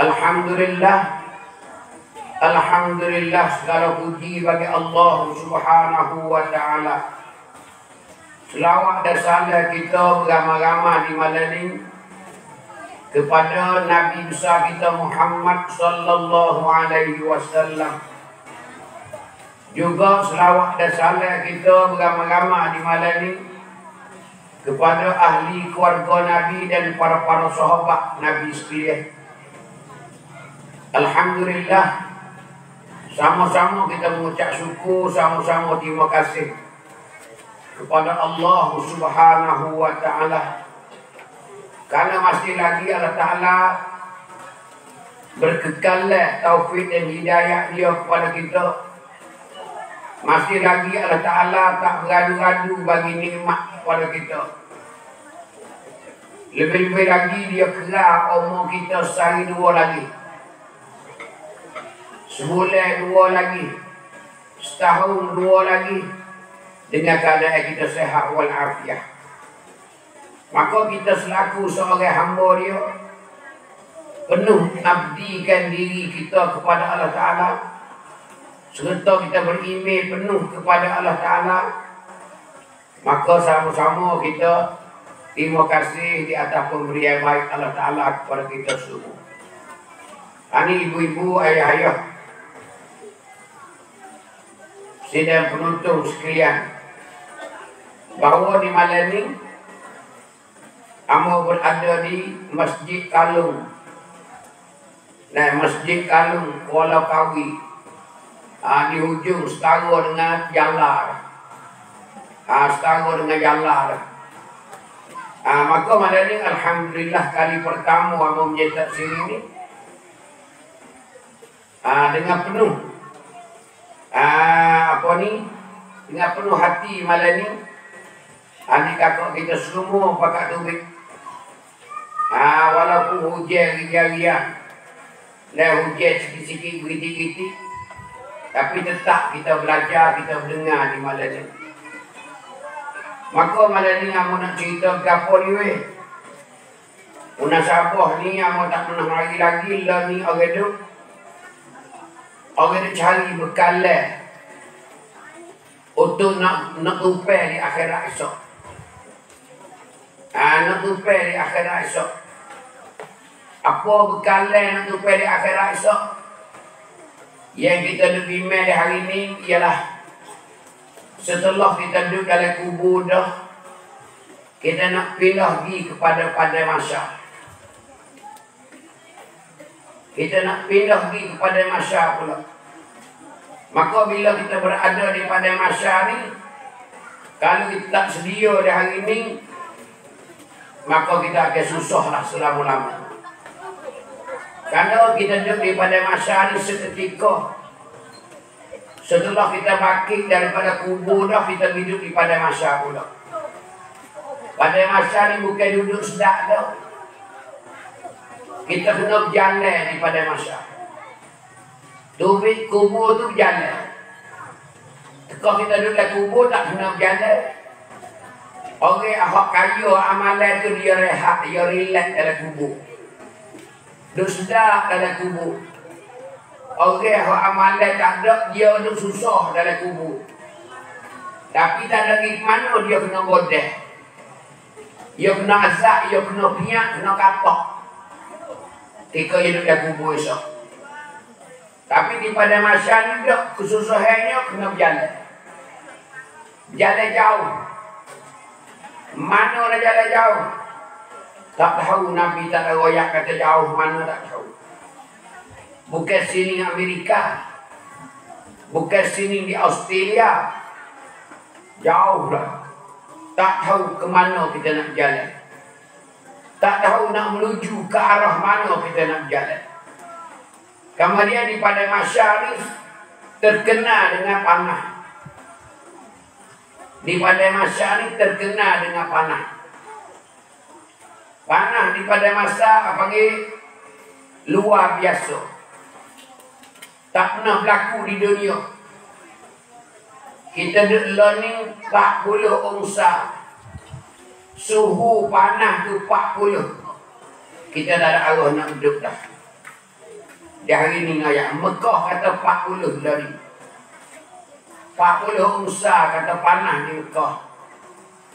Alhamdulillah, Alhamdulillah, segala puji bagi Allah subhanahu wa ta'ala. Selawat dan salam kita beramai-ramai di malam ini kepada Nabi besar kita Muhammad sallallahu alaihi wasallam. Juga selawat dan salam kita beramai-ramai di malam ini kepada ahli keluarga Nabi dan para sahabat Nabi sekalian. Alhamdulillah, sama-sama kita mengucap syukur, sama-sama terima kasih kepada Allah subhanahu wa ta'ala, karena masih lagi Allah ta'ala berkekalah taufik dan hidayah dia kepada kita. Masih lagi Allah ta'ala tak beradu-adu bagi nikmat kepada kita. Lebih-lebih lagi dia kelar umur kita sehari dua lagi, sebulan dua lagi, setahun dua lagi, dengan keadaan kita sehat walafiat. Maka kita selaku seorang hamba dia penuh abdikan diri kita kepada Allah Ta'ala, serta kita berimej penuh kepada Allah Ta'ala. Maka sama-sama kita terima kasih di atas pemberian baik Allah Ta'ala kepada kita semua. Ini ibu-ibu, ayah-ayah, sidang penonton sekalian, bahawa di malam ini Amo berada di Masjid Kalung, dan Masjid Kalung Kuala Kawi, di hujung setara dengan Jalar, setara dengan Jalar. Maka malam ini Alhamdulillah kali pertama Amo menjadi tafsir ini dengan penuh dengan penuh hati malam ni. Adik kakak kita semua pakat duit, walaupun hujan ria-ria dan hujan sikit-sikit geritik-geritik, tapi tetap kita belajar, kita mendengar di malam ni. Maka malam ni aku nak cerita apa ni weh. Munasabah ni aku tak pernah lagi lah ni orang duk. Orang nak cari bekalan untuk nak upaya di akhirat esok. Nak upaya di akhirat esok. Apa bekalan nak upaya di akhirat esok? Yang kita lebih main hari ini ialah setelah kita duduk dalam kubur dah, kita nak pindah pergi kepada Padang Mahsyar. Kita nak pindah pergi ke Padang Mahsyar pula. Maka bila kita berada di Padang Mahsyar ni, kalau kita tak sedia di hari ni, maka kita akan susahlah selama-lama. Kalau kita duduk di Padang Mahsyar ni seketika, setelah kita bangkit daripada kubur dah, kita duduk di Padang Mahsyar pula. Padang Mahsyar ni bukan duduk sedap dah. Kita kena berjalan daripada masa tubik kubur tu berjalan. Kalau kita duduk dalam kubur tak kena berjalan. Orang ahok kaya amalan tu dia rehat, dia relax dalam kubur, duduk sedap dalam kubur. Orang ahok amalan tak ada, dia duduk susah dalam kubur. Tapi tak ada mana dia kena godeh, dia kena azab, dia kena piak, kena kapak ketika dia duduk dalam kubur esok. Tapi di Padang Mahsyar ni duduk kesusahannya kena berjalan. Berjalan jauh. Mana nak jalan jauh? Tak tahu, Nabi tak ada royak kata jauh mana tak tahu. Bukan sini Amerika, bukan sini di Australia. Jauh lah. Tak tahu ke mana kita nak berjalan. Tak tahu nak menuju ke arah mana kita nak berjalan. Kemudian di Padang Mahsyar ni terkena dengan panah. Di Padang Mahsyar ni terkena dengan panah. Panah di Padang Mahsyar panggil luar biasa. Tak pernah berlaku di dunia. Kita duduk learning 40 ongsa. Suhu panah tu 40. Kita dah ada arah nak duduk dah. Dari ni ayat Mekah kata 40 lari. 40 usah kata panah di Mekah.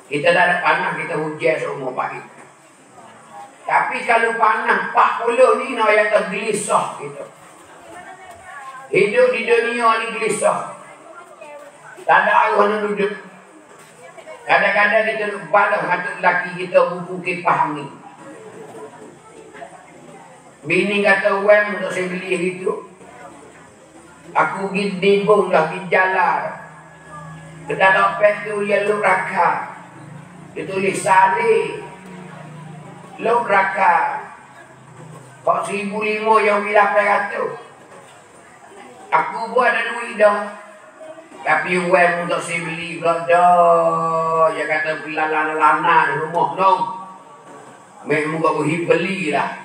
Kita dah ada panah, kita hujan seumur pagi. Tapi kalau panah 40 ni ayat tergelisah kita. Hidup di dunia ni gelisah. Tak ada arwah nak duduk. Kadang-kadang kita nak balas hati lelaki kita buku faham ni. Bini kata, wem untuk saya beli hidup. Aku pergi dibung lah, pergi jalan. Kedah lopet tu, dia luk raka. Dia tulis salih. Luk raka. Kau 1,500 yang bilang 800. Aku buat ada duit dah. Tapi wem untuk saya beli pulak dah. Dia kata, bila lana-lana di rumah dong. Memang kau beli lah.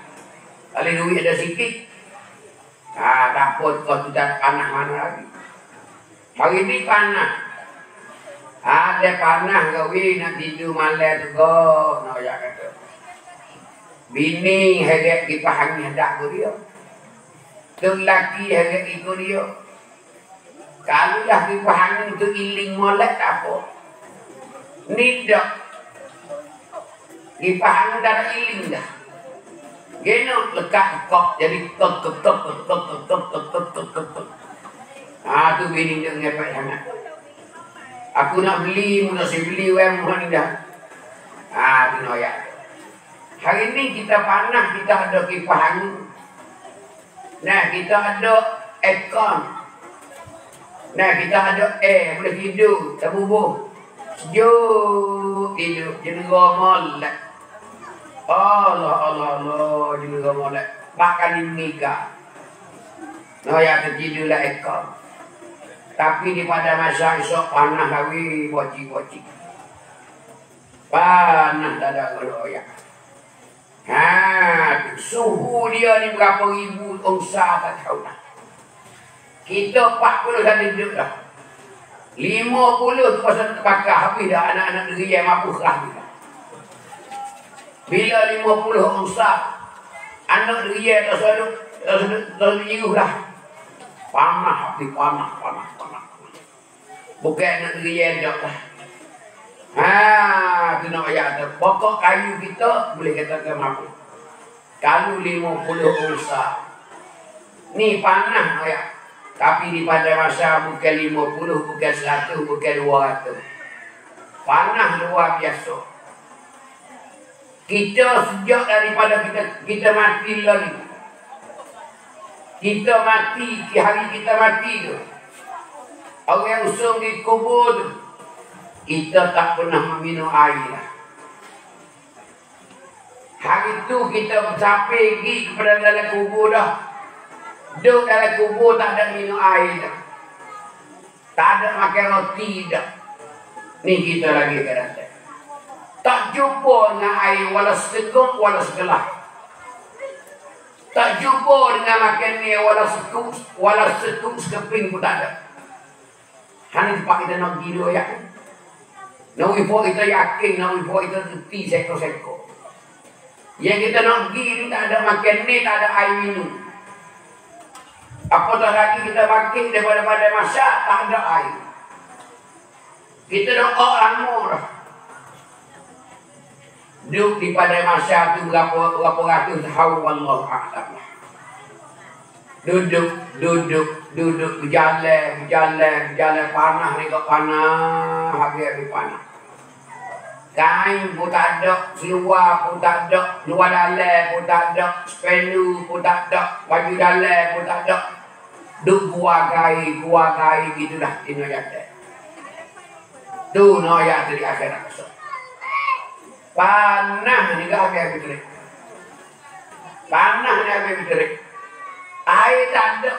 Kalau duit ada sikit, takut kau tidak panah mana lagi. Hari ni panah. Ada panah kau nak tidur malam tu kau. No, ya kata. Bini harap dipahami hendak kau dia. Lelaki harap ikut dia. Kalau dah dipahami tu iling molek tak apa. Ni dah. Dipahami dah iling dah. Genok lekat kok jadi tok. Ah tu bini dia ngepak sangat. Aku nak beli, mula saya beli weh mohon dah. Ah tu noyak. Hari ni kita panah, kita ada kipas angin. Nah, kita ada aircon. Nah, kita ada air boleh tidur, tak bubuh. Sejuk tidur jadi gomol. Allah juga boleh makan nikah. No ya tertidur lah ekor. Tapi di Padang Mahsyar esok panah hawi bocik. Panah dada goyak. Ha, suhu dia ni berapa ribu angsa tak tahu dah. Kita 40 dah hidup dah. 50 tu pasal terbakar habis dah anak-anak negeri yang mampu kerah. Bila 50 angsa, anak dia tak selalu jiruh lah. Panah. Bukan anak dia tak lah. Haa, tu nak ayat tu. Pokok kayu kita boleh katakan mampu. Kalau 50 angsa. Ni panah ayat. Tapi di Padang Mahsyar bukan 50, bukan 100, bukan 200. Panah luar biasa. Kita sejak daripada kita mati lagi. Kita mati, hari kita mati tu. Orang yang usung di kubur tu. Kita tak pernah meminum air. Hari tu kita sampai pergi kepada dalam kubur dah. Duduk dalam kubur tak ada minum air dah. Tak ada makan roti dah. Ni kita lagi kadang-kadang. Tak jumpa dengan air wala seteguk wala segelah. Tak jumpa dengan makan ni wala seteguk sekeping pun tak ada. Hanya tempat kita nak gila ya. Nak ibu kita yakin, nak ibu kita tepi seko-seko. Yang kita nak pergi ni tak ada makan ni, tak ada air minum. Apatah lagi kita makin daripada Padang Mahsyar tak ada air. Kita nak orang murah. Duduk di Padang Mahsyar tu berapa ratus tahun wallahu a'lam. Duduk berjalan panah ni kat panah habis panah. Kain pun tak ada, seluar pun tak ada, luar dalam pun tak ada, spenu pun tak ada, baju dalam pun tak ada. Duduk gua gai gitulah di neraka. Tu noyak tu di akhirat. Panah ni tak habis beterik. Air tak ada.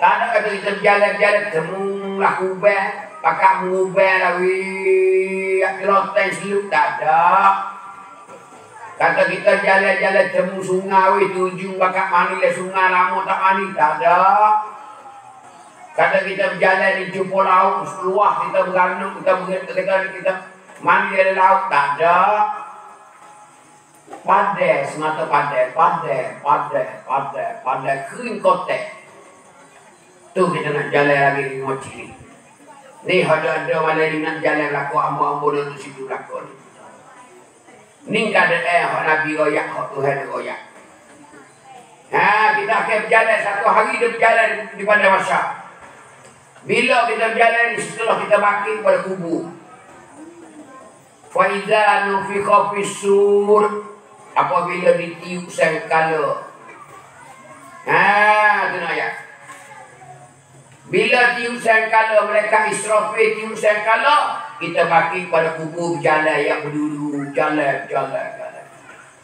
Tak ada kata kita jalan-jalan temulah kubah. Pakai mengubah lagi. Kelotan seluk tak ada. Kata kita jalan-jalan temu sungai. Tuju pakai mani lah sungai lama tak mani. Tak ada. Kata kita berjalan di jumpa laut. Seluah kita beranuk. Kita mani dari laut tak ada. Pandai, semata pandai, pandai, kering kotek. Tu kita nak jalan lagi di ngoci ni. Ni ada-ada mana ni nak jalan laku, ambu-ambu dan tu situ laku ni. Ni kadang hak Nabi royak, hak Tuhan royak. Kita akan berjalan satu hari dia berjalan di Padang Mahsyar. Bila kita berjalan setelah kita makin pada kubur. Fa idza nufiqa fis-sur, apabila ditiup sangkala. Itu ayat. Bila tiup sangkala mereka Israfil tiup sangkala, kita baki pada kubur berjalan yang berdulu, jalan.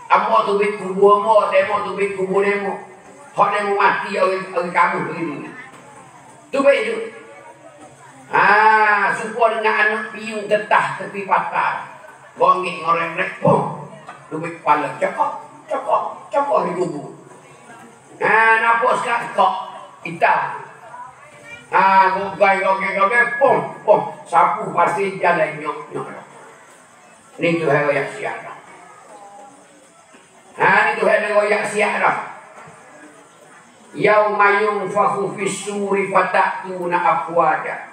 Amor tu bit kubur amor, demo tu bit kubur demo. Hak demo mati orang kamu begini. Tu baik tu. Supaya dengan anak piung tetah tepi patah. Gongit ngorek-ngorek pun. Lebih kepala, cakap di kubur. Nampak sekarang kok, hitam. Gogai, pom, sapu pasti jalan nyok. Ini tu yang royak siarah. Ini tu yang royak siarah. Yaumayung fahufis suri fatakuna afwaja.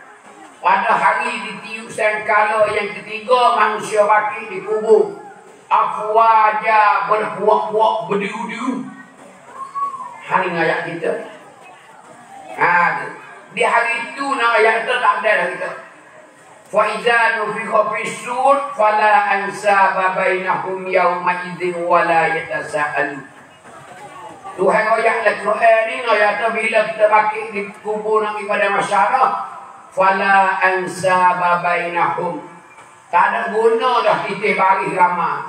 Pada hari ditiup sangkala yang ketiga, manusia baki di kubur. Afwaja berpuak-puak berdiu-diu. Hari ayat kita. Di hari itu nak ayat kita tak ada dah kita. Faiza nufiqa fis-sur fala ansaba bainahum yawma idzin wala yatasaalu. Tuhan ayat Al-Quran ni ayat bila kita pakai di kubur nak ibadah masyarakat fala ansaba bainahum. Tak ada guna dah kita bagi ramah.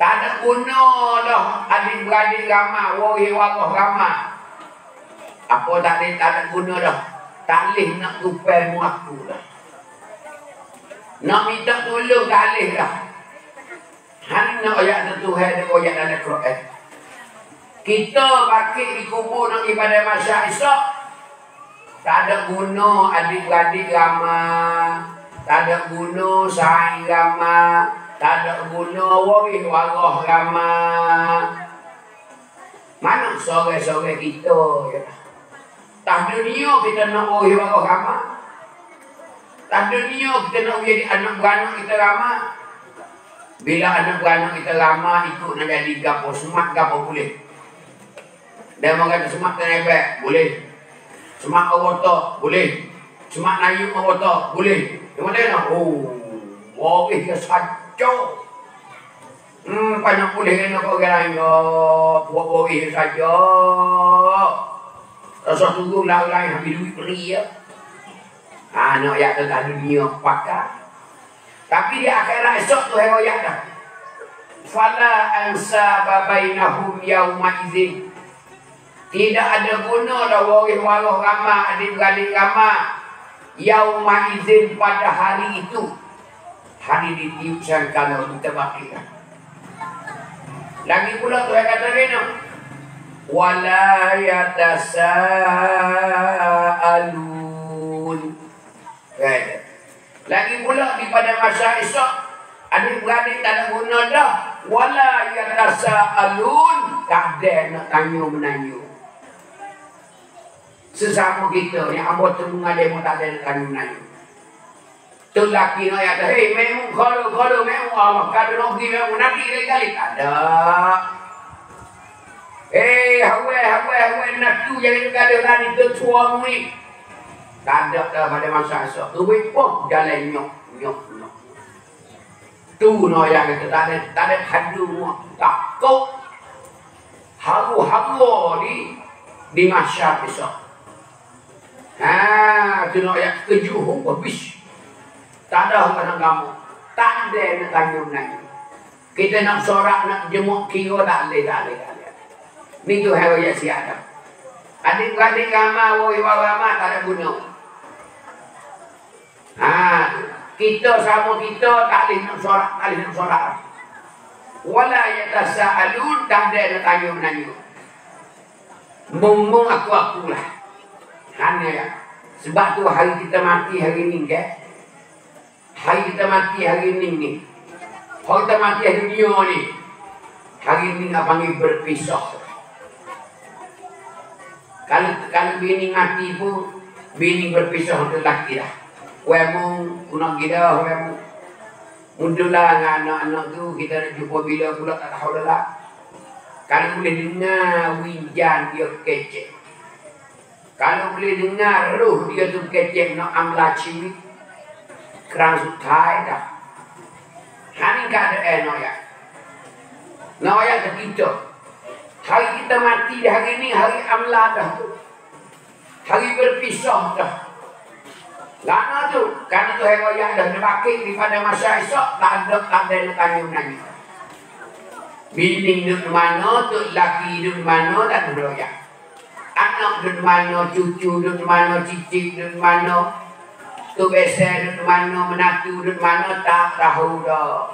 Tak ada guna dah adik-beradik ramah, waris-waris ramah. Apa tak ada guna dah. Tak boleh nak rupai muaku dah. Nak minta tolong tak boleh dah. Hanya ayat Tuhan dan ayat Al-Quran. Kita pakai di kubur nak ibadah masyarakat esok. Tak ada guna adik-beradik ramah. Tak ada guna sahaja ramah. Tak ada guna waris waroh ramah. Mana sore-sore kita ya. Tak dunia kita nak waris waroh ramah. Tak dunia kita nak jadi anak beranak kita ramah. Bila anak beranak kita ramah ikut nak jadi gapo semak gapo boleh. Dia orang kata semak tenebek boleh. Semak awoto boleh. Semak nayu awoto boleh. Yang mana nak? Wawih dia saja. Banyak boleh kena kau orang lain. Buat wawih dia saja. Rasa suruh lah orang lain habis duit beri ya. Nak ayat tentang dunia pakai. Tapi di akhirat esok tu yang ayat dah. Fala ansaba bainahum yawma idzin. Tidak ada guna dah wawih waroh ramah, adik-beradik ramah. Yauma izin pada hari itu. Hari ditiup sangkala kita bakilah. Lagi pula Tuhan kata gini. Wala yatasa'alun. Lagi pula di Padang Mahsyar esok adik-beradik tak ada guna dah. Wala yatasa'alun. Tak ada nak tanya-menanya. Sesama kita yang ambo tengah demo tak ada tanya-tanya. Tu laki nak ayat, "Hei, memang kalau memang Allah kada nak pergi memang nanti kali-kali tak ada." Hawai nak tu yang kada tadi tu tua ni. Tak ada dah pada masa esok. Tu pun jalan nyok. Tu nak yang kita tak ada hadu tak kau. Haru-haru di masyarakat esok. Tu nak ayat kejuh habis. Tak ada orang kamu. Tak ada nak tanya-tanya. Kita nak sorak, nak jemuk kira tak boleh. Ni tu ayat siapa. Adik-adik ramah, wawa ramah tak ada guna. Kita sama kita tak boleh nak sorak, Wala yatasaalun, tak ada nak tanya-tanya. Mung-mung aku-akulah. Ya. Sebab tu hari kita mati hari ni ke? Hari kita mati hari ni. Hari kita mati hari dunia ni. Kali ini ngapangi berpisah. Kali bini ngati pun bini berpisah untuk laki lah. Wemu kunang kita, wemu mundulah anak-anak tu kita nak jumpa bila pula tak tahu lah. Kalau boleh dengar wijan dia kecek. Kalau boleh dengar ruh dia tu kecek nak amla ciwi. Kerang sutai dah. Hani kada eno ya. Nawaya ke kita. Hari kita mati hari ini hari amla dah tu. Hari berpisah dah. Lana tu, kan tu heroyak dah terbakit di Padang Mahsyar esok tak ada tanda tanya menanya. Bini duduk mana, tu laki duduk mana dan beroyak. Anak duduk mana, cucu duduk mana, cicit duduk mana, tu besar duduk mana, menantu duduk mana tak tahu dah.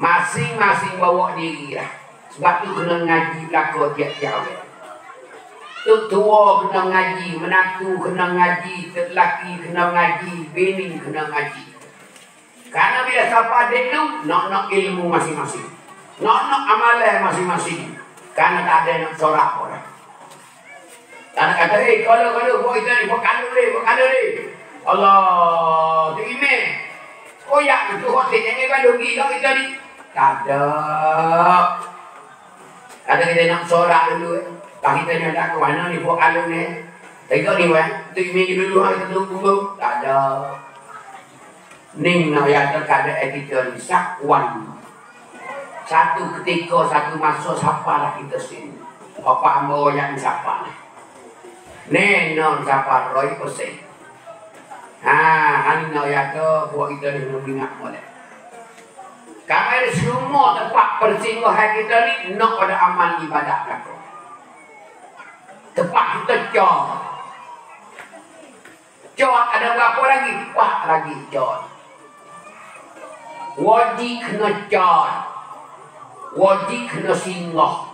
Masing-masing bawa diri lah. Sebab tu kena ngaji belakang tiap-tiap tu tua kena ngaji, menantu kena ngaji, lelaki kena ngaji, bini kena ngaji. Karena bila siapa ada tu, nak-nak ilmu masing-masing, nak-nak amalan masing-masing. Karena tak ada nak sorak orang. Karena kata, hey, kalau buat kita ni, buat kalau ni Allah, tu imeh. Koyak tu, hati jangan bandung gila kita ni. Tak ada. Kata kita nak sorak dulu. Tak kita ni ada ke mana ni buat kalung ni. Tak kita ni buat. Tu imej dulu kita tunggu. Tak ada. Ni nak yang terkadang kita ni sakwan. Satu ketika, satu masa, sapalah kita sini. Bapak ambo yang sapalah. Ni nak sapar roi koseh. Haa, ini nak yang tu buat kita ni belum ingat boleh. Kami semua tempat persinggahan kita ni nak pada amal ibadat aku. Tempat kita cor. Cor ada berapa lagi? Pak lagi cor. Wajib kena cor. Wajib kena singgah.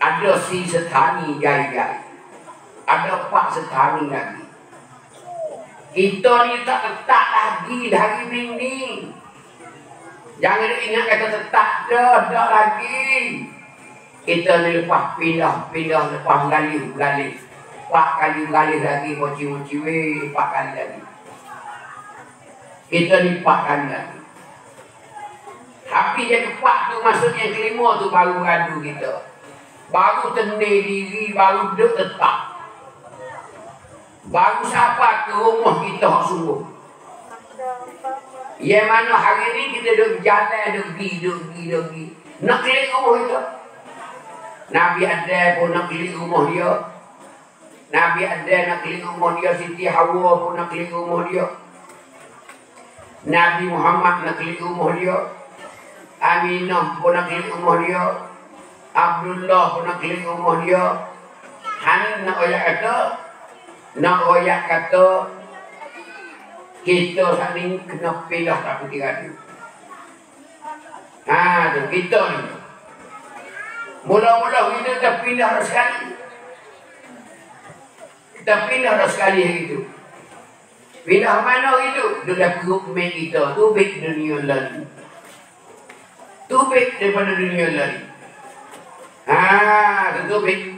Ada si setani jai-jai. Ada pak setani lagi. Kita ni tak letak lagi dari minggu. Jangan ingat kata tetap dah lagi. Kita ni lepas pindah, lepas galih. Pak kali galih lagi, moci-moci, pak kali lagi. Kita ni pak kali lagi. Tapi yang kepak tu, maksudnya kelima tu baru gaduh kita. Baru tendai diri, baru duduk tetap. Baru sahabat ke rumah kita sungguh. Yang mana hari ini kita duduk jalan, duduk pergi. Nak keliling rumah kita. Nabi ada pun nak keliling rumah dia. Nabi ada nak keliling rumah dia. Siti Hawa pun nak keliling rumah dia. Nabi Muhammad nak keliling rumah dia. Aminah pun nak keliling rumah dia. Abdullah pun nak keliling rumah dia. Hani nak oyak kata kita saat ini kena pilih tak putih radu. Haa tu, kita ni. Mula-mula kita dah pindah dah sekali. Kita pindah dah sekali hari tu. Pindah mana hari tu? Dalam grup main kita, tu baik dunia lari. Tu baik daripada dunia lari. Haa tu baik.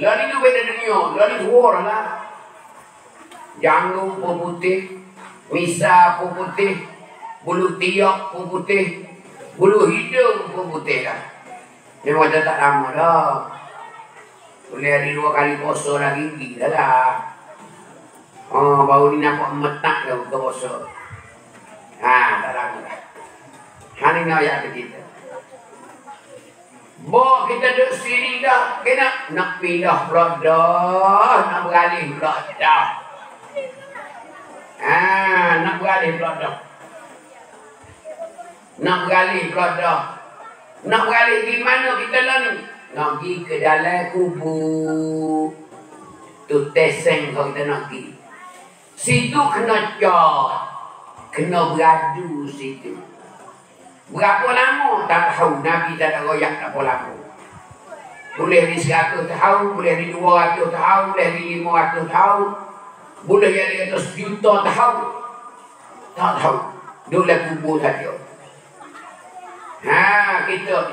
Lari tu baik dari dunia, lari suara lah. Jangan pun putih. Misa pun putih, bulu tiak pun putih, bulu hidung pun putih lah. Dia macam tak lama dah. Boleh ada 2 kali poso lagi, gila lah. Oh, baru ni nampak metak dah untuk poso. Tak lama dah. Hari ni ayat kita. Bo, kita duduk sini dah. Kena nak pindah pula dah. Nak beralih pula dah. Nak beralih pula dah. Nak beralih gimana kita lah ni? Nak pergi ke dalam kubur. Tu teseng kalau kita nak pergi. Situ kena cor. Kena beradu situ. Berapa lama? Tak tahu. Nabi tak ada royak tak lama. Boleh di 100 tahun, boleh di 200 tahun, boleh di 500 tahun. Boleh yang dia 100 juta tahun. Tak tahu. Dia boleh kubur saja. Ha, kita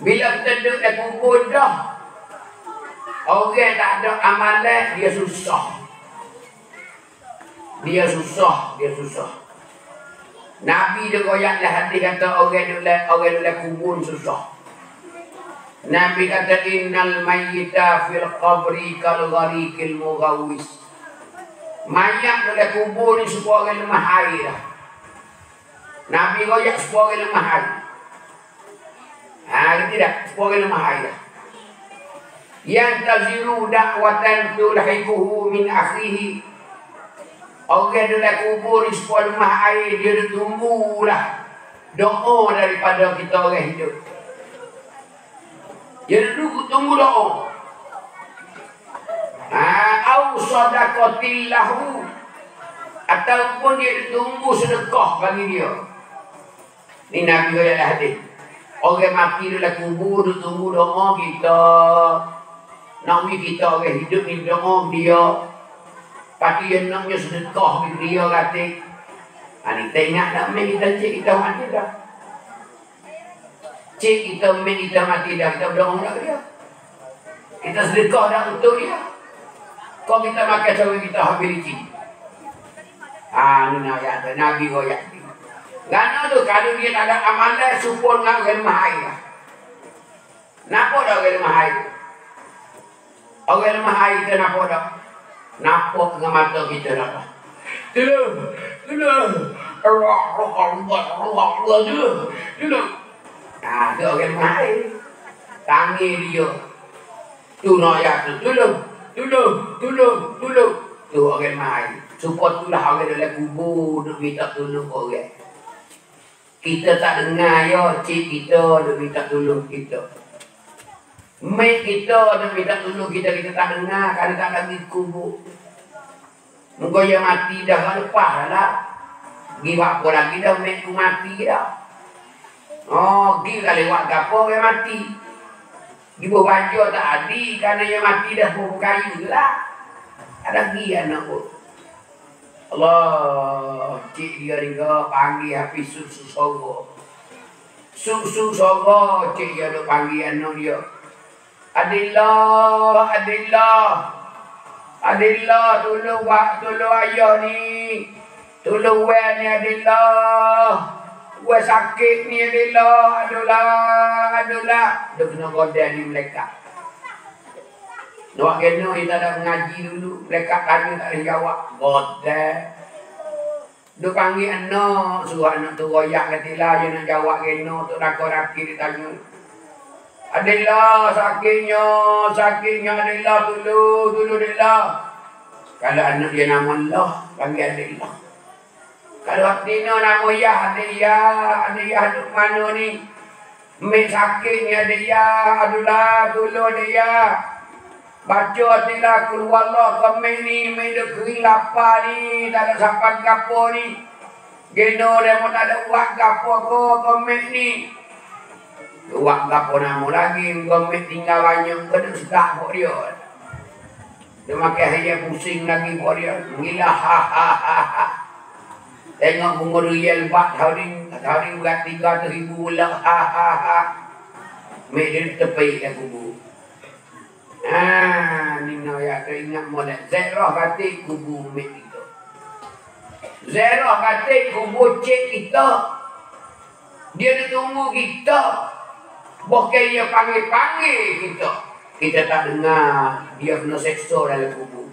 bila kita duduk dah kubur dah, orang tak ada amalan, dia susah. Dia susah. Nabi dia koyaklah hati kata orang duduk kubur susah. Nabi kata innal mayyita fil qabri kal gharikil mughawis. Mayat dalam kubur ni semua orang lemah air dah. Nabi royak semua orang lemah air. Ha, tidak, semua orang lemah air dah. Yantaziru da'watan tulhikuhu min akhihi. Orang dalam kubur ni semua lemah air, dia tunggu lah doa daripada kita orang hidup. Jadi dulu tunggu doa. Au sadaqatillahu, ataupun dia tunggu sedekah bagi dia. Ni Nabi ayat hadis. Orang mati dalam kubur dia tunggu doa kita. Nabi kita orang hidup ni doa dia. Pati yang namanya sedekah bagi dia kata. Ani tengok tak main kita cik kita mati dah. Cik kita min kita mati dah, kita berdoa dah dia. Kita sedekah dah untuk dia. Kau kita makan cawe kita habis cik. Ah, ni ayat Nabi royak ni. Kerana tu kalau dia tak ada amalan support dengan orang mahai lah. Napa dah orang mahai? Orang mahai kita napa dah? Napa dengan mata kita dah dah. Tolong. Allah tolong. Ha, dia orang main tangi dia tu noyak tu tolong tu orang main support tu lah orang dalam kubur nak minta tolong orang kita tak dengar ya cik kita dia minta tolong kita main kita dia minta tolong kita kita tak dengar kalau tak lagi kubur muka yang mati dah kan lepas lah pergi apa lagi dah main tu mati dah. Oh, gila lewat kapal yang mati. Ibu baju tak adi kerana yang mati dah buku kayu lah. Ada lagi anak pun. Allah, cik dia ringgah panggil habis susu sorok. Susu sorok, cik dia duk panggil anak dia. Adillah, tolong ayah ni. Tolong weh ni Adillah. Gua sakit ni adalah adulah dia kena godel ni mereka nak kena kita dah mengaji dulu mereka tanya tak ada jawab godel dia panggil anak suruh anak tu royak katilah dia nak jawab kena tu raka-raki dia tanya Adillah sakitnya Adillah dulu Adillah kalau anak dia nama Allah panggil Adillah. Kalau Dino nama Yah, duduk mana ni? Mek sakit ni ada Yah, adulah, dulu ada Yah. Baca hatilah, kulwallah, kemen ni, mek duduk kering lapar ni, tak ada sampan kapur ni. Geno dia pun tak ada uak kapur kau, kemen ni. Uak kapur nama lagi, kemen tinggal banyak, kau duduk sedap kau dia. Dia makan hanya pusing lagi kau dia, gila, ha. Tengok bunga riel buat tahun ni buat 300,000 lah. Ha. Mek dia tepi dah kubur. Ah, ni naya teringat molek. Zerah batik kubur mek kita. Zerah batik kubur cik kita. Dia dah tunggu kita. Bukan dia panggil-panggil kita. Kita tak dengar. Dia kena seksa dalam kubur.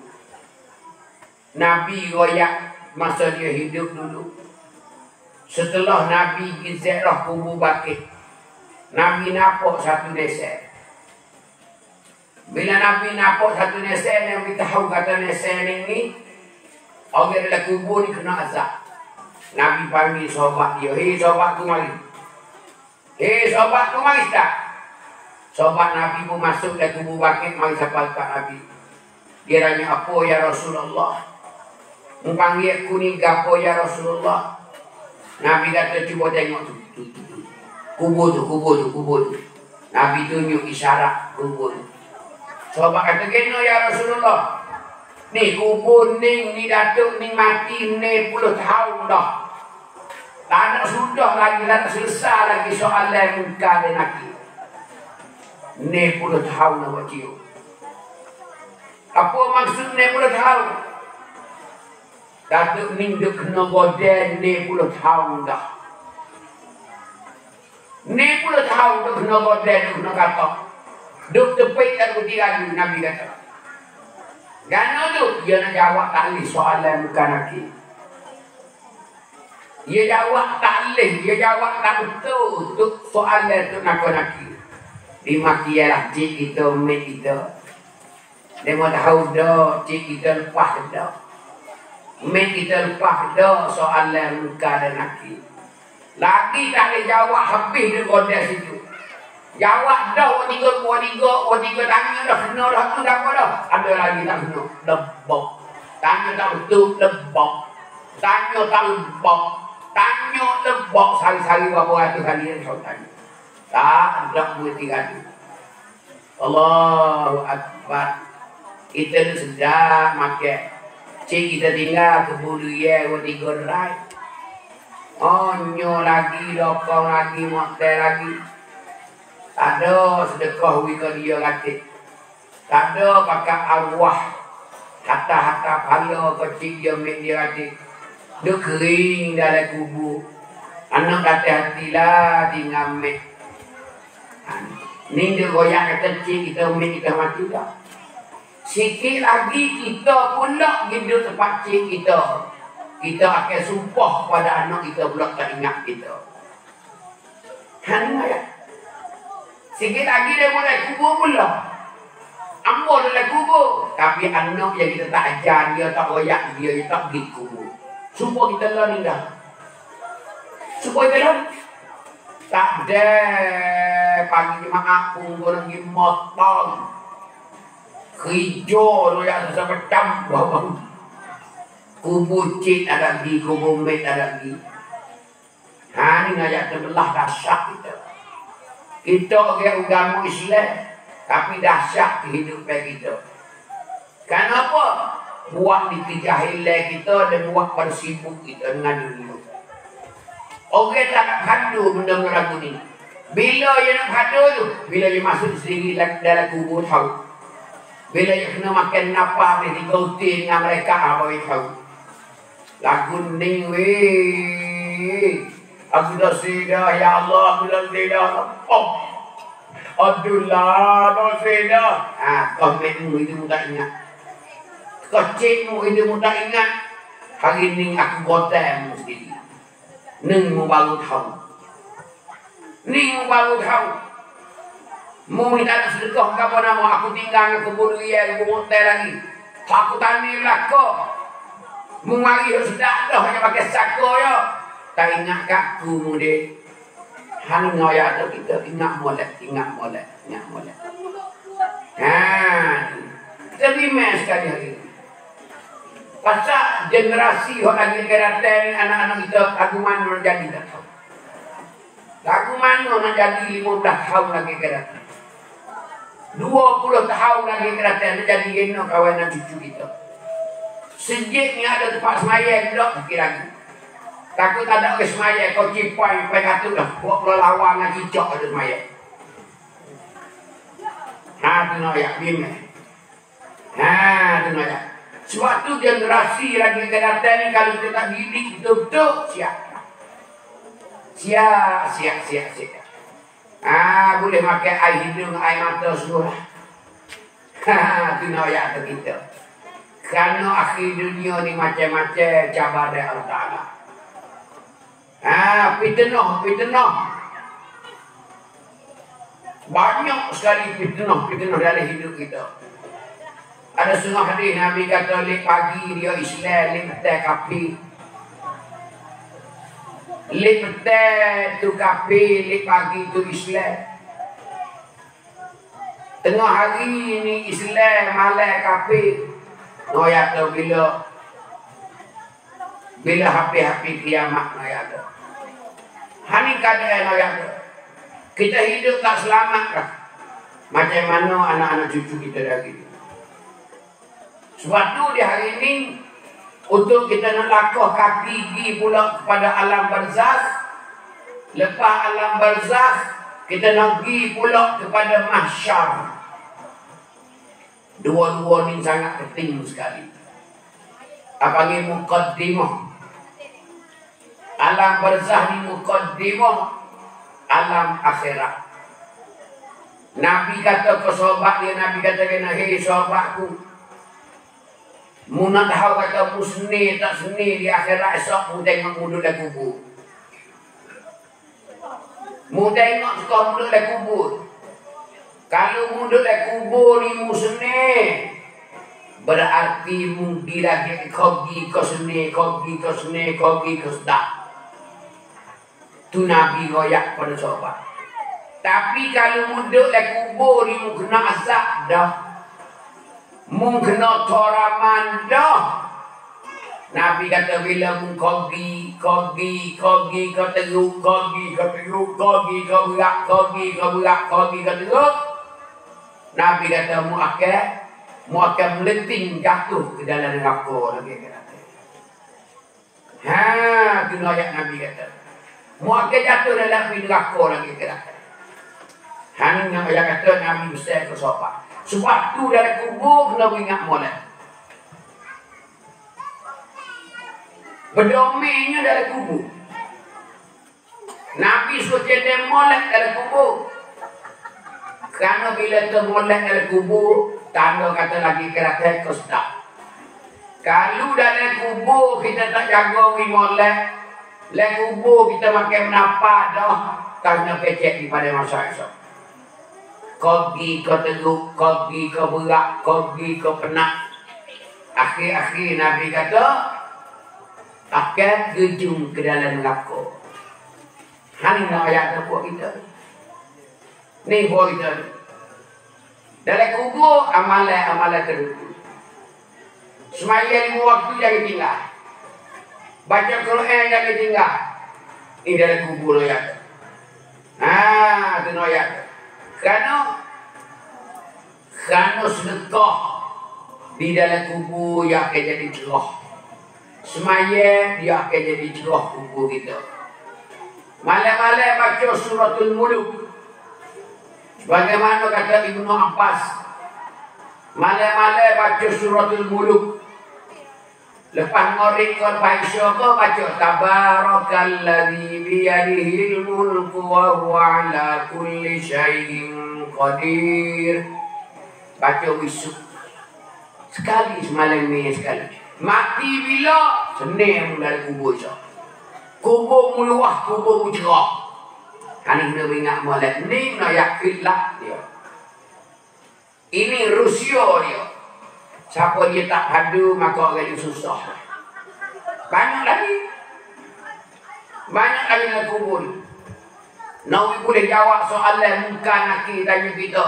Nabi royak masa dia hidup dulu. Setelah Nabi ziarah kubur Bakir, Nabi nampak satu nesek. Bila Nabi nampak satu nesek, Nabi tahu kata nesek ini orang dalam kubur ni kena azab. Nabi panggil sahabat dia, "Hei sahabat tu mari. Tak?" Sahabat Nabi pun masuk dalam kubur Bakir, mari sampai dekat Nabi. Dia tanya, "Apa ya Rasulullah?" Panggil aku ni gapo ya Rasulullah. Nabi kata cuba tengok tu. Kubur tu. Nabi tunjuk isyarat kubur. Sahabat kata kena ya Rasulullah. Ni kubur ni datuk ni mati ni puluh tahun dah. Tanah sudah lagi, tanah susah lagi soal yang muka dan lagi. Ini puluh tahun awak cium. Apa maksud ini puluh tahun? Datuk Minduk kena godel ini puluh tahun dah. Ini puluh tahun tu kena godel, kena kata. Duk tepik tak putih lagi, Nabi kata. Gana tu, dia nak jawab tak boleh soal yang bukan lagi. Dia jawab tak boleh, dia jawab tak betul untuk soalan tu nak-naki. Dimaki ialah cik kita, umat kita. Dia mahu tahu dah, cik kita lepas dah. Umat kita lepas dah soalan muka dan naki. Lagi tak boleh jawab habis dia kodak situ. Jawab dah, orang tiga tanya dah, kena dah, kena dah. Ada lagi tak kena, lebok. Tanya tak betul, lebok. Tanya tak lebok. Tanya lebok sari-sari bapak itu kalian tahu tanya. Tak ada berhenti kali. Allahu Akbar. Kita ni sedap makan. Cik kita tinggal kebulu ya, wadi gorai. Onyo lagi, dokong lagi, motel lagi. Tak ada sedekah wika dia kata. Tak ada pakai arwah. Kata-kata pala kecil dia ambil dia kata. Dia kering dalam kubur. Anak kata hatilah tinggal mek. Ni dia goyak kata cik kita mek kita mati dah. Sikit lagi kita pula hidup tempat cik kita. Kita akan sumpah pada anak kita pula tak ingat kita. Hanya ya. Sikit lagi dia mulai kubur pula. Ambo dalam kubur. Tapi anak yang kita tak ajar dia, tak goyak dia, dia tak pergi kubur. Supaya kita lalu dah. Supaya kita lalu. Tak ada pagi maaf pun orang pergi motong. Hijau tu yang susah petam. Kubur cik tak lagi, kubur met tak lagi. Ha ni ngajak terbelah dahsyat kita. Kita orang agama Islam. Tapi dahsyat kehidupan kita. Kenapa? Buat di jahilah kita dan buat pada sibuk kita dengan dunia. Orang tak nak kadu benda-benda lagu ni. Bila dia nak kadu tu, bila dia masuk sendiri dalam kubur tahu. Bila dia kena makan nafas dia dikautin dengan mereka, apa dia tahu. Lagu ni weh. Aku dah sedah, ya Allah, aku dah sedah. Oh, Abdullah dah sedah. Ha, komitmu itu tak ingat. Kecikmu ini mudah ingat. Hari ini aku godam sendiri. Ini mu baru tahu. Ini mu baru tahu. Mu minta sedekah ke mana mu. Aku tinggal ke kebun dia, ke kebun teh lagi. Aku tani belakang. Mu mari sudah dah hanya pakai sako ya. Tak ingat aku mu deh. Hang ngoyak tu kita ingat molek. Ha. Terima sekali hari ini. Pasal generasi orang yang keraten anak-anak kita lagu mana nak jadi tak tahu. Lagu mana nak jadi 15 tahun lagi keraten. 20 tahun lagi keraten nak jadi geno kawan dan cucu kita. Sejiknya ada tempat semaya belok fikir lagi. Takut tak ada orang semaya kau cipai sampai kata dah buat perlawanan hijau ada semaya. Nah tu nak yakin. Nah, dengar tak? Sebab tu generasi lagi kedatang ni kalau kita tak bidik betul-betul siap. Ah, boleh pakai air hidung, air mata semua. Ha, dengar ya tu kita. Kerana akhir dunia ni macam-macam cabar dari Allah Ta'ala. Ah, fitnah. Banyak sekali fitnah dalam hidup kita. Ada seorang hadis Nabi kata lek pagi dia Islam, lek petang kafir. Lek petang tu kafir, lek pagi tu Islam. Tengah hari ni Islam, malam kafir. Noyak tu bila habis kiamat noyak tu. Hani keadaan noyak tu. Kita hidup tak selamat dah. Macam mana anak-anak cucu kita lagi. Sebab tu di hari ini Untuk kita nak lakuh kaki pergi pula kepada alam barzakh. Lepas alam barzakh, kita nak pergi pula kepada mahsyar. Dua-dua ni sangat penting sekali. Apa ni muqaddimah? Alam barzakh ni muqaddimah alam akhirat. Nabi kata ke sahabat dia, Nabi kata kena, hei sahabatku, munadhaw kata musni tak seni di akhirat esok mu tengok mulut dah kubur. Mu tengok suka mulut dah kubur. Kalau mulut dah kubur ni musni, berarti mu gila lagi kogi kosne, kogi kosne, kogi kosda. Tu Nabi royak pada sahabat. Tapi kalau munduk lek kubur ni mu kena azab dah. Mu kena toraman dah. Nabi kata bila mu kogi, kogi, kogi, kau teruk, kogi, kau teruk, kogi, kau berak, kogi, kau berak, kogi, kau teruk. Nabi kata mu akan meleting jatuh ke dalam neraka. Nabi kata. Ha, tu ayat Nabi kata. Mu akan jatuh dalam neraka lagi kata. Hanya yang kata Nabi besar ke sopak. Sebab tu dari kubur kena ingat molek. Berdomennya dari kubur. Nabi suruh cedek molek dari kubur. Kerana bila tu molek dari kubur, tanda kata lagi kereta kau sedap. Kalau dari kubur kita tak jaga ni molek, dari kubur kita makin menapa dah. Tanda pecek daripada masa esok. Kogi kau teruk, kogi kau berat, kogi kau penat. Akhir-akhir Nabi kata akan terjun ke dalam neraka. Ini ayat yang buat kita. Ini buat kita. Dalam kubur amalan-amalan terukul. Semaya lima waktu jangan tinggal. Baca Quran jangan tinggal. Ini dalam kubur ayat. Haa, itu ayat. Kerana sedekah di dalam kubur yang akan jadi celah. Semaya dia akan jadi celah kubur kita. Malam-malam baca Suratul Muluk. Sebagaimana kata Ibnu Abbas, malam-malam baca Suratul Muluk. Lepas ngorik kau Aisyah kau baca Tabarakan ladzi biyadihil mulku wa huwa ala kulli syai'in qadir. Baca wisuk sekali semalam ni sekali. Mati bila senang dari kubur esok. Kubur meluah, kubur cerah. Kan kena ingat molek ni nak yakinlah dia. Ini Rusia dia. Siapa dia tak padu, maka orang dia susah. Banyak lagi. Banyak lagi dalam kubur. Nabi boleh jawab soalan muka naki tanya kita.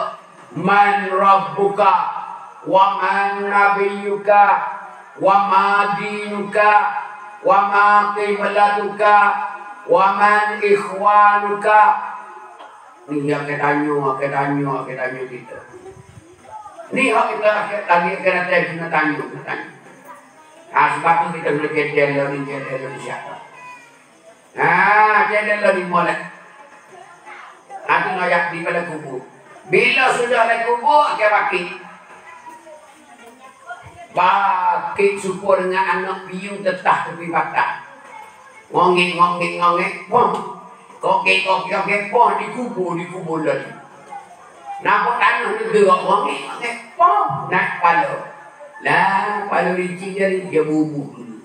Man rabbuka, wa man nabiyuka, wa ma dinuka, wa ma qiblatuka, wa man ikhwanuka. Ni yang akan tanya kita. Ni hak kita lagi kena tanya. Sebab tu kita boleh cedel ni siapa. Cedel ni molek. Itu noyak di pada kubur. Bila sudah naik kubur, akan bakit. Bakit syukur dengan anak biung tetah tepi batang. Ngongik pun. Kokek pun dikubur lagi. Nampak tanah dia gerak ngongik pom naik kepala. Lah kepala licin dia bubuk dulu.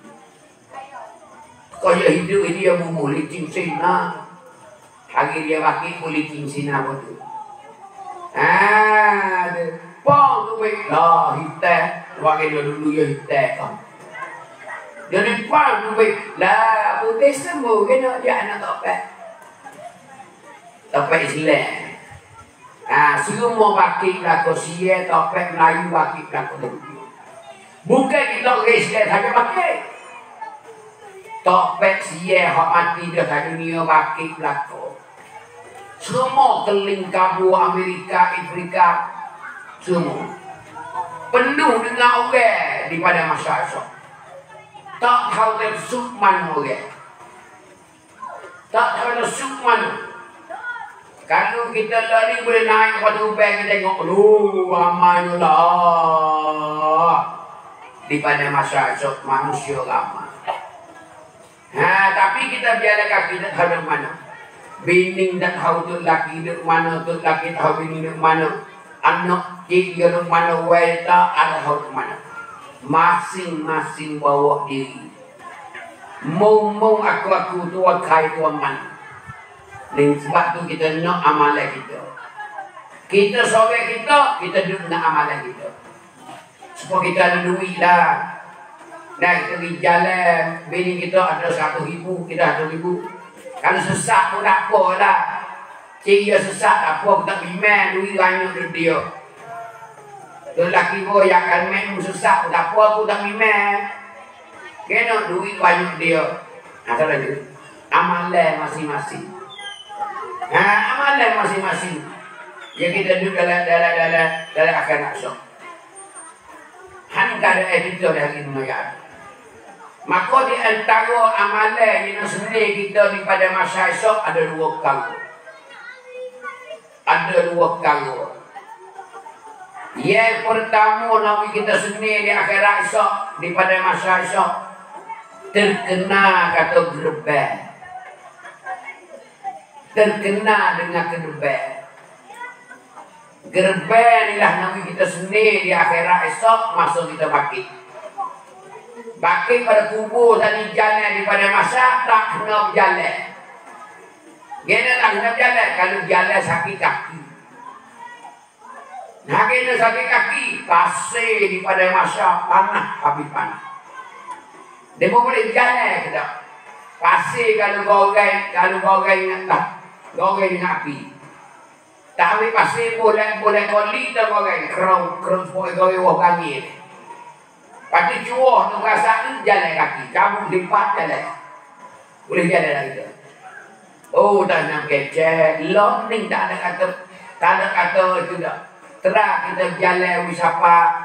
Kau dia hidup dia bubuk licin sina. Hari dia pakai pun licin sina apa tu. Pom tu baik lah hitam. Pakai dia dulu dia hitam. Jadi pom tu baik lah putih semua kena dia anak topek. Topek Islam. Semua bakit belakang siya, topek Melayu bakit belakang dulu. Bukan kita orang Islam saja bakit. Topek siya, hak mati dah kat dunia bakit belakang. Semua keling kabur Amerika, Afrika, semua. Penuh dengan orang daripada masyarakat. tak hawen sukman orang. Tak hawen sukman. Kalau kita lari boleh naik pada ubang kita tengok. Aduh, ramai lah. Di Padang Mahsyar manusia ramai. Ha, tapi kita biarkan kaki tak tahu mana. Bini tak tahu tu laki duduk mana, tu laki tahu bini duduk mana. Anak cik duduk mana, wae tak ada tahu mana. Masing-masing bawa diri. Mung-mung aku tua kai tua mana. Dan sebab tu kita nak amalan kita. Kita sore kita, kita duduk nak amalan kita. Supaya kita ada duit lah. Dan pergi jalan, bini kita ada 100 ribu, kita 100 ribu. Kalau sesak pun tak apa lah. Cik dia sesak tak apa, tak bimbang, duit banyak duduk dia. Lelaki pun yang akan main sesak pun tak apa, aku tak bimbang. Kena duit banyak dia. Nah, tak lagi. Amalan masing-masing. Nah, amalan masing-masing yang kita duduk dalam akan nafsu. Hanya ada editor dari mereka. Maka di antara amalan yang sendiri kita di pada masa esok ada dua perkara. Ada dua perkara. Yang pertama nabi kita sendiri di akhirat esok di pada masa esok terkena kata gerbang. Terkena dengan gerbang. Gerbang inilah nabi kita sendiri di akhirat esok masa kita bakit. Bakit pada kubur tadi jalan daripada masa tak kena berjalan. Kena tak kena berjalan kalau jalan sakit kaki. Nah kena sakit kaki pasir daripada masa panah habis panah. Dia boleh jalan ke tak? Pasir kalau goreng nak tak. Goreng dengan api. Tak ambil pasir boleh koli tak goreng. Kerong boleh goreng wah kami. Pati cuah tu rasa jalan kaki. Kamu lipat jalan. Boleh jalan lagi tu. Oh tanam kecek. Learning tak ada kata. Tak ada kata itu tak. Terang kita jalan wisapan.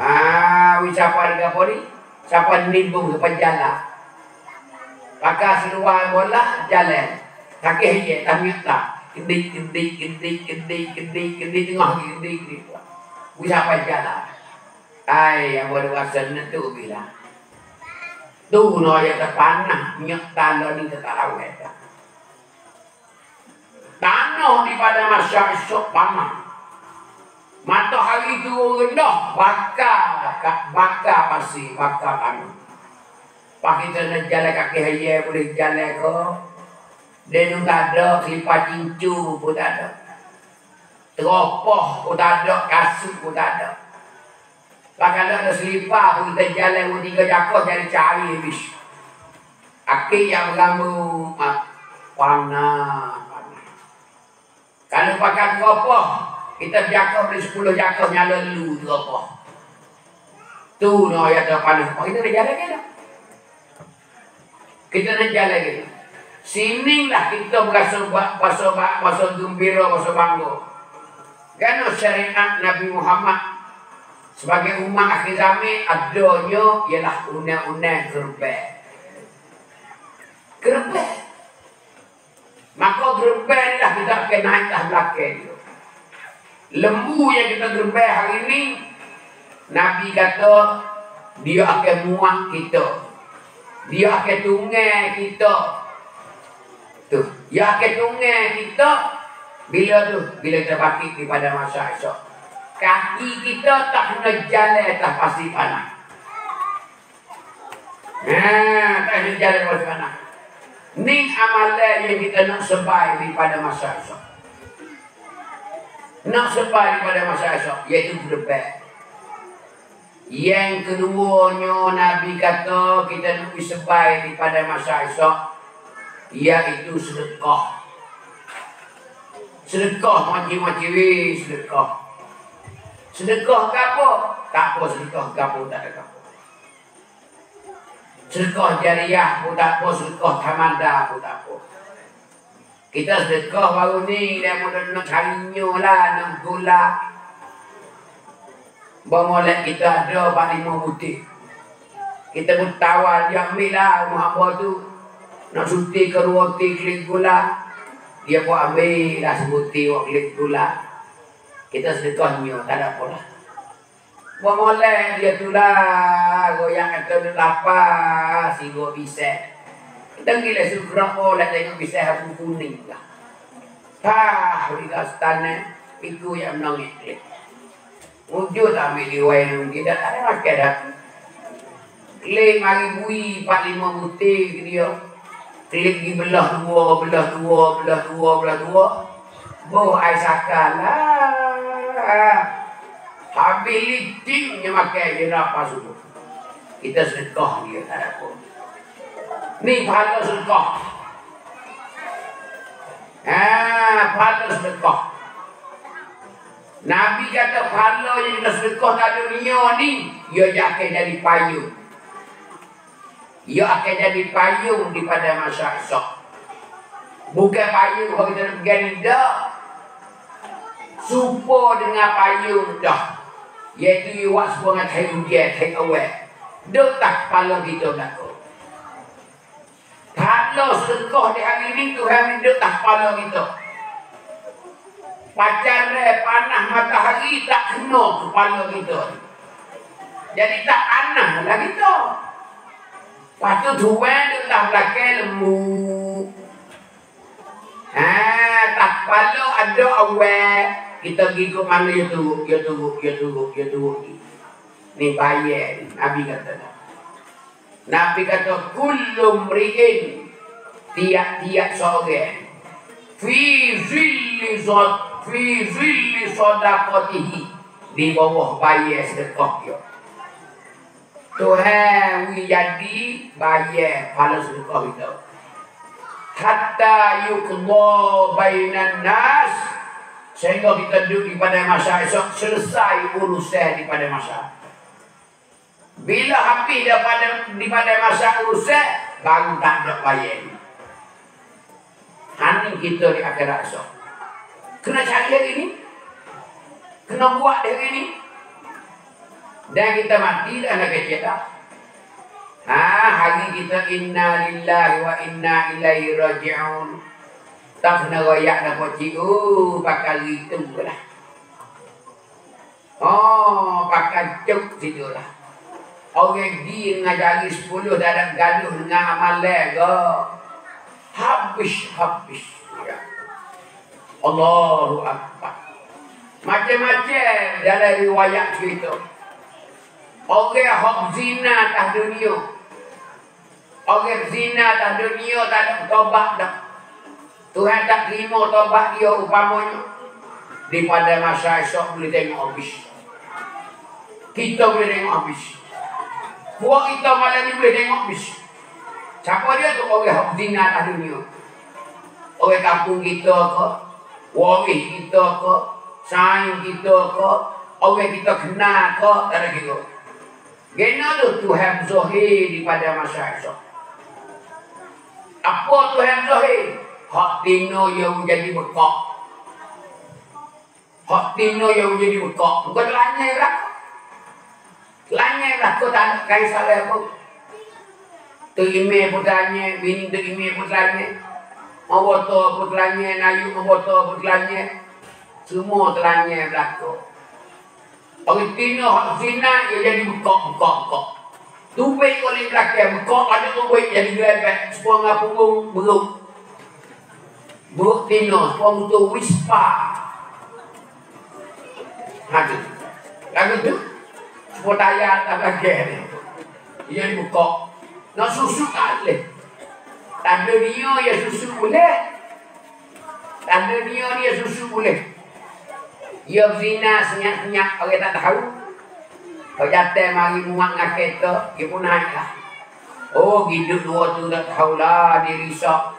Ah, wisapan dengan poli. Sampai nimbung sampai jalan. Pakai seluar bola jalan. Kaki hijau tak nyata. Kedik tengah kedik. Bisa sampai jalan. Ai yang boleh wasan tu bila. Tu no yang terpanah nyata lo ni tak tahu eta. Tanah di pada masyarakat panah. Matahari turun rendah, bakar pasir, bakar tanah. Pakai tanah jalan kaki haya boleh jalan ke. Dia tu tak ada, kelipah cincu pun tak ada. Teropoh pun tak ada, kasut pun tak ada. Pakai ada selipah pun kita jalan, pun tiga jakos jadi cari habis. Akhir yang berlamu, panah. Kalau pakai teropoh, kita berjakar beli 10 jakar nyala lu tu apa. Tu noh yang terpanah. Kita dah jalan ke tak? Kita dah jalan ke tak? Sinilah kita berasa bahasa gembira, bahasa bangga. Kerana syariat Nabi Muhammad sebagai umat akhir zaman adanya ialah undang-undang gerbang. Gerbang. Maka gerbang ni lah kita akan naik atas belakang dia. Lembu yang kita gerbang hari ini Nabi kata dia akan muak kita. Dia akan tungai kita. Tu, dia akan tungai kita bila kita bakit di pada masa esok. Kaki kita tak kena jalan atas pasir panah. Tak kena jalan atas pasir panah. Ni amalan yang kita nak sebai di pada masa esok. Nak sepai pada masa esok iaitu gerbang. Yang keduanya Nabi kata kita nak sepai pada masa esok iaitu sedekah. Sedekah macam-macam sedekah. Sedekah ke apa? Tak apa sedekah ke apa tak ada apa. Sedekah jariah pun tak apa, sedekah tamaddah pun tak apa. Kita sedekah baru ni, dia mudah nak carinya lah, nak gula. Bermolek kita ada panglima putih. Kita pun tawar dia ambil lah Muhammad tu. Nak suti ke ruoti klik gula. Dia pun ambil lah sebuti wak klik gula. Kita sedekahnya tak ada apa lah. Bermolek dia tu lah. Goyang atau lapas si go bisa. Kita gila sugrah boleh tengok bisa habu kuning lah. Tah di kastana itu yang menangis klik. Wujud ambil diwain kita tak ada makan dah. Klik mari bui 45 butir dia. Klik di belah dua, belah dua, belah dua, belah dua. Bo ai sakalah. Habis licin je makan dia apa subuh. Kita sedekah dia tak ada apa. Ni pahala sedekah. Ah, pahala sedekah. Nabi kata pahala yang kita sedekah kat dunia ni ia akan jadi payung. Ia akan jadi payung di Padang Mahsyar. Bukan payung kalau kita nak pergi dah. Supo dengan payung dah. Iaitu iwas buang air dia take away. Dah tak pahala kita dah. Pahala sedekah di hari ni Tuhan dah tak pahala kita. Pacarai panah matahari tak kena kepala kita. Jadi tak panah lah kita. Lepas tu tuan dia tak belakang lembu. Tak kepala ada awal. Kita pergi ke mana ya turut. Ni bayar ni. Nabi kata dah. Nabi kata kulum ri'in. Tiap-tiap seorang. Fi zilli zot. Fi zilli sodakotihi. Di bawah bayar sedekah dia. Tuhan jadi bayar pahala sedekah kita. Hatta yuqda bainan nas. Sehingga kita duduk di Padang Mahsyar esok. Selesai urusan di Padang Mahsyar. Bila habis di Padang Mahsyar urusan, baru tak ada bayar. Hanya kita di akhirat esok. Kena cari hari ini. Kena buat hari ini. Dan kita mati dan nak kecil tak. Hari kita inna lillahi wa inna ilaihi raji'un. Tak kena royak dan pocik. Pakai itu lah. Pakai cuk situ lah. Orang di ngajari 10 dalam gaduh dengan amalan ke. Habis. Ya. Allahu Akbar. Macam-macam dalam riwayat cerita. Orang hak zina atas dunia. Orang zina atas dunia tak ada taubat dah. Tuhan tak terima taubat dia umpamanya. Di Padang Mahsyar esok boleh tengok habis. Kita boleh tengok habis. Buat kita malam ni boleh tengok habis. Siapa dia tu orang hak zina atas dunia? Orang kampung kita ke? Wawih kita ke, saing kita ke, orang kita kenal ke, tak ada kira. Gena tu Tuhan Zohir di Padang Mahsyar. Apa Tuhan Zohir? Hak tino yang jadi bekak. Hak tino yang jadi bekak. Bukan lanyai lah. Lanyai lah kau tak nak kaisar lah pun. Terimai pun tanya, bini terimai pun tanya. Mawoto putlanya, nayu mawoto putlanya. Semua telanya belakang. Orang tino hak zina, dia jadi bukak. Tubik oleh belakang, bukak ada tubik jadi gelebek. Sepuluh dengan punggung, beruk tino, sepuluh itu wispa. Nanti lagu tu, sepuluh tayar tak belakang. Dia jadi bukak. Nak susu tak boleh. Tanda dia ya susu boleh. Tanda dia susu boleh. Dia zina senyap-senyap orang tak tahu. Kalau jatuh mari muat dengan kereta, dia pun naik lah. Hidup dua tu tak tahulah dia risau.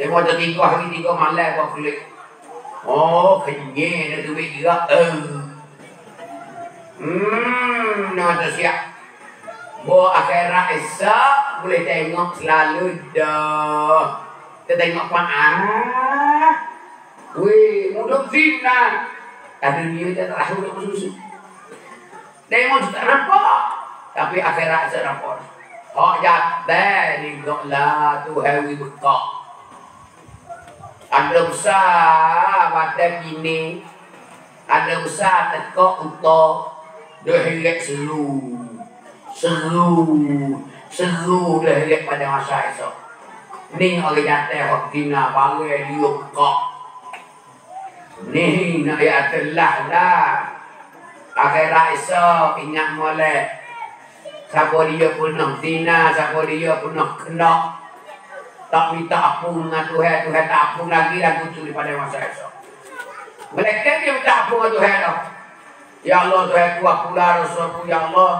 Dia mau 3 hari 3 malam buat kulit. Kenyir dia duit gerak. Nak tak siap. Buat akhirat esok. Boleh tengok selalu dah. Kita tengok pun weh, mudah zina. Kat dunia tak tahu dah bersusu. Demo juga nampak. Tapi akhirat saya nampak. Hak jatah ni la tuhawi bekak. Ada besar badan gini. Ada besar tekak untuk dia hilang seru. Seru dia hilang pada masa esok. Ni orang jatah hak kina panggil dia bekak. Ni nak ya telah lah. Akhirat esok ingat molek. Siapa dia punah zina, siapa dia punah kena. Tak minta ampun dengan Tuhan, Tuhan tak ampun lagi lah kucu daripada masa esok. Mereka dia minta ampun dengan Tuhan lah. Ya Allah Tuhan ku, akulah Rasulku, Ya Allah.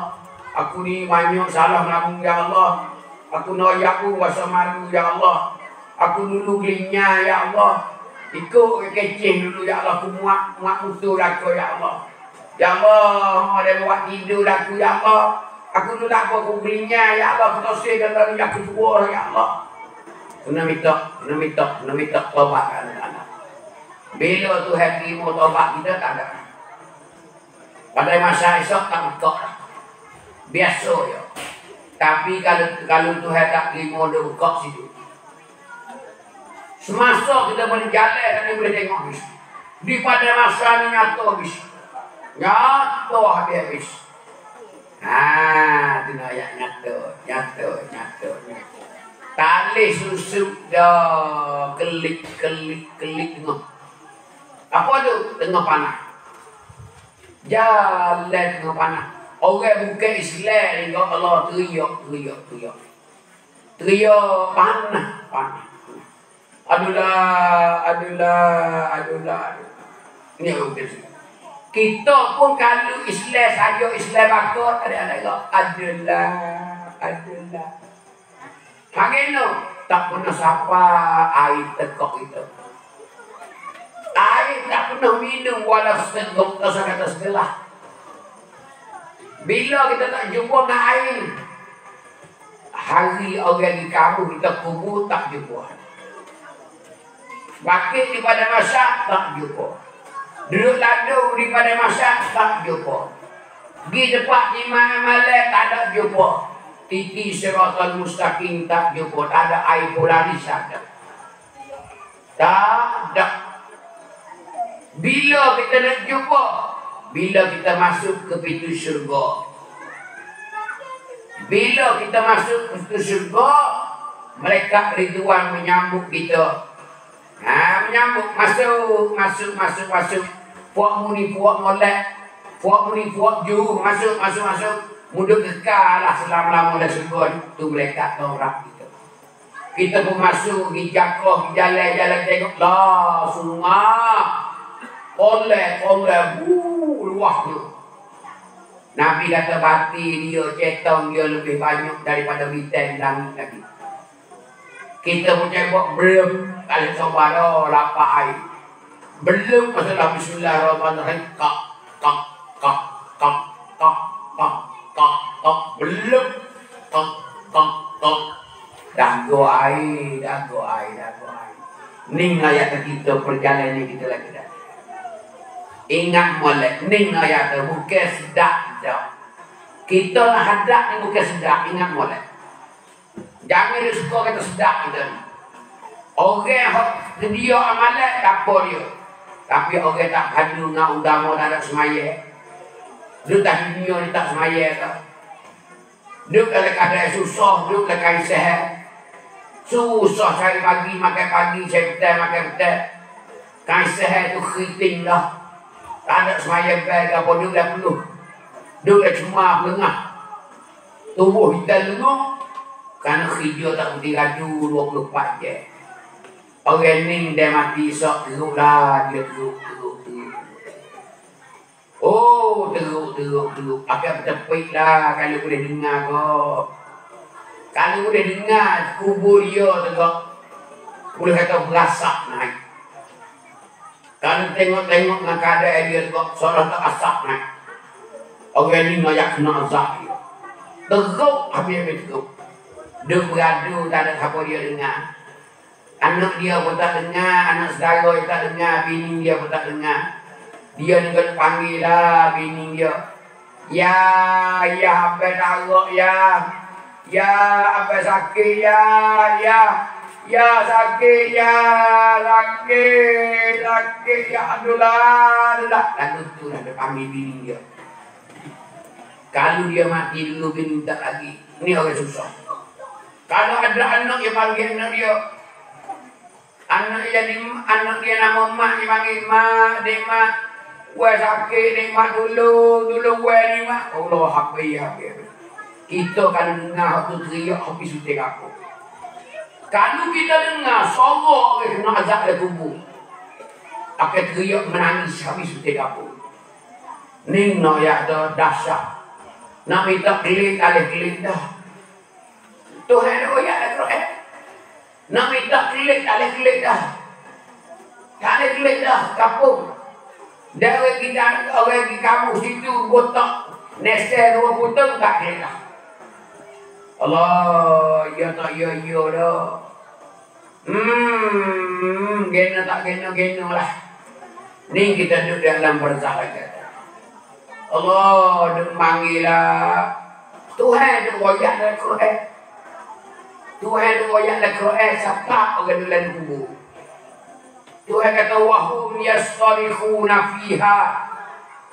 Aku ni banyak salah melamun, Ya Allah. Aku noyak ku, wasa malu, Ya Allah. Aku dulu gelinya, Ya Allah. Ikut kecil dulu, Ya Allah. Aku muak musuh aku, Ya Allah. Ya Allah, ada buat tidur aku, Ya Allah. Aku tu tak apa aku belinya, Ya Allah. Aku tosih dan lalu aku suruh, Ya Allah. Kena minta tobat anak-anak. Bila tu hati mu tobat kita tak ada. Pada masa esok tak buka. Biasa ya. Tapi kalau tu hati tak terima dia buka situ. Semasa kita boleh jalan dan boleh tengok habis. Di pada masa ni nyata habis. Nyata habis. Haa, tu nak ayat nyata. Tali susuk dah, kelik tengok. Apa tu? Tengok panah. Jalan tengok panah. Orang bukan Islam, tengok Allah teriak. Teriak panah. Adulah. Ini orang bukan kita pun kalau Islam saja, Islam bakar, tak ada lagi. Adalah. Panggil no, tak pernah sapa air tekok itu. Air tak pernah minum, walau seteguk, tak usah kata setelah. Bila kita tak jumpa nak air, hari orang di kamu, kita kubur, tak jumpa. Bakit daripada masak, tak jumpa. Duduk ladu daripada masak, tak jumpa. Pergi tempat imam malam, tak ada jumpa. Titi Suratul Mustaqim, tak jumpa. Tak ada air polaris, tak ada. Bila kita nak jumpa? Bila kita masuk ke pintu syurga. Bila kita masuk ke pintu syurga, mereka Ridwan menyambut kita. Menyambut, masuk. Puak muni, puak juh, masuk. Muduk kekal lah selama-lama dah sebut. Tu mereka tolak kita. Kita pun masuk, dijakoh, jalan-jalan tengok. Lah, sungai. Oleh, luah tu. Nabi kata bati dia, cetong dia lebih banyak daripada bintang langit lagi. Kita pun cebok belum. Kalau saudara lapar air belum masalah bismillahirrahmanirrahim kok belum kok dah go air ning ayat kita perjalanan kita lagi dah ingat molek ning ayat bukan sedak dah kita lah hadak ni bukan sedak ingat molek jangan suka kata sedak kita ni. Orang yang dia amalan tak apa dia. Tapi orang tak hadir dengan udama tak ada semaya. Dia tak hidup dia tak semaya tak. Dia kalau keadaan susah, dia kalau keadaan sehat. Susah cari pagi, cari petang. Keadaan sehat tu keriting lah. Tak ada semaya baik apa, dia dah penuh. Dia dah cuma lengah. Tubuh kita lengah. Kerana kerja tak berhenti raju 24 je. Orang ni dia mati esok teruk lah. Oh teruk. Agak bertepik lah kalau boleh dengar kau. Kalau boleh dengar kubur dia teruk. Boleh kata berasap naik. Kalau tengok-tengok dengan keadaan dia teruk. Seolah tak asap naik. Orang ni nak kena azab dia. Teruk habis teruk. Dia beradu tak ada apa dia dengar. Anak dia pun tak dengar, anak saudara dia tak dengar, bini dia pun tak dengar. Dia ni kena panggil lah bini dia. Ya hamba Allah ya. Ya hamba sakit ya. Ya sakit ya. Sakit ya Abdullah. Lalu tuh ada panggil bini dia. Kalau dia mati dulu bini minta lagi. Ini orang susah. Kalau ada anak yang panggil anak dia. Anak jadi anak dia nama mak dipanggil mak demak. Gua sakit nikmat dulu gua nikmat Allah habis kita kalau dengar tu teriak habis utek aku kalau kita dengar sorok dia kena azab dari kubur akan teriak menangis habis utek aku ni nak ya dah dahsyat nak minta kelip alih kelip dah Tuhan oh ya nak minta kelip alih kelip dah tak ada kelip dah kapung dah kita orang di kampung situ botak nesel dua puteng tak kena. Allah ya tak ya dah. Kena tak kena lah. Ni kita duduk dalam bersahaja. Allah duk manggillah Tuhan duk royak dalam Quran. Tuhan duk royak dalam Quran siapa orang dalam kubur. Tuhan kata wahum yastarihuna fiha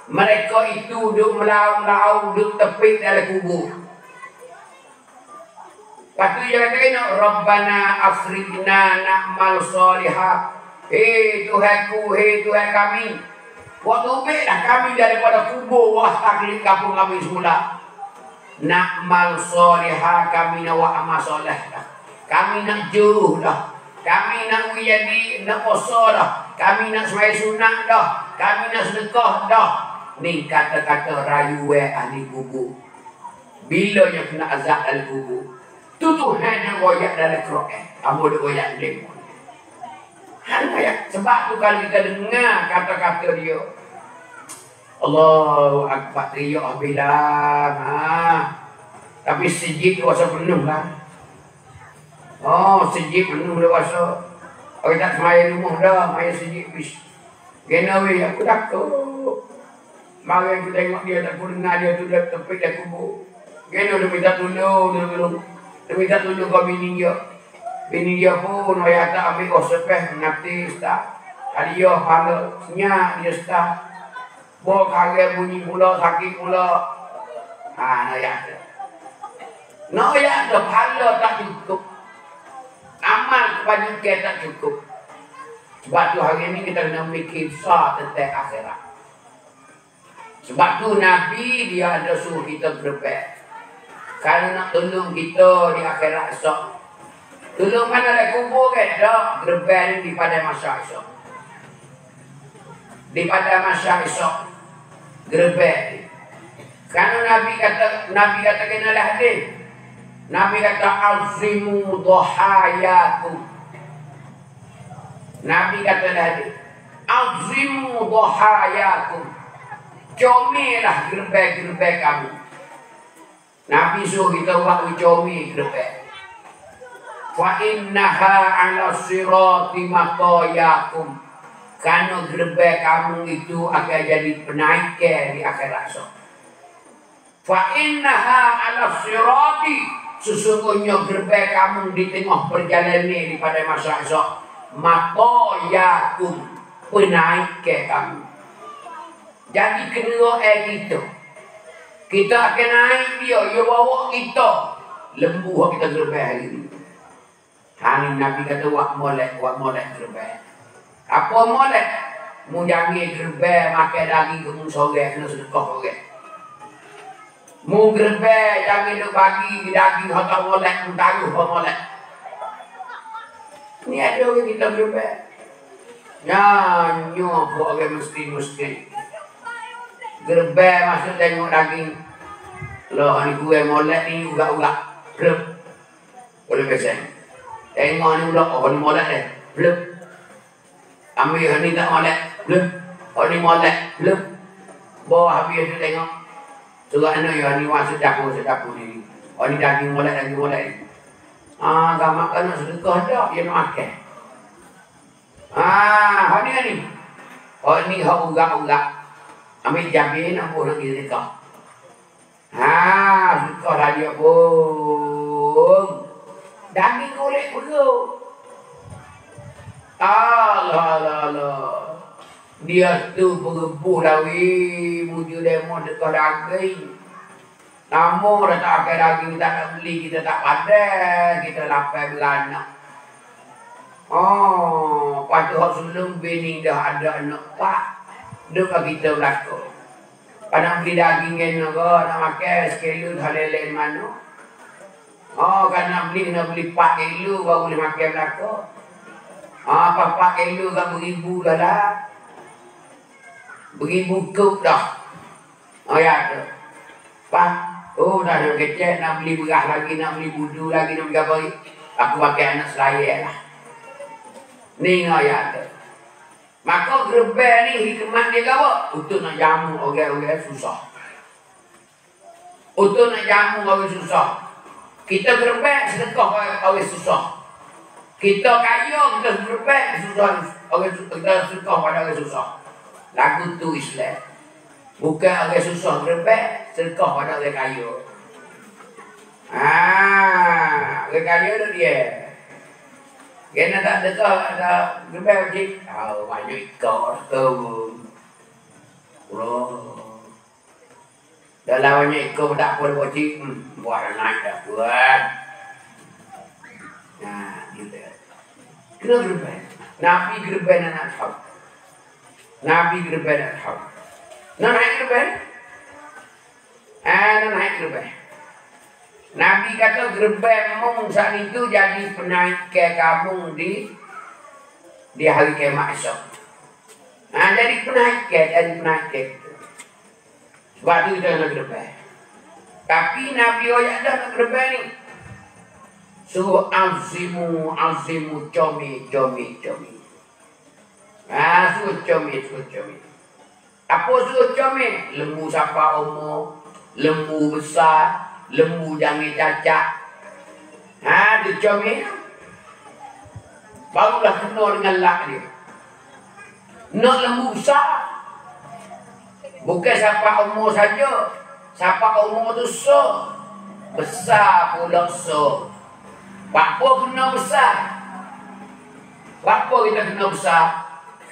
mereka itu duk melaung-laung duk tepik dalam kubur. Lepas tu dia kata Rabbana afriqna na'mal salihah. Hei Tuhanku, hei Tuhan kami. Waktu ubiklah kami daripada kubur wah taklid kampung kami semula. Na'mal salihah kami nak amal soleh dah. Kami nak juruh dah. Kami nak jadi nak puasa dah. Kami nak semai sunat dah. Kami nak sedekah dah. Ni kata-kata rayu ahli kubur. Bila yang kena azab ahli kubur. Tu Tuhan yang royak dalam Quran. Kamu dia royak dia. Sebab tu kalau kita dengar kata-kata dia. Allahu Akbar teriak habis lah. Tapi sejid kuasa penuh lah. Oh, sejik penuh dewasa. Orang tak semaya rumah dah, maya sejik bis. Kena weh, aku takut. Mari aku tengok dia, aku dengar dia tu dah tepik dah kubur. Kena dia minta tolong, dia minta tolong kau bini dia. Bini dia pun, orang tak ambil kau sepeh, mengerti, tak. Kali dia pala, nyak dia tak. Bawa karet bunyi pula, sakit pula. Orang tak. Orang tak, pala tak cukup. Amal kebajikan tak cukup. Sebab tu hari ini kita kena mikir besar tentang akhirat. Sebab tu Nabi dia ada suruh kita berbaik. Kalau nak tolong kita di akhirat esok. Tolong mana dah kubur kan? Dah berbaik ni di Padang Mahsyar esok. Di Padang Mahsyar esok. Berbaik. Kalau Nabi kata kena lah hadis. Nabi kata azimu dhahayakum. Nabi kata tadi azimu dhahayakum. Comilah gerbek-gerbek kamu. Nabi suruh kita buat comi gerbek. Wa innaha ala sirati matayakum. Karena gerbek kamu itu akan jadi penaik di akhirat esok. Fa innaha ala sirati sesungguhnya gerbek kamu di tengah perjalanan ini daripada masa esok mata yakum penaik ke kamu jadi kedua kita akan naik dia bawa kita lembu kita gerbek hari ini hari Nabi kata wak molek gerbek apa molek mu jangan gerbek makan daging kamu sore kena sedekah orang mu gerbek jangan duk bagi daging hotak molek mu taruh molek. Ni ada orang kita gerbek. Nyanyo buat orang mesti. Gerbek masuk tengok daging. Lah ni kuih molek ni ugak-ugak. Blep. Boleh pesan. Tengok ni ulak orang molek dah. Blep. Ambil ni tak molek. Blep. Orang ni molek. Blep. Bawa habis tu tengok. Surat anak yang ni wang sedapur ni. Orang ni daging molek ni. Gamak kena sedekah dah, dia nak makan. Orang ni. Orang ni hak ugak-ugak. Ambil jabin, nak buat lagi sedekah. Ha, kau dah dia bung. Daging kulit perut. Allah Allah. Dia tu bergebuh lawi, wujud demo dekat daging. Namun kita tak pakai daging, kita nak beli, kita tak pandai, kita lapai belanak. Oh, patut hak sebelum bini dah ada anak pak. Dekat kita belakang. Kadang beli daging kena ke, nak makan sekilo dah leleh mana. Oh, kan nak beli, kena beli 4 kilo baru boleh makan belakang. Ah, 4 kilo kan beribu dah lah. Beribu kub dah. Oh, ya tu. Pak, oh dah nak kecek, nak beli beras lagi, nak beli budu lagi, nak beli apa lagi. Aku pakai anak selaya lah. Ni ngah ya tu. Maka gerbel ni hikmat dia apa? Untuk nak jamu orang-orang susah. Untuk nak jamu orang susah. Kita gerbel sedekah orang susah. Kita kaya kita gerbel susah orang kita sedekah pada orang susah. Lagu tu Islam. Bukan orang susah gerbel sedekah pada orang kaya. Ah, orang kaya tu dia. Kena tak dekat ada gerbel je. Tahu banyak ikan tahu. Loh. Dalam banyak ikan tak pun bocik. Buat naik dah buat. Nah, gitu. Kena gerbel. Nabi gerbel nak tahu. Nabi gerbel nak tahu. Nak naik gerbel? Ah, nak naik gerbel. Nabi kata gerbel mung saat itu jadi penaik ke kampung di hari kiamat esok. Nah, jadi penaik ke. Sebab itu kita nak gerbel. Tapi Nabi Oyak dah nak gerbel ni. Suruh azimu, comi. Ah, suruh comi. Apa suruh comi? Lembu sapa umur, lembu besar. Lembu jangan cacat. Ha, dia comel. Barulah kena dengan lak dia. Nak lembu besar. Bukan siapa umur saja. Siapa umur tu so. Besar pula so. Bapa kena besar. Bapa kita kena besar.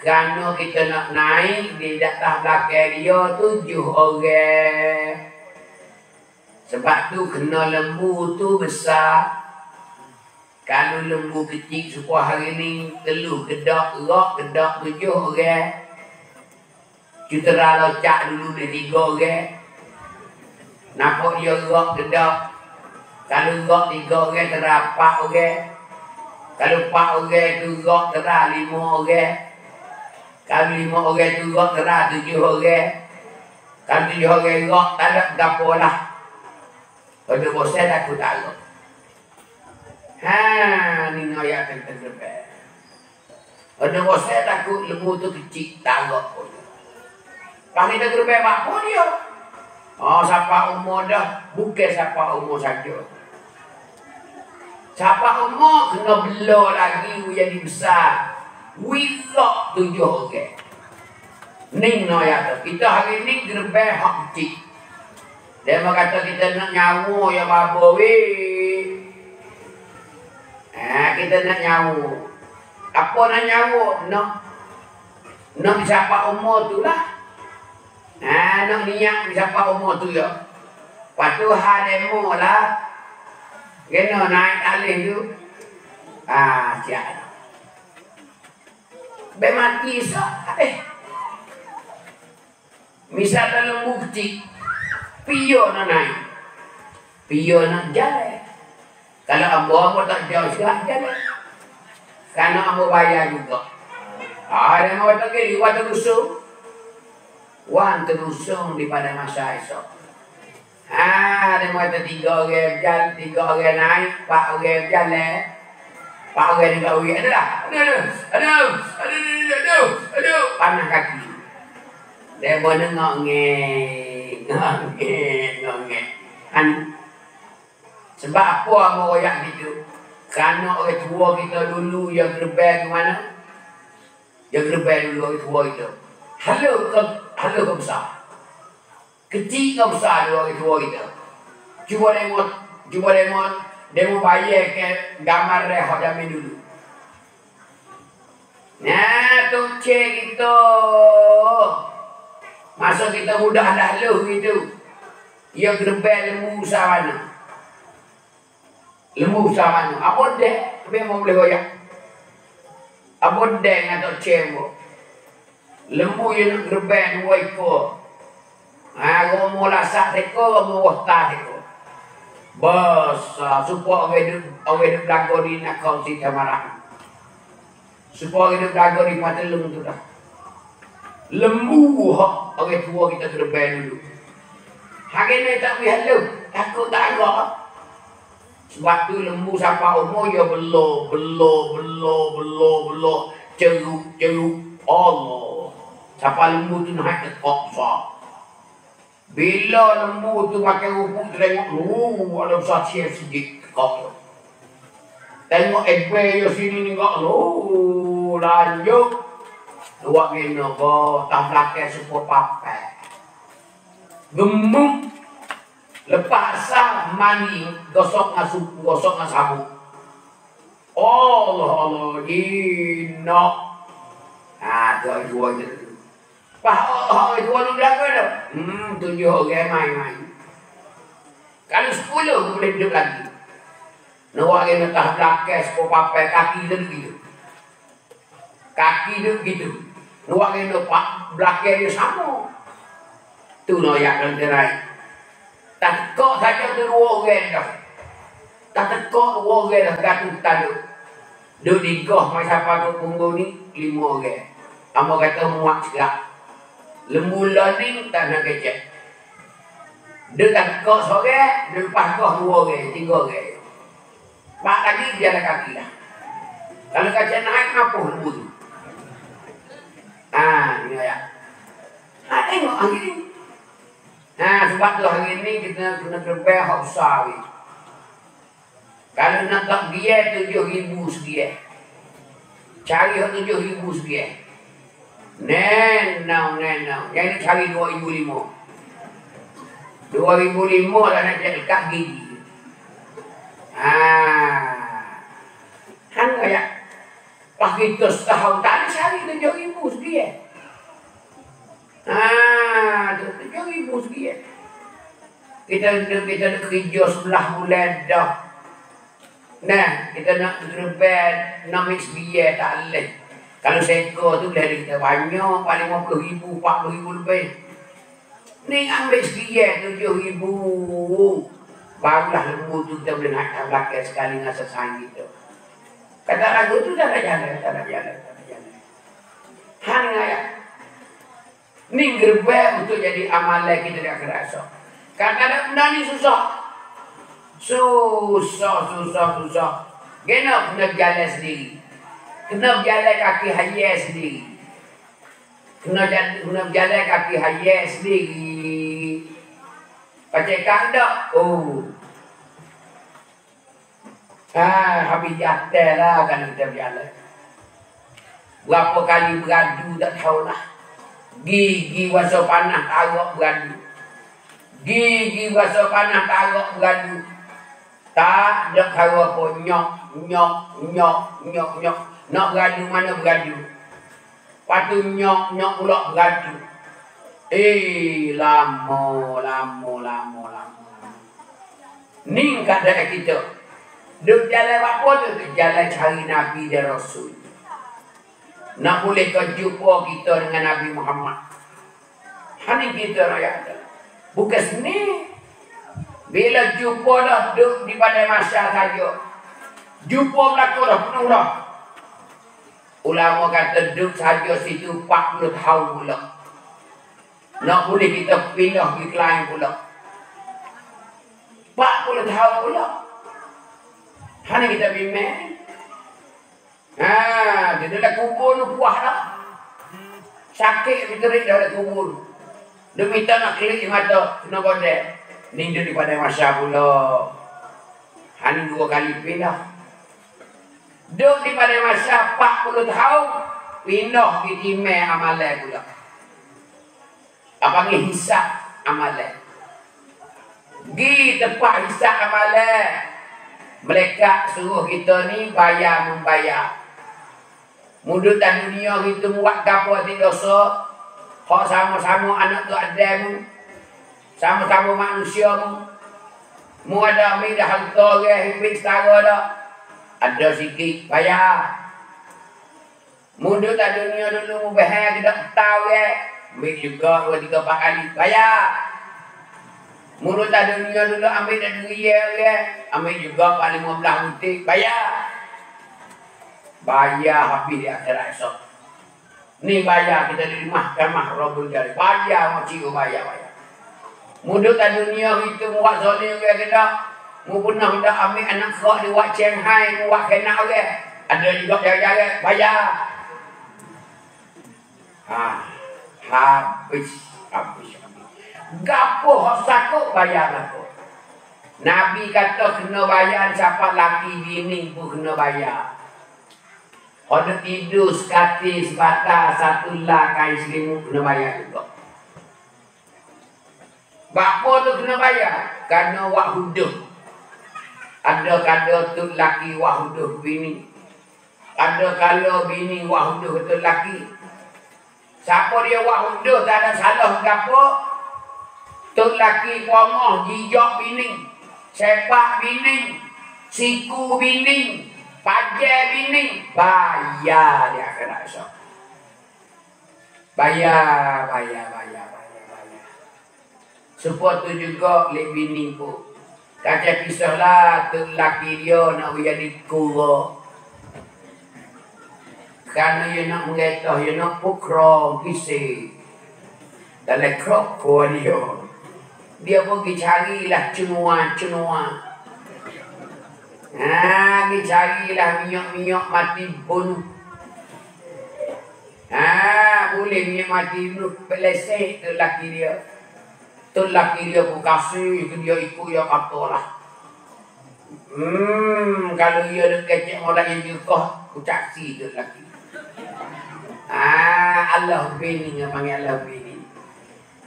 Kerana kita nak naik di atas belakang dia 7 orang. Sebab tu kena lembu tu besar. Kalau lembu kecil supaya hari ni teluh kedak 7 orang. Cutera locak dulu dia 3 orang. Nampak dia gerak kedak. Kalau gerak 3 orang tera 4 orang. Kalau 4 orang tu gerak tera 5 orang. Kalau 5 orang tu gerak tera 7 orang. Kalau 7 orang gerak tak ada gapo lah. Pada bosan aku tak tahu. Haa, ni ngaya tentang gerbel. Pada bosan aku lembu tu kecil, tak tahu. Lepas kita gerbel apa dia? Oh, siapa umur dah. Bukan siapa umur saja. Siapa umur kena bela lagi jadi besar. Wilok 7 orang. Ni ngaya tu. Kita hari ni gerbel hak kecil. Dia kata kita nak nyawa ya bapa weh. Ah, kita nak nyawa. Apa nak nyawa? Nak siapa umur tu lah. Ah, nak niat siapa umur tu ya. Patu hal demo lah. Kena naik alih tu. Ah, siap. Bermati sah. Misal dalam bukti Pio nak naik. Pio nak jalan. Kalau ambo tak jauh sekarang jalan. Karena ambo bayar juga. Ada yang awak tak kiri. Awak terusung. Awak terusung di Padang Mahsyar esok. Ada yang awak 3 orang jalan. 3 orang naik. 4 orang jalan. 4 orang dekat urik. Aduh. Panah kaki. Dia boleh dengar ngek. Ngek. Anu. Sebab apa orang royak gitu? Kerana orang tua kita dulu yang gerbel ke mana? Yang gerbel dulu orang tua kita. Halo ke besar. ketika besar orang tua kita. Cuma dia mau bayarkan gambar dia hak jamin dulu. Nah, tu cek kita. Masa kita mudah dah lu gitu. Ia gerbel lemu sawana. Ilmu usaha mana? Apa deh? Memang boleh goyak. Apa deh atau cembo? Lemu yang gerben waiko. Aku mau lasak teko, mau wahta teko. Bos, supaya awet belakang ni nak kau si kamera. Supaya awet belakang ni mata lemu tu dah. Lemu ha, awet tua kita gerben dulu. Hari ni tak boleh lemu, takut tak agak. Sebab tu lembu sampai umur ya belok ceruk Allah. Sampai lembu tu naik ke koksa. Bila lembu tu pakai rupuk tengok ada besar siap sedikit ke koksa. Tengok ekber ya sini ni kok lanjut. Luak kena kau tak belakang sepuluh papai. Gemuk. Lepas sah mani gosok ngasup gosok ngasabu. Allah Allah dino. Ah tuan jual tu. Pah jual tu berapa tu? 7 orang main. Kalau 10 boleh hidup lagi. Nawak yang letak belakang sepapai kaki gitu. Kaki gitu. Nawak yang letak belakang dia sama. Tu noyak dan terai. Tak tekok saja tu 2 orang dah. Tak tekok 2 orang dah kat hutan tu. Duk digah masa pakai punggung ni 5 orang. Kamu kata muak sekarang. Lembulah ni tak nak kecek. Dia tak tekok seorang, dia lepas gah 2 orang, 3 orang. 4 lagi jalan kaki dah. Kalau kacau naik, ngapuh lembu tu. Haa, ni ayat. Haa, tengok angin ni. Nah, sebab tu hari ni kita kena terbaik hak besar ni. Kalau nak tak biar 7,000 sekian. Cari hak 7,000 sekian. Nenau. Yang ni cari 2,500. 2,500 lah nak cari dekat gigi. Haa. Kan kayak pas kita setahun tak ada cari 7,000 sekian. Ah, tu 7,000 sekian. Kita kerja 11 bulan dah. Nah, kita nak gerben 6 biar tak leh. Kalau seko tu boleh kita banyak paling 50,000, 40,000 lebih. Ni ambil biar 7,000. Barulah lembu tu kita boleh naik belakang sekali dengan sesang kita. Kata ragu tu tak ada jalan. Hang ayat. Ini gerbang untuk jadi amalan kita tidak kerasa. Kadang-kadang benda ni susah. Kena berjalan sendiri. Kena berjalan kaki hayat sendiri. Kena berjalan kaki hayat sendiri. Pakai kandak. Oh. Ah, habis jatuh lah kan kita berjalan. Berapa kali beradu tak tahulah. Gigi wasa panah tarok beradu. Tak ada kara apa nyok. Nak beradu mana beradu. Patu nyok pula beradu. Lama. Ni keadaan kita. Duk jalan apa tu? Jalan cari Nabi dan Rasul. Nak boleh kau jumpa kita dengan Nabi Muhammad. Hari kita rakyat dah. Bukan sini. Bila jumpa dah duduk di Padang Mahsyar saja. Jumpa belakang dah penuh dah. Ulama kata duduk saja situ 40 tahun pula. Nak boleh kita pindah di klien pula. 40 tahun pula. Hari kita bimbang. Haa, dia dah kubur tu puas dah. Sakit terik dah kubur. Dia minta nak kelik mata, kena bodek. Ni dia daripada masa pula. Hani 2 kali pindah. Duduk daripada masa 40 tahun, pindah di timah amalan pula. Apa panggil hisap. amalan. Di tempat hisab amalan, mereka suruh kita ni bayar membayar. Mudutan dunia kita buat kapal di dosa. Kau sama-sama anak tu Adam, sama-sama manusia mu. Mu ada midah harta orang hidup setara dah. Ada sikit bayar. Mudutan dunia dulu mu bahaya kita tahu ya. Ambil juga 2-3 kali bayar. Mulut tak dunia dulu ambil dah dunia ya. Ambil juga 15 butik bayar. Bayar habis di akhirat esok. Ni bayar kita di mahkamah Rabbul Jari. Bayar macam tu bayar. Mulut tak dunia kita buat soalnya ya kita. Mu pernah dah ambil anak kau di buat Shanghai, buat kena ya. Ada juga jaga-jaga bayar. Ha. Habis. Gapo hosako bayar aku. Nabi kata kena bayar siapa laki bini pun kena bayar. Kalau tidur sekati sebatas satu lah kain selimut kena bayar juga. Gapo tu kena bayar kerana wak huduh. Ada kada tu laki wak huduh bini. Ada kalau bini wak huduh tu laki. Siapa dia buat huduh tak ada salah gapo. Tok laki pongoh jijok bining, sepak bining, siku bining, pajak bining, bayar dia kena esok. Bayar. Supaya tu juga le bining pun. Kaca kisahlah tok laki dia nak jadi kuro. Kerana dia nak mengetahu, dia nak pukul kisih dalam kerokok dia. Dia pergi carilah cenua-cenua. Dia carilah minyak-minyak mati bunuh. Boleh minyak mati bunuh, peleseh tu laki dia. Tu laki dia pun kasih, dia ikut, dia katalah. Kalau dia ada kecek orang yang jukah, aku caksi tu laki. Allah bini yang panggil Allah bini.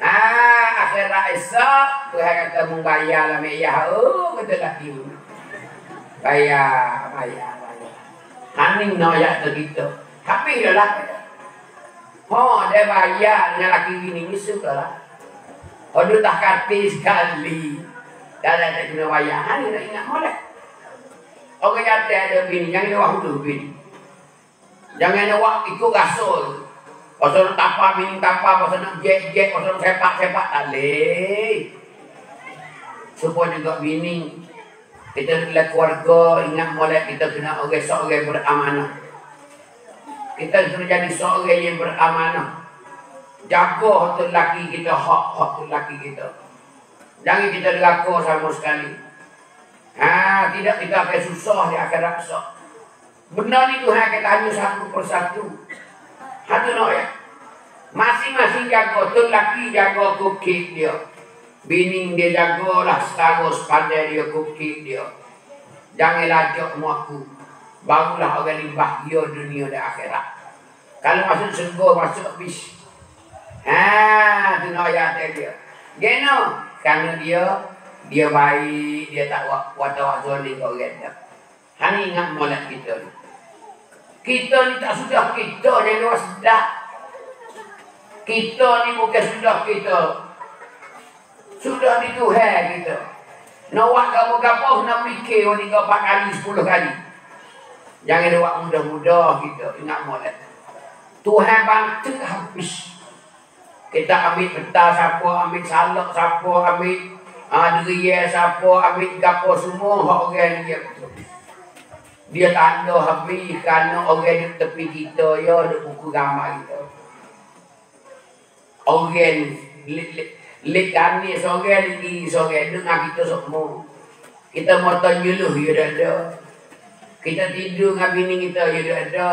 Akhirat esok Tuhan kata membayar lah meyah. Betul lagi. Bayar. Haning noyak tu gitu. Habis dah lah. Dia bayar dengan laki bini ni suka lah. Dia tak kati sekali. Dah tak kena bayar. Haning tak ingat boleh. Orang kata ada bini, jangan ada waktu bini. Jangan ada wak ikut rasul. Pasal nak tapar, bini tapar. Pasal nak jek-jek, pasal nak sepak-sepak. Tak boleh. Supaya juga bini. Kita kena keluarga. Ingat mulai kita kena orang-orang beramanah. Kita kena jadi seorang yang beramanah. Jaga hati lelaki kita. Hak-hak lelaki kita. Jangan kita dilakor sama sekali. Tidak kita akan susah. Dia akan raksak. Benda ni Tuhan akan tanya satu persatu. Satu nak ya. Masing-masing jaga. Tu laki jaga kukik dia. Bining dia jagalah setara sepandai dia kukik dia. Jangan lajak muaku. Barulah orang yang bahagia dunia dan akhirat. Kalau masuk senggur, masuk habis. Tu nak ya dia. Geno. Kerana dia baik. Dia tak buat-buat zolim orang dah. Hanya ingat molek kita ni. Kita ni tak sudah kita ni luar sedap. Kita ni bukan sudah kita. Sudah di Tuhan kita. Nak buat kamu-kamu nak fikir orang 4 kali 10 kali. Jangan nak buat mudah-mudah kita. Ingat molek. Tuhan bantu habis. Kita ambil peta siapa, ambil salak siapa, ambil diriya siapa, ambil gapo semua orang dia betul. Dia tanda habis kerana orang di tepi kita, ya, di buku gambar kita. Orang, lek kami seorang lagi, seorang dengan kita semua. Kita mata nyeluh, ya dah ada. Kita tidur dengan bini kita, ya dah ada.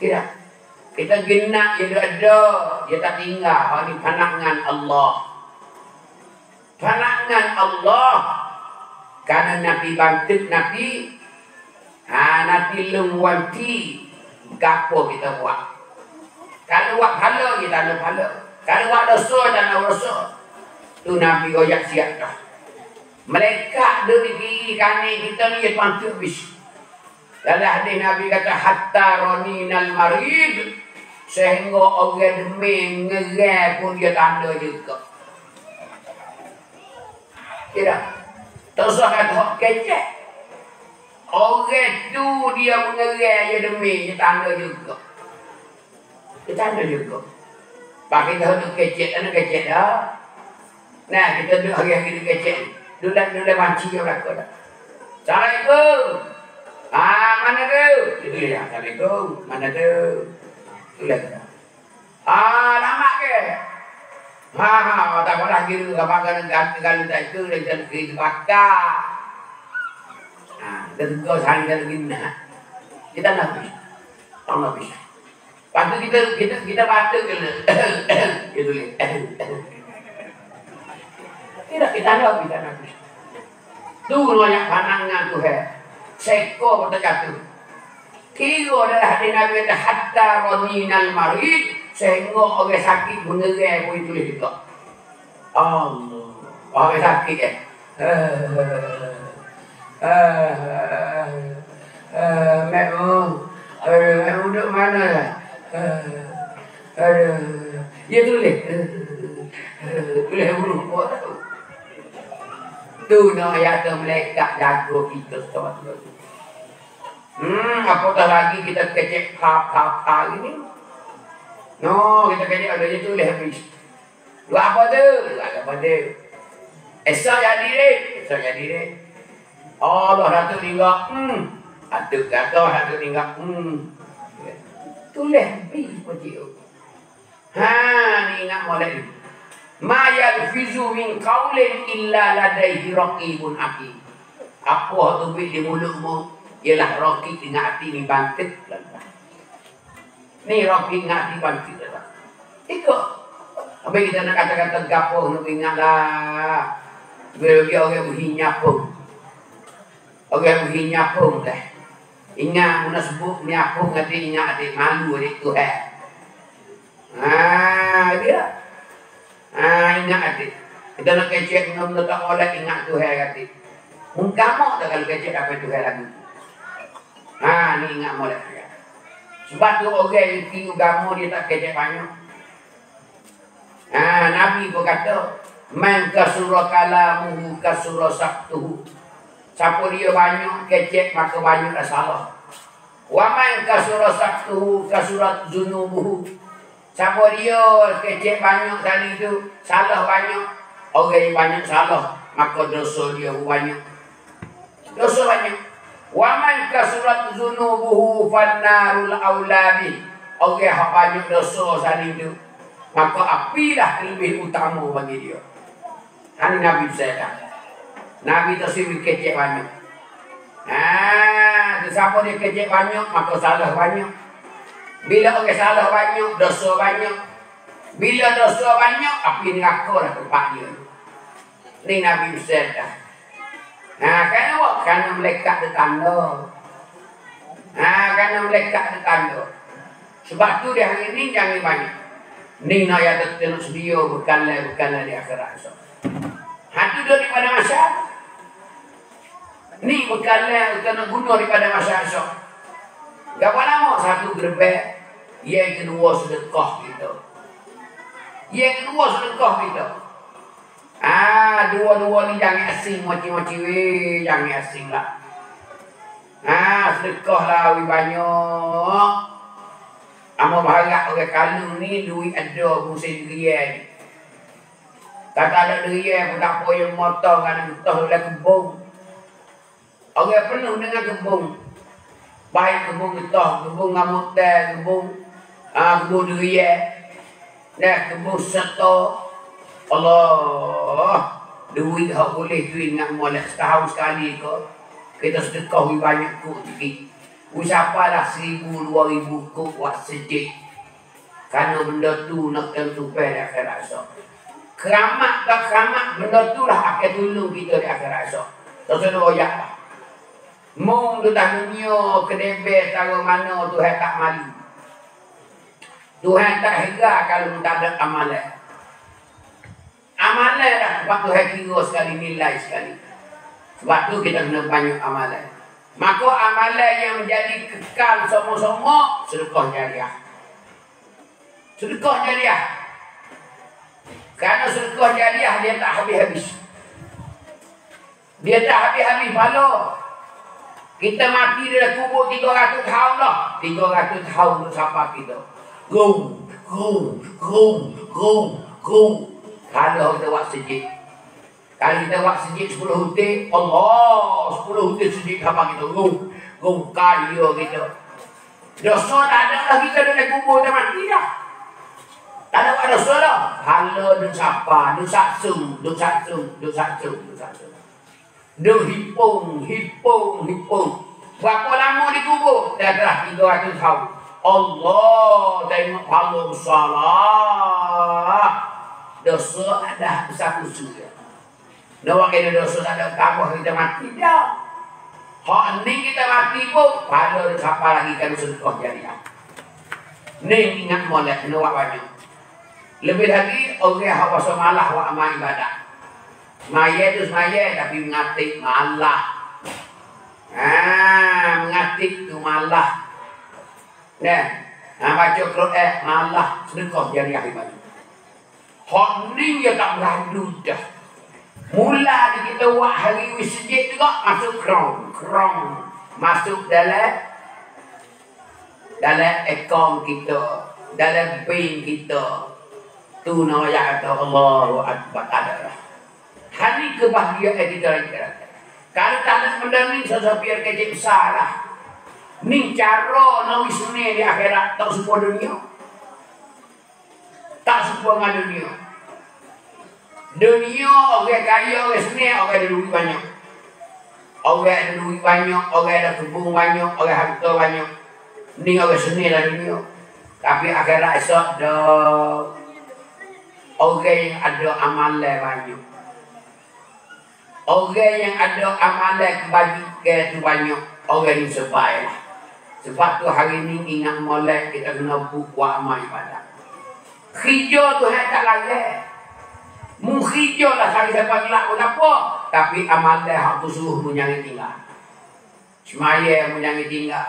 Tidak. Kita genak, ya dah ada. Dia tak tinggal. Ini pandangan Allah. Pandangan Allah. Kerana Nabi bangkit, Nabi nanti lengwanti gapo kita buat. Kalau buat pahala, kita ada pahala. Kalau buat dosa, kita ada dosa. tu Nabi royak siap dah. Malaikat dari kiri kanan kita ni pantu bis. Dalam hadis Nabi kata hatta roninal marid, sehingga orang demam ngerai pun dia tanda juga. Tidak. Teruslah kata kecek. Orang tu dia mengerai dia demam dia tanda juga. Dia tanda juga. Pakai tahu tu kecek, ada kecek dah. Nah kita duduk hari-hari tu kecek. Duduk-duduk panci dia berlaku dah. Assalamualaikum. Ah mana tu? Dia dah Assalamualaikum. Mana tu? Ah, lama ke? Haa, tak boleh kira kapan-kapan kalau tak itu, dia kira kira bakar. Haa, dia tukar sehari kalau gini. Kita nak habis. Tak nak habis. Lepas tu kita baca kena. Dia tulis. Tidak, kita nak habis, tak nak habis. Tu banyak pandangan tu hai. Seko kata jatuh. Kira adalah di Nabi kata hatta roninal marid, sehingga orang sakit mengerai pun tulis juga. Allah, orang sakit kan? Mek duduk mana lah? Dia tulis. Tulis buruk buat tu. Tu nak ayat melekat jago kita seorang tu. Apatah lagi kita kecek hap-hap-hap ini. No, kita kecek ada je tu boleh habis. Lu apa tu? Lu apa tu? Esok jadi dek. Esok jadi dek. Allah satu tinggal. Satu kata, satu tinggal. Tulis habis pun. Haa, ni ingat molek ni. Ma yalfizu min qawlin illa ladaihi raqibun aqib. Apa tu bit di mulutmu? Ialah roki dengan hati ni bantik. Ni roki dengan hati bantik. Ikut. Habis kita nak kata-kata gapoh. Nak ingatlah. Bagi orang berhinyap pun. Orang berhinyap pun dah. Ingat nak sebut ni apa. Kata ingat adik malu adik Tuhan. Haa. Dia. Haa. Ingat adik. Kita nak kecek. Benda-benda tak boleh ingat Tuhan adik. Mungkamak tak kalau kecek apa Tuhan lagi. Haa, ni ingat molek. Sebab tu orang yang tinggal kamu dia tak kecek banyak. Haa, Nabi pun kata man kasurah kalamuhu kasurah sabtuhu. Siapa dia banyak kecek maka banyak dah salah. Wa man kasurah sabtuhu kasurah zunubuhu. Siapa dia kecek banyak tadi tu salah banyak. Orang yang banyak salah maka dosa dia banyak. Dosa banyak. Waman kasurat zunubuhu fannarul awlabi. Okey, hak banyak dosa sani itu. Maka api lah lebih utama bagi dia. Ini Nabi bersayakan. Nabi tu sendiri kecek banyak. Haa, siapa dia kecek banyak, maka salah banyak. Bila orang salah banyak, dosa banyak. Bila dosa banyak, api neraka lah tempat dia. Ini Nabi bersayakan. Nah, kerana apa? Kerana melekat di tanda. Nah, kerana melekat di tanda. Sebab tu dia hari ni jangan banyak. Ni nak yang terus dia berkala-berkala di akhirat. Hati dia daripada masyarakat. Ni berkala kita nak guna daripada masyarakat. Gak lama satu gerbek. Yang kedua sedekah kita. Yang kedua sedekah kita. Ah, dua-dua ni jangan asing macam-macam weh, jangan asing lah. Ah, sedekah lah weh banyak. Amor barat orang Kalung ni duit ada musim durian. Tak ada durian pun tak payah motong kan getah dalam kebun. Orang penuh dengan kebun. Baik kebun getah, kebun ngamutan, kebun durian. Dah kebun setor. Allah, duit hak boleh duit nak molek setahun sekali ke. Kita sedekah lebih banyak kuk sikit. Usapalah 1,000, 2,000 kuk buat sejik. Kerana benda tu nak tertupai di akhirat esok. Keramat tak keramat, benda tu lah akan tolong kita di akhirat esok. Terus ada royak lah. Mung tu tak dunia, kedebel taruh mana Tuhan tak malu. Tuhan tak heran kalau tak ada amalan. amalan lah. Waktu hadir sekali nilai sekali. Sebab tu kita kena banyak amalan. Maka amalan yang menjadi kekal semua-semua sedekah jariah. Sedekah jariah. Kerana sedekah jariah dia tak habis-habis. Dia tak habis-habis pahala. Kita mati dalam kubur 300 tahun lah. 300 tahun untuk sampah kita. Kalau kita buat sejid. Kalau kita buat sejid 10 hutir, Allah 10 hutir sejid sampah kita. Kaya kita. Dosa tak ada lah kita dalam kubur, dah mati dah. Tak ada buat dosa lah. Kalau dia sampah, dia saksu. Dia hipung. Berapa lama dikubur? Dah 300 tahun. Allah tengok pahala besar lah. Dosa ada usah-usah dia. Orang kena dosa tak ada tambah kita mati dah. Hak ni kita mati pun pahala dia sampai lagi kalau sedekah jariah. Ni ingat molek kena buat banyak. Lebih lagi orang yang puasa malah buat amal ibadat. Maya tu semaya tapi mengatik malah. Mengatik tu malah. Baca Quran malah sedekah jariah ibadah. Hak ni dia tak beradu dah. Mula kita buat hari masjid juga masuk kerong. Masuk dalam akaun kita, dalam bank kita. Tu nak ayat Allahu Akbar adalah. Hari kebahagiaan kita rakyat. Kalau tak ada benda ni, saya biar kecil besar lah. Ni cara nawi suni di akhirat, tak semua dunia. Tak semua dengan dunia. Dunia, orang kaya, orang suni, orang ada duit banyak. Orang ada duit banyak, orang ada kebun banyak, orang harta banyak. Ni orang suni lah dunia. Tapi akhirat esok dah. Orang yang ada amalan banyak. Orang yang ada amalan kebajikan tu banyak. Orang ni sebab lah. Sebab tu hari ni ingat molek kita kena buat amal ibadah. Hijau tu tak layak. Hijau lah sehari sampai gelap pun apa. Tapi amalan hak tu suruh pun jangan tinggal. Semaya pun jangan tinggal.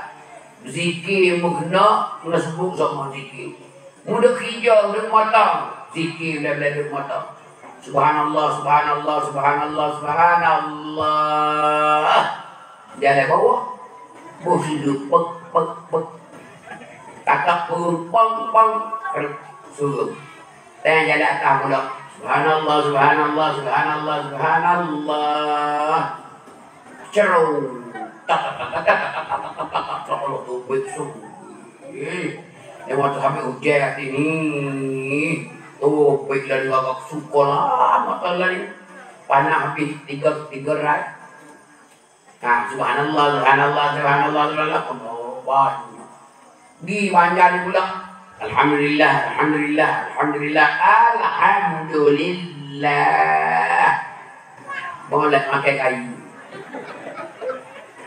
Zikir pun kena sebut semua zikir. Muda hijau, muda motong. Zikir bila-bila motong. Subhanallah, subhanallah, subhanallah, subhanallah. Dia ada bawah. Bos hidup, pek. Takap pun, pong. Suruh. Tengah jalan atas pula. Subhanallah, subhanallah, subhanallah, subhanallah. Cerung. Tak. Allah tu baik suruh. Dia waktu sampai hujan kat sini. Oh, baiklah dia agak suka lah. Masalah ni panah habis 3 rat. Subhanallah, subhanallah, subhanallah, subhanallah. Banyak di panjang pula. Alhamdulillah, alhamdulillah, alhamdulillah, alhamdulillah. Boleh pakai kayu.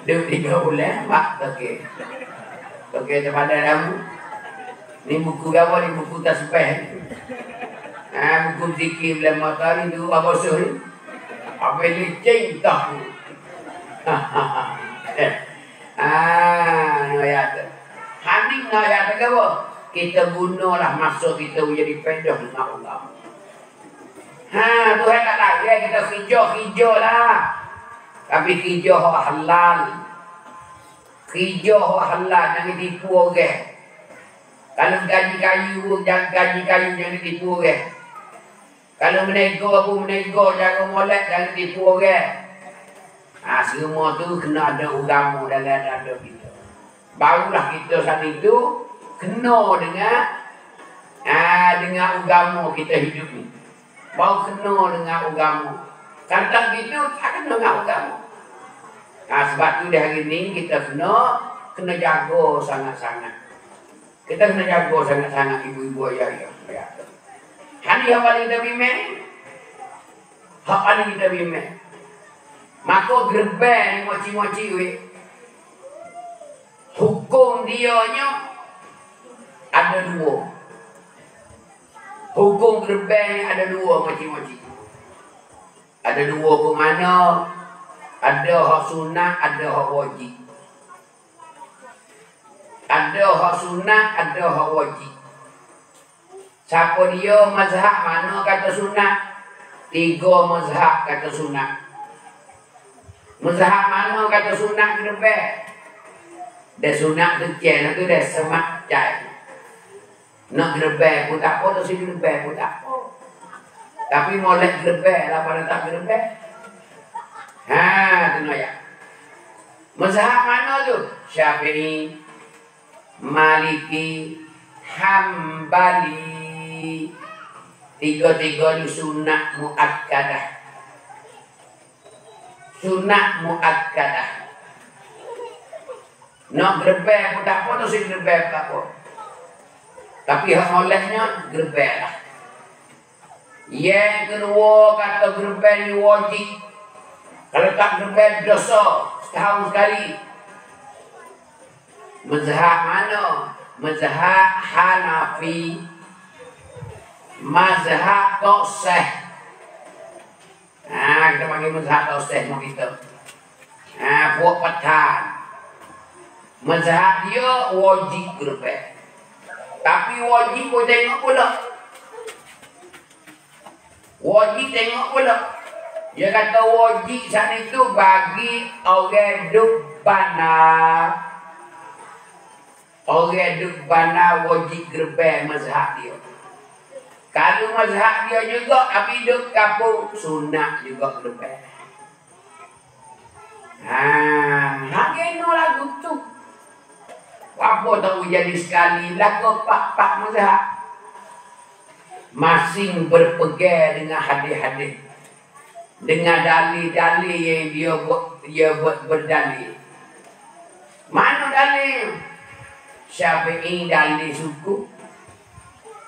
Dia 3 bulan mak okey. Okey daripada kamu. Ni buku gawa, ni buku tasbih. Buku zikir bila matahari tu apa suruh? Apa licin tahu? Ayat tu. Haning ayat tu apa? Kita gunalah masa kita menjadi pendek dengan Allah. Tuhan tak lagi kita hijau lah. Tapi hijau halal. Hijau halal jangan tipu orang. Kalau gaji kayu pun jangan gaji kayu jangan tipu orang. Kalau menego pun menego, jangan molek, jangan tipu orang. Semua tu kena ada agama dalam dada kita. Barulah kita saat itu kena dengan agama kita hidup ni. Baru kena dengan agama. Kalau tak gitu, tak kena dengan agama. Sebab tu di hari ni kita kena jaga sangat-sangat. Kita kena jaga sangat-sangat ibu-ibu ayah-ayah. Hani awal kita bimbing, awal kita bimbing. Maka gerbang moci-moci we. Hukum dianya ada 2. Hukum gerbang ada 2 moci-moci. Ada dua pemanah, ada hak sunnah, ada hak wajib. Ada hak sunnah, ada hak wajib. Siapa dia mazhab mana kata sunnah? Tiga mazhab kata sunnah. Mazhab mana kata sunnah ke depan? Dah sunnah kecil tu dah semak cai. Nak ke depan pun tak apa, tak sini ke depan pun tak apa. Tapi molek ke depan lah pada tak ke depan. Haa, tengok ya. Mazhab mana tu? Syafi'i, Maliki, Hambali. Tiga-tiga ni sunat mu'akkadah. Sunat mu'akkadah. Nak gerbel pun tak apa, nak sini gerbel pun tak apa. Tapi hak olehnya gerbel lah. Yang kedua kata gerbel ni wajib. Kalau tak gerbel dosa setahun sekali. Mazhab mana? Mazhab Hanafi. Mazhab tokseh. Kita panggil mazhab tokseh mau kita. Buat petan. Mazhab dia wajib gerbek. Tapi wajib kau tengok pula. Wajib tengok pula. Dia kata wajib sana itu bagi orang dubbana. Orang dubbana wajib gerbek mazhab dia. Kalau mazhab dia juga, tapi duk kapur sunat juga lepas. Hakin no lagu tu. Apa tahu jadi sekali lah kau pak-pak mazhab. Masing berpegang dengan hadis-hadis, dengan dalil-dalil yang dia buat berdalil. Mana dalil? Syafi'i dalil suku.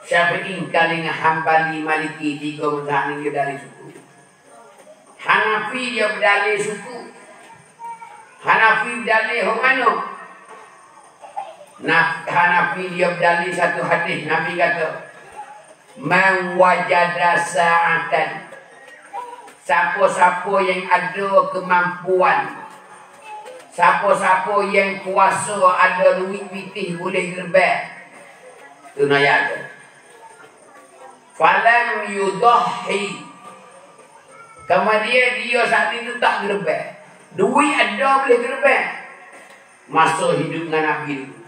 Syafi'i kalinga Hambali Maliki tiga mazhab ni dia dari suku. Hanafi dia berdalil suku. Hanafi berdalil hok mana? Nah, Hanafi dia berdalil satu hadis Nabi kata, "Man wajada sa'atan." Siapa-siapa yang ada kemampuan, siapa-siapa yang kuasa ada duit pitih boleh gerbek. Tu naya tu. Falam yudahi. Kemudian dia saat itu tak gerbek. Duit ada boleh gerbek. Masa hidup dengan Nabi dulu.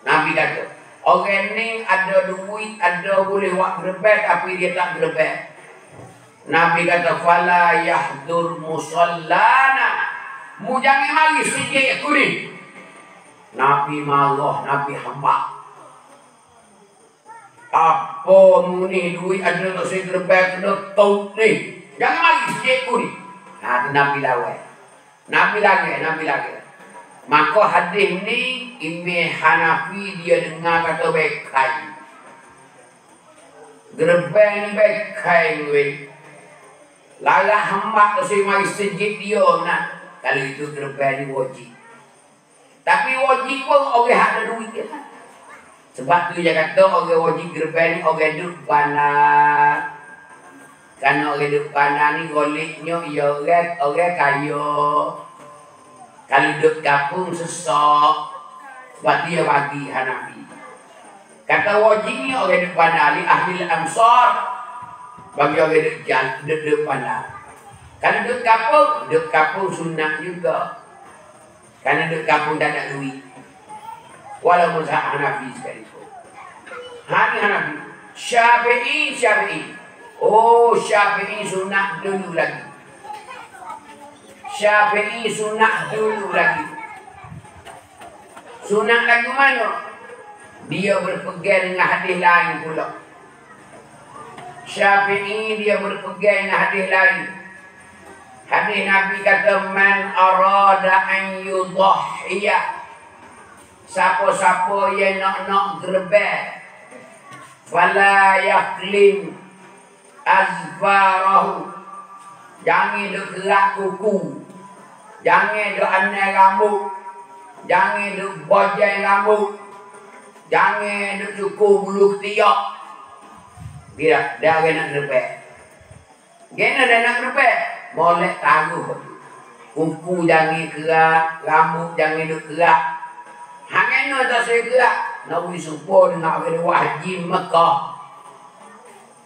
Nabi kata, orang ni ada duit, ada boleh buat gerbek, tapi dia tak gerbek. Nabi kata, fala yahdur musallana. Mu jangan mari sejik aku ni. Nabi marah, Nabi hamba. Apa mu ni duit ada tak saya gerbek kena taut ni. Jangan lagi sedekku ni. Nabi lawan. Nabi lagi. Maka hadis ni Imam Hanafi dia dengar kata bekai. Gerbek ni bekai ni. Lala hamba tak saya mari sedek dia nak. Kalau itu gerbek ni wajib. Tapi wajib pun orang ada duit dia. Sebab tu dia kata orang wajib gerbek ni orang duk panah. Kerana orang duk panah ni goliknya ia orang kaya. Kalau duk kampung sesak. Sebab dia bagi Hanafi. Kata wajib ni orang duk panah ni ahli amsar. Bagi orang duk panah. Kalau duk kampung sunat juga. Kerana duk kampung tak ada duit. Walau mazhab Hanafi sekalipun. Hanafi. Syafi'i. Oh, Syafi'i sunat dulu lagi. Sunat lagi mana? Dia berpegang dengan hadis lain pula. Syafi'i dia berpegang dengan hadis lain. Hadis Nabi kata, man arada an yudhahiyah. Siapa-siapa yang nak gerbek, fala yaklim azbarahu. Jangan duk gerak kuku. Jangan duk anai rambut. Jangan duk bojai rambut. Jangan duk cukur bulu ketiak. Dia nak gerbek. Gena dah nak kerepek, boleh taruh. Umpu jangan kerak, rambut jangan duk kerak. Hangen no tak saya kerak. Nabi supon nak beri wahji Mekah.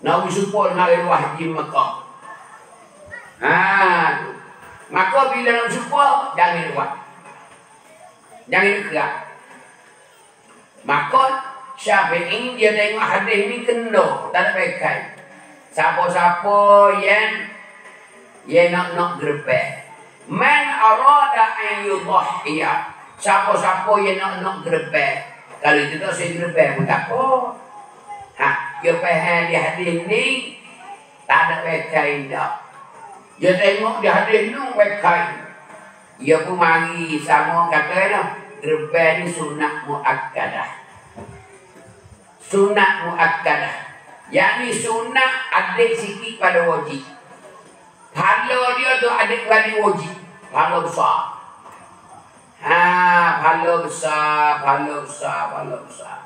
Nabi supon nak beri wahji Mekah. Maka bila Nabi supon jangan buat, jangan kerak. Maka Syafi'i dia tengok hadis ni kena, tak ada pakai. Siapa-siapa yang nak gerbek. Man arada an yudhahiyah. Siapa-siapa yang nak gerbek. Kalau itu tak saya gerbek pun tak apa. Dia faham di hadis ni tak ada pakai dah. Dia tengok di hadis ni pakai. Dia pun mari sama kata gerbek ni sunat muakkadah. Sunat muakkadah. Yang ni sunat adik sikit pada wajib. Pahala dia tu adik balik wajib. Pahala besar. Pahala besar, pahala besar, pahala besar.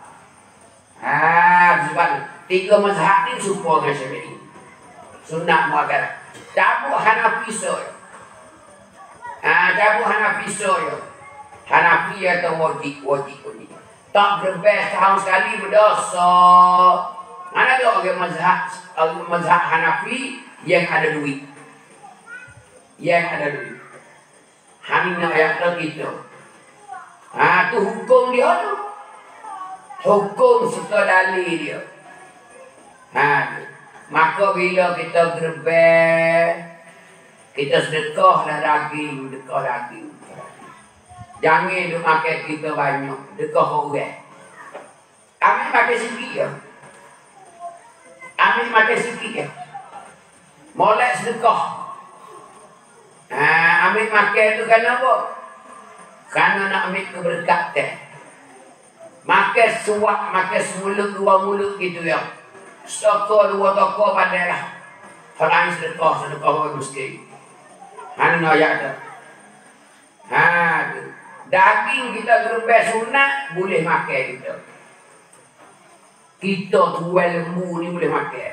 Sebab tiga mazhab ni sumpah dengan Syafi'i. Sunat muakkadah. Cabut Hanafi saja. Cabut Hanafi saja. Hanafi atau wajib, wajib, wajib. Tak berbes tahun sekali berdosa. Mana ada orang mazhab Hanafi yang ada duit. Yang ada duit. Hamina ayat kita. Tu hukum dia tu. Hukum serta dalil dia. Maka bila kita gerbek, kita sedekahlah daging, sedekah daging. Jangan duk makan kita banyak, sedekah orang. Amin pakai sikit ya. Amin makan sikit ya. Molek sedekah. Amin makan tu kerana apa? Kerana nak ambil keberkatan. Makan suap, makan semulut, dua mulut gitu ya. Sedekah dua tokoh padahlah. Orang sedekah, sedekah orang miskin. Mana ayat tu? Daging kita gerbek sunat, boleh makan kita. Kita tuan mu ni boleh makan.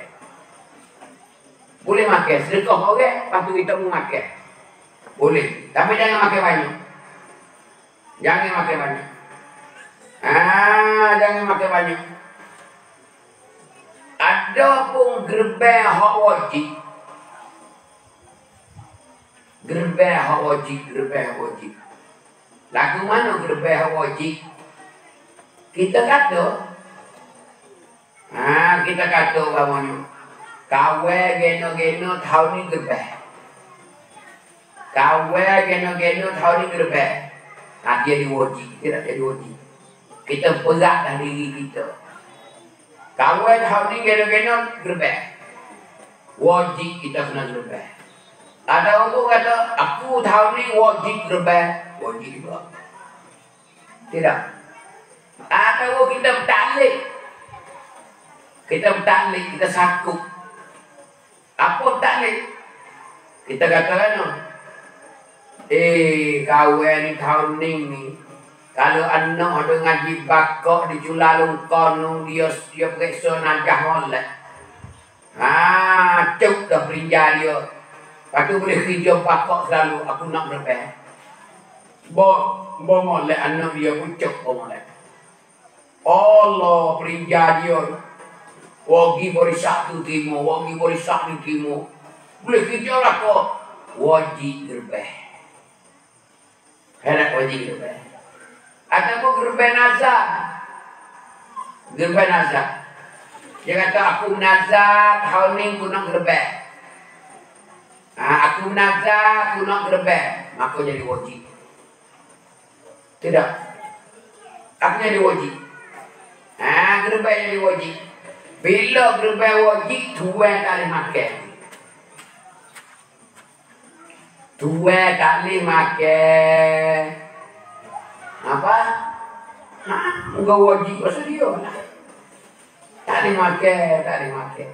Boleh makan. Sedekah orang, lepas tu kita mu makan. Boleh. Tapi jangan makan banyak. Jangan makan banyak. Jangan makan banyak. Ada pun gerbel hak wajib. Gerbel hak wajib, gerbel hak wajib. Lagu mana gerbel hak wajib? Kita kata kita kata orang-orang kawai geno-geno tahun ni gerbek. Kawai geno-geno tahun ni gerbek. Dia diwajib, kita tak jadi wajib. Kita peraklah diri kita. Kawai tahun ni geno-geno gerbek. Wajib kita kena gerbek. Ada orang kata, aku tahun ni wajib gerbek. Wajib juga. Tidak. Atau kita bertalik. Kita bertaklik, kita sakut. Apa bertaklik? Kita katakan kawan ni tahun ni kalau anak ada ngaji bakok di Julalongkorn dia periksa najah molek. Cuk dah perinja dia. Lepas tu boleh kerja bakok selalu. Aku nak berpeh. Bo molek anak dia pun cuk bo molek. Allah perinja dia. Wagi borisak tu timo, wagi borisak ni timo. Boleh kerja lah kok. Wajib gerbeh. Hendak wajib gerbeh. Atau gerbeh nazar. Gerbeh nazar. Dia kata aku nazar, tahun ni aku nak gerbeh. Aku nazar, aku nak gerbeh. Maka jadi wajib. Tidak. Aku jadi wajib. Gerbeh jadi wajib. Bila gerbek wajib, tuan tak boleh makan. Tuan tak boleh makan. Apa? Enggak wajib pasal dia lah. Tak boleh makan, tak boleh makan.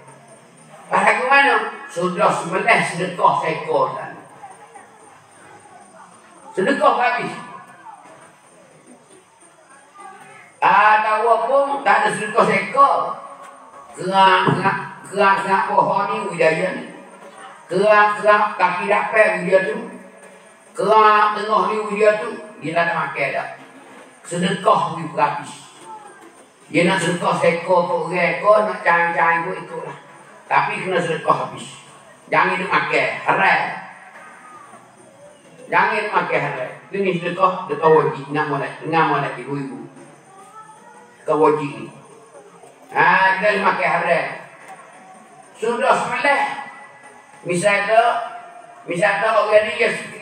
Pasal ke mana? Sudah sebelah sedekah seekor sana. Sedekah habis. Tahu apa tak ada sedekah seekor. Gerak-gerak pohon ni, wilayah ni. Kelak-kelak kaki dapat dia tu. Kelak tengah ni dia tu. Dia tak nak makan dah. Sedekah ni gratis. Dia nak sedekah seko ke orang ke nak cari-cari pun ikutlah. Tapi kena sedekah habis. Jangan dia makan haram. Jangan makan haram. Ini sedekah wajib nak molek ibu-ibu. Wajib ni. Ha, dia makan haram. Sudah semalam. Misalnya orang ni dia wajib.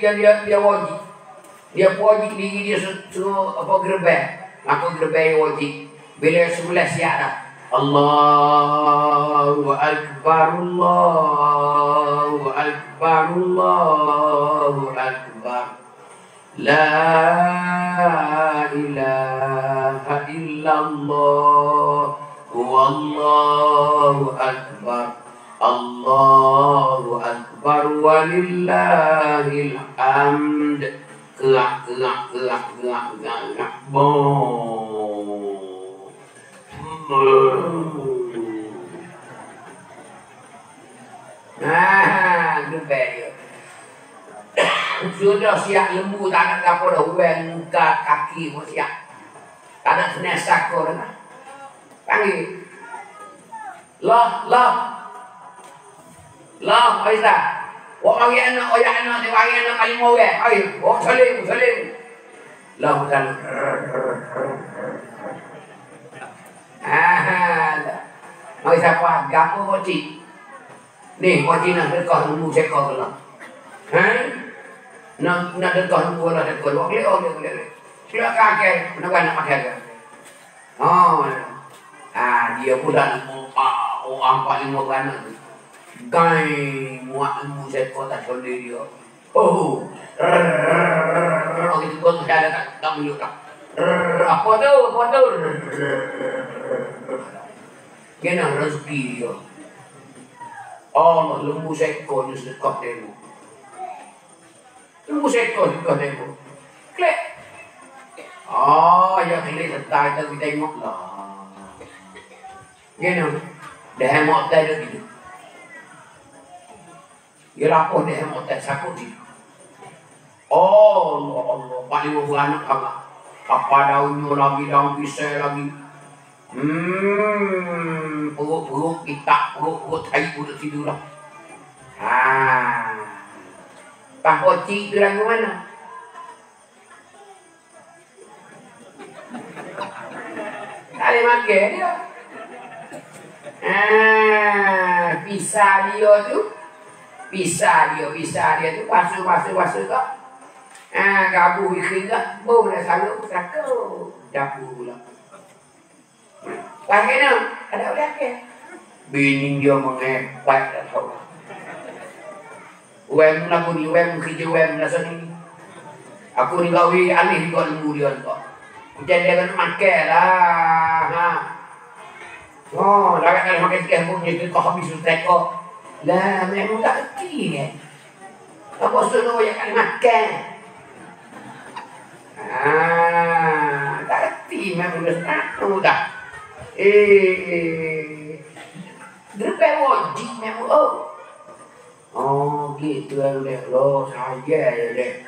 Dia wajib diri dia suruh apa gerbang. Maka gerbang wajib. Bila sebelah siap dah. Allahu Akbar, Allahu Akbar, Allahu Akbar. La ilaha illallah, wallahu akbar. Allahu akbar walillahil hamd. Kelak. Boom. Gembel. Sudah siap lembu tak nak apa dah hubang muka kaki pun siap. Tak nak kena sakor dah. Panggil. Lah, Aisyah. Orang yang nak, dia panggil anak lima orang. Ai, oh salim. Lah bukan. Mari siapa? Gapo koci. Ni koci nak dekat dulu cekor kelah. Nak dekat dulu lah dekat. Boleh. Silakan kakek, kenapa nak makan kakek? Oh. Dia pun dah orang paling berana. Gai muat ilmu saya tak boleh dia. Oh, orang itu pun saya tak boleh tak. Apa tu? Kena rezeki dia. Allah ilmu saya kau ni sedekah demo. Ilmu saya kau sedekah demo. Klik. Ya klik serta kita tengok lah. Kena dah mau tadi gitu. Dia lapor dia motel sakut dia. Allah. Paling beranak Allah. Apa daunnya lagi, daun pisai lagi. Perut-perut kita, perut-perut air perut tidur lah. Pak Koci tu lagi mana? Tak ada makan dia. Pisah dia tu. Pisah dia tu basuh tak? Gabuh ikring tak? Boleh salut, sakau. Dapur pula. Pakai nak? Ada boleh pakai? Bini dia mengepek tak tahu. Uwem lah pun, uwem kerja uwem lah sini. Aku ni gawi aneh juga lembu dia tu. Macam dia kena makan lah. Dah kena makan sikit pun, dia kau habis susah kau. Lah, memang tak reti kan? Apa suruh yang kena makan? Tak reti memang dah sudah. Gerbang wajib memang gitu lah deh. Loh, saya deh.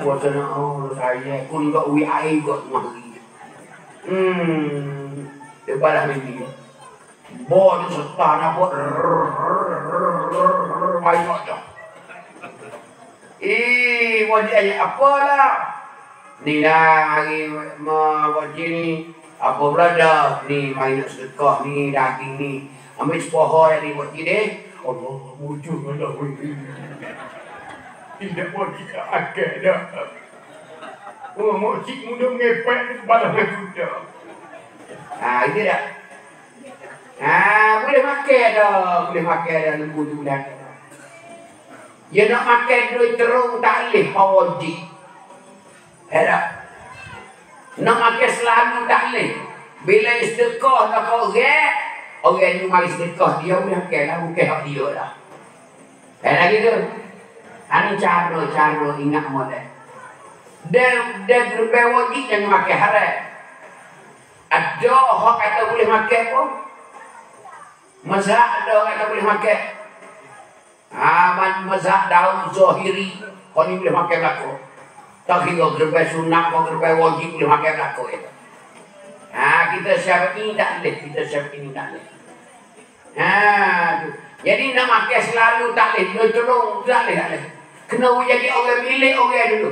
Puasa nak saya. Aku juga ui air kot mari. Dia balas mimpi. Boleh serta nak buat banyak dah. Wajib apa lah? Ni lah hari wajib ni. Apa pula dah? Ni main sedekah ni, daging ni. Ambil sepoha yang ni wajib ni. Allah wujud Allah wajib. Tidak wajib tak akal dah. Wajib muda mengepek kepala muda. Itu dah. Boleh makan dah. Lembu tu dah. Dia nak makan duit terung tak boleh. Wajib. Tak? Nak makan selalu tak boleh. Bila sedekah dah korek. Orang ni mari sedekah. Dia boleh makan lah. Bukan hak dia lah. Lagi tu. Ini cara ingat modal. Dia gerbang wajib yang makan haram. Ada orang kata boleh makan pun. Mazhab ada orang kata boleh makan. aman mazhab daun zahiri koni boleh pakai laku tapi kalau gerbe sunat kalau gerbe wajib boleh pakai laku itu. Nah, kita Syafi'i tak boleh, kita Syafi'i tak boleh. Nah, jadi nak pakai selalu tak boleh, dia tolong tak boleh, tak boleh. Kena jadi orang milik orang dulu.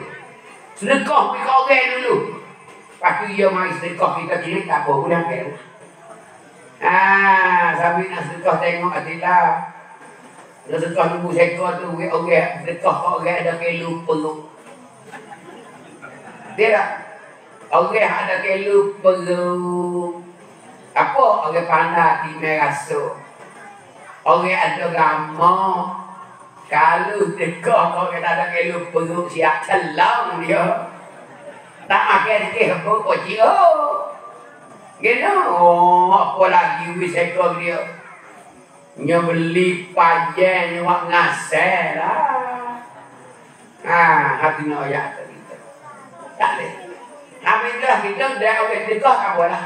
Sedekah bagi orang dulu. Lepas dia mari sedekah kita cilik tak apa boleh pakai. Ah, sambil nak sedekah tengok Adila. Kalau sedekah ibu sekor tu, orang sedekah kat orang dah kelu peluk. Dia tak? Orang ada kelu peluk. Apa? Orang pandai timai rasa. Orang ada ramah. Kalau sedekah orang ada kelu peluk, siap telang dia. Tak makan sikit apa kau cium. Gila, oh, apa lagi wiseko dia? Nya beli pajen, nya buat ngasih lah. Ah, hati nak ayat kita. Tak boleh. Alhamdulillah kita dah awet sedekah tak boleh.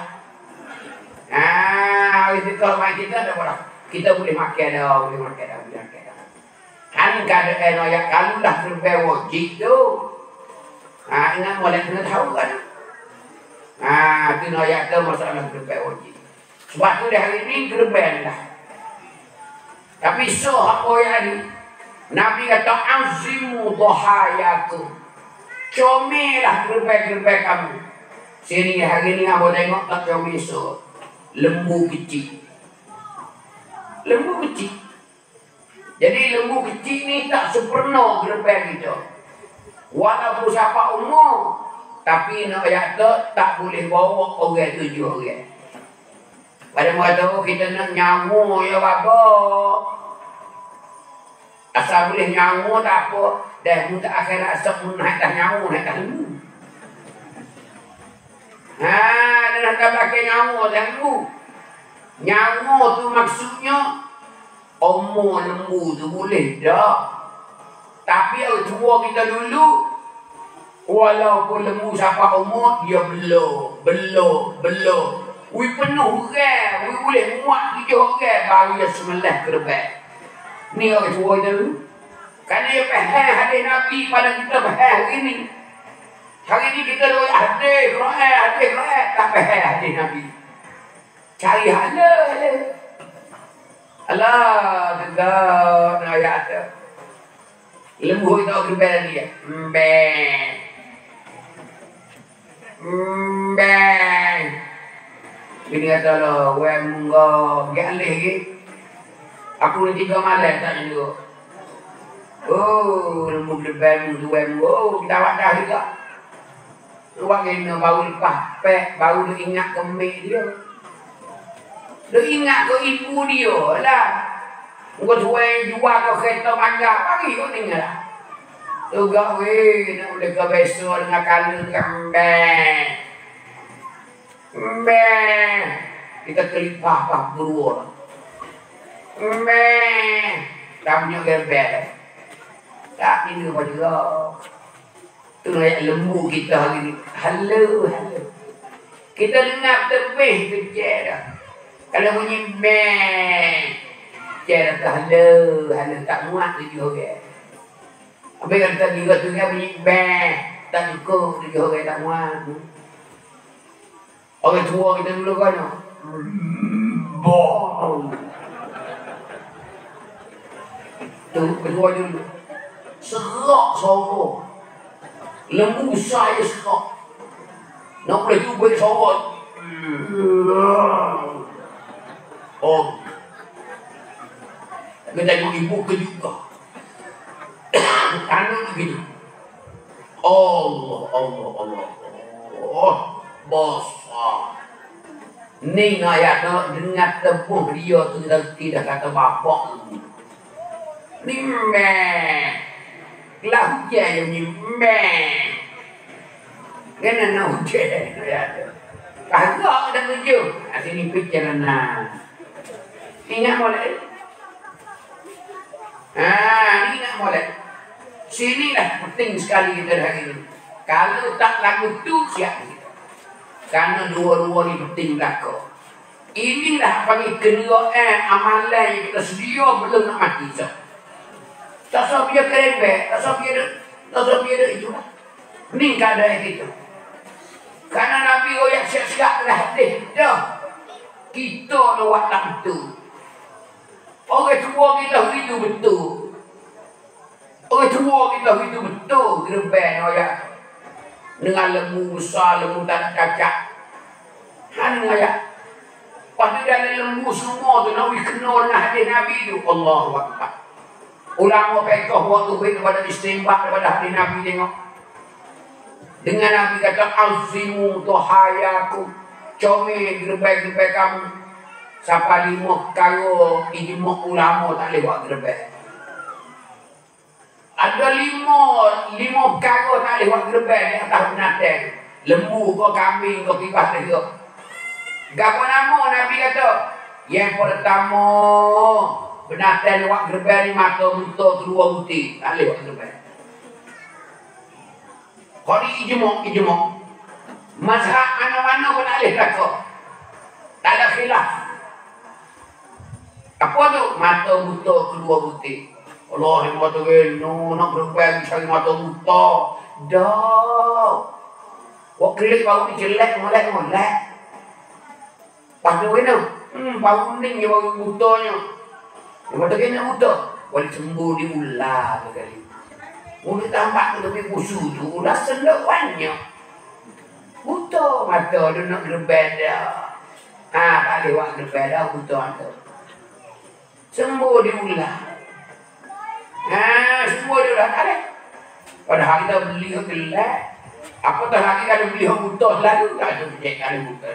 Ah, awet sedekah macam kita tak boleh. Kita boleh makan dah, boleh makan dah, boleh makan dah. Kan kada ayat kalau dah terbaik wajib tu. Ah, ingat boleh kena tahu kan? Ah, tu nak ayat tu masalah gerbaik wajib. Sebab tu dah hari ni gerbaik dah. Tapi so apa yang ada? Nabi kata azimu dhahayaku. Comelah gerbaik-gerbaik kamu. Sini hari ni kamu tengok tak comel so. Lembu kecil. Lembu kecil. Jadi lembu kecil ni tak sempurna gerbaik kita. Walaupun siapa umur tapi nak yata tak boleh bawa orang tujuh orang. Pada waktu kita nak nyamu ya bapa. Asal boleh nyamu tak apa. Dan minta akhirat asal pun nak nyamu, nak nyamu. Haa, dia nak pakai nyamu dan lu. Nyamu tu maksudnya omor lembu tu boleh dah. Tapi kalau tua kita dulu walaupun lembu siapa umur, dia belok. Wih penuh orang, wih boleh muat 7 orang, baru dia semelah kerbang. Ni orang tua kita dulu. Kerana dia faham hadis Nabi pada kita faham hari ni. Hari ni kita dulu hadis Quran, tak faham hadis Nabi. Cari halal. Allah, tegak, ayat ada. Lembu kita kerbang dia. Bang. Ini kata lah, weh munggah, gak alih ke? Aku nanti kau malam tak juga. Oh, lembu berdepan tu weh munggah. Oh, kita awak dah juga. Luang kena baru lepas pek, baru dia ingat kemik dia. Dia ingat ke ibu dia lah. Kau suai jual kau kereta mangga, pagi kau tinggal lah. Tugak weh, nak boleh kau besok dengan kalu kambang. Mbak, kita kelipah-pah buru orang. Mbak, tak punya gerbel. Tak kena pada orang. Itu rakyat lembu kita hari ni. Halo. Kita dengar terbih tu je dah. Kalau bunyi mbak, je dah tu halo. Tak muat tu juga. Habis kata juga tu kan bunyi mbak. Tak cukup tu juga tak muat tu. Orang tua kita dulu kan? Boh. Tu ketua dulu. Serok sorok. Lembu saya serok. Nak boleh cuba sorok. Oh. Kita tengok ibu ke juga. Tangan begini. Allah. Oh. Bos. Ni ayat tu dengar tebuh dia tu tidak kata bapak. Ni meh. Kelah hujan yang ni meh. Kena nak hujan ayat tu. Kagak dah tujuh. Sini perjalanan. Ingat molek. Haa, ingat molek. Sinilah penting sekali kita hari ini. Kalau tak lagu tu siap. Kerana dua-dua ni penting belakang. Inilah panggil kenderaan amalan yang kita sedia belum nak mati. tasawufnya keren be, tasawufnya itu lah. Ning kada itu. Karena Nabi royak sekak lah deh dah. Kita lewat waktu. Orang tua kita hidup betul. Orang tua kita hidup betul gerben royak. Dengan lemu besar, lemu tanah cacak. Han royak. Pada dalam lemu semua tu Nabi kenal lah deh Nabi tu. Allahu Akbar. Ulama pekoh waktu kepada istimbah daripada hari Nabi tengok. Dengan Nabi kata azimu tohayaku, comel gerbek-gerbek kamu. Siapa lima kalau ijma ulama tak boleh buat gerbek. Ada lima kalau tak boleh buat gerbek di atas binatang. Lembu ke kambing ke kibas dia. Gapo nama Nabi kata? Yang pertama benatan lewat gerbang ni mata buta keluar buti. Tak boleh buat gerbang. Kori ijma. Mazhab mana-mana pun tak boleh takut. Tak ada khilaf. Apa tu? Mata buta keluar buti. Allah yang kata no, nak gerbang cari mata buta. Dah. Wak klik baru ni jelek molek. Pada wena. Baru ni baru butanya. Dia kata kena muda. Boleh sembuh di ular berkali. Mulut tampak tu lebih kusuh tu. Ular selok banyak. Buta mata dia nak gerbang dah. Tak boleh buat gerbang dah. Buta mata. Sembuh di ular. Sembuh di ular tak ada. Padahal kita beli yang gelap. Apatah lagi kalau beli yang buta selalu. Tak ada pencet kalau buta.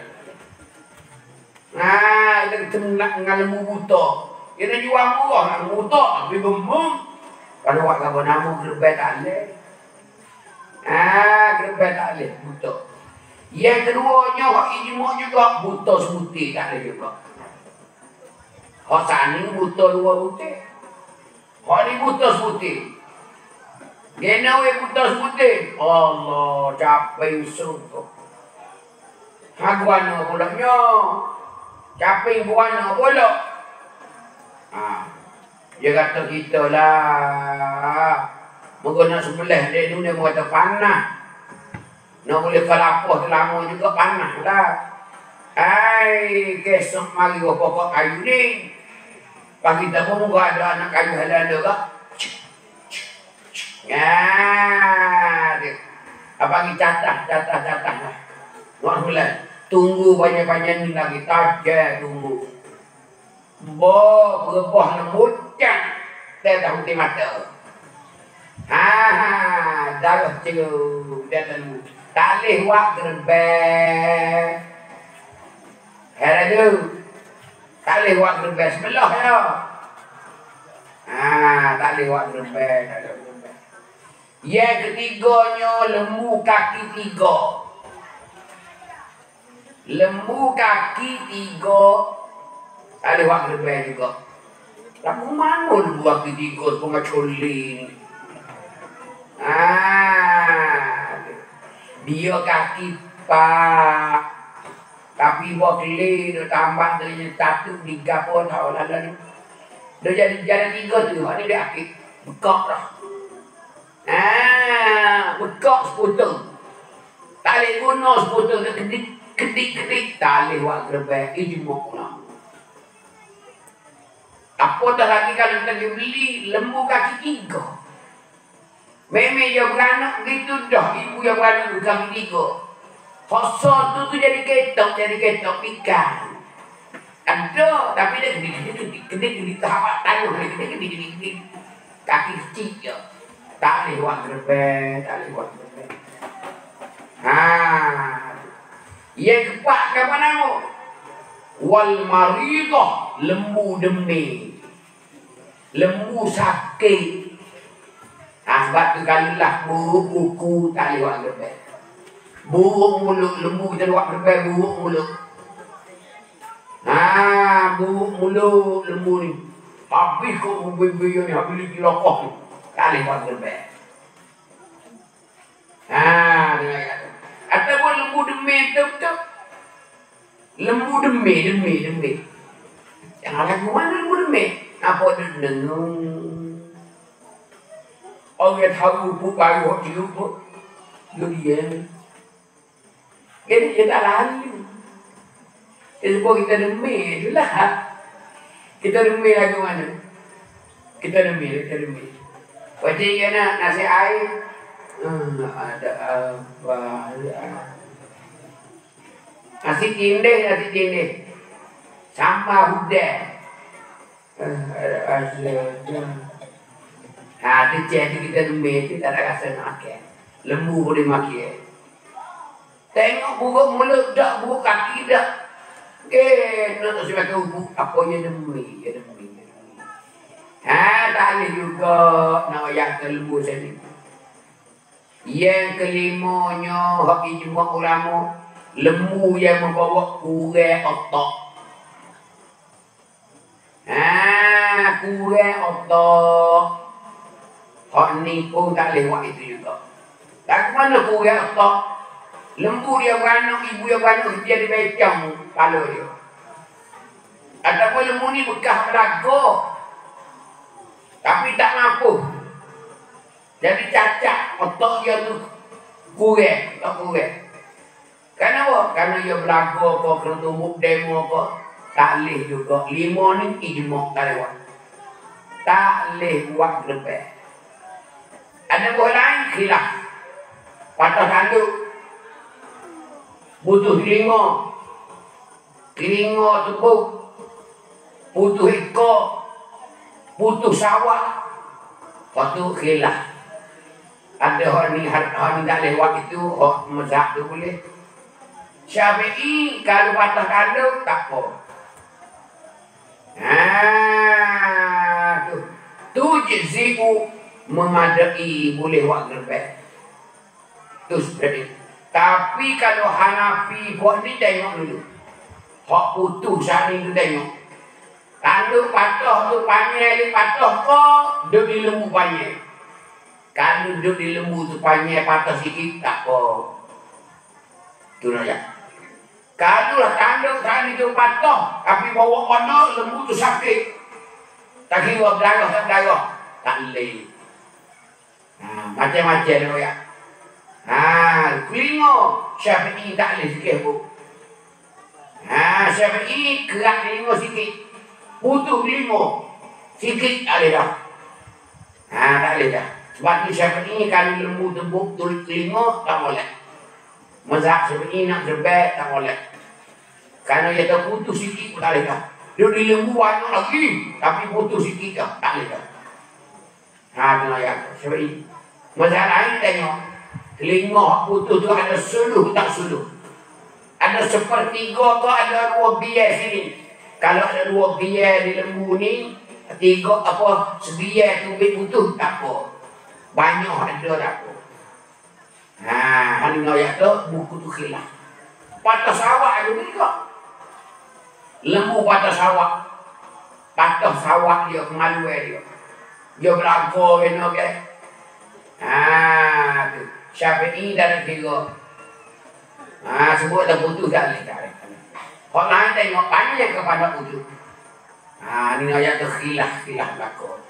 Kita kena ngalamu buta. Dia nak jual murah, nak ngutak, tapi bembung. Kalau awak kata nama, gerbang tak boleh. Gerbang tak boleh, butak. Yang keduanya, awak ijma juga, butak sebuti tak boleh juga. Awak sana butak luar butik. Awak ni butak sebuti. Gena we butak sebuti. Allah, capai surga. Haguana pulaknya. Capai buana pulak. Dia kata kita lah menggunakan sebelah dia tu dia kata panah nak boleh kelapah lama juga panah lah kesok mari pokok kayu ni pagi tak pun ada anak kayu halan dia kak dia pagi catah lah buat sebelah tunggu banyak-banyak ni lagi tajam tunggu bo berebah lembut kan dia tak putih mata darah celup dia tak lembut tak boleh buat gerbang hera tu tak boleh buat gerbang sebelah ya tak boleh buat gerbang yang ketiganya lembu kaki tiga tak boleh buat gerbang juga. Tapi mana lembu kaki tiga pengecuali ni? Dia kaki pak. Tapi wakili dia tambah dia satu tiga pun tahu lah ni. Dia jadi jalan tiga tu. Ini dia kaki bekak lah. Bekak seputar. Tak boleh guna seputar. Ketik-ketik tak boleh buat gerbang. Ijma ulama. Apa tak lagi kalau kita beli lembu kaki tiga. Memang dia beranak begitu dah. Ibu yang beranak kaki tiga. Kosong tu jadi ketok ikan. Ada tapi dia gede-gede tahabat tanah. Gede-gede kaki kecil je. Tak boleh buat gerbang. Yang keempat kapan nama? Wal maridah lembu demik, lembu sakit. Sebab tu kalilah buruk kuku tak boleh buat gerbang. Buruk mulut lembu kita buat gerbang buruk mulut. Buruk mulut lembu ni. Habis kau bubur-bubur ni habis dilokoh ni. Tak boleh buat gerbang. Dia kata. Ataupun lembu demik betul-betul. Lembu demik. Yang lagu mana lembu demik? Apa dia dengung? orang yang tahu bukan orang diubah lu dia jadi kita lalu itu pun kita demi itu lah kita demi lagi mana kita demi wajah dia nak nasi air ada apa nasi tindih sama hudai ada jadi kita demi kita tak rasa nak makan lembu boleh makan tengok buruk mulut dah buruk kaki dah ke nak sebagai hubung apa yang demi ya demi ha tadi juga nak yang kelebur sini yang kelimanya bagi jumlah ulama lembu yang membawa kurai otak ha kurai otak hak ni pun tak lewat itu juga tak mana kurai otak lembu dia beranak, ibu dia beranak, dia dibecang kepala dia. Ataupun lembu ni bekas belaga. Tapi tak mampu. Jadi cacat, otak dia tu kurang, tak kurang. Kenapa? Kerana dia belaga apa, kerana tumbuk demo apa. Tak boleh juga. Lima ni ijmak tak lewat. Tak boleh buat lepas. Ada buah lain khilaf. Patah sanduk. Butuh telinga tepuk, butuh ekor, butuh sawah, butuh khilaf. Ada orang ni tak lewat itu, orang mazhab tu boleh. Syafi'i kalau patah kandung tak apa. Tu jizibu memadai boleh buat gerbek. Tu seperti. Tapi kalau Hanafi buat ni tengok dulu. Hak putus sehari tu tengok. Kalau patah tu panjang patah kok duduk di lembu panjang. Kalau duduk di lembu tu panjang patah sikit tak apa. Tu nak ya. Kalau kandung sehari tu patah tapi bawa kono lembu tu sakit. Tak kira berdarah tak boleh. Macam-macam tu ya. Kelingo Syafi'i tak boleh sikit bu. Syafi'i kerak kelingo sikit. Putuh kelingo sikit tak boleh dah. Tak boleh dah. Sebab tu Syafi'i kalau lembu tembuk tulis kelingo tak boleh. Mazhab Syafi'i nak terbaik tak boleh. Kerana dia tak putuh sikit pun tak boleh dah. Dia di lembu banyak lagi tapi putuh sikit dah tak boleh dah. Tengok ya Syafi'i. Mazhab lain tengok telinga putus tu ada suluh tak suluh. Ada sepertiga tu ada dua biar sini. Kalau ada dua biar di lembu ni, tiga apa sebiar tu putus tak apa. Banyak ada tak apa. Hang ngoyak tu buku tu khilaf. Patah sawak ada juga. Lembu patah sawak. Patah sawak dia kemaluan dia. Dia berlaku kena okey. Tu Syafi'i dari kira sebut dah putus tak boleh tak boleh orang lain tengok panjang kepada putus ni ayat tu khilaf belakang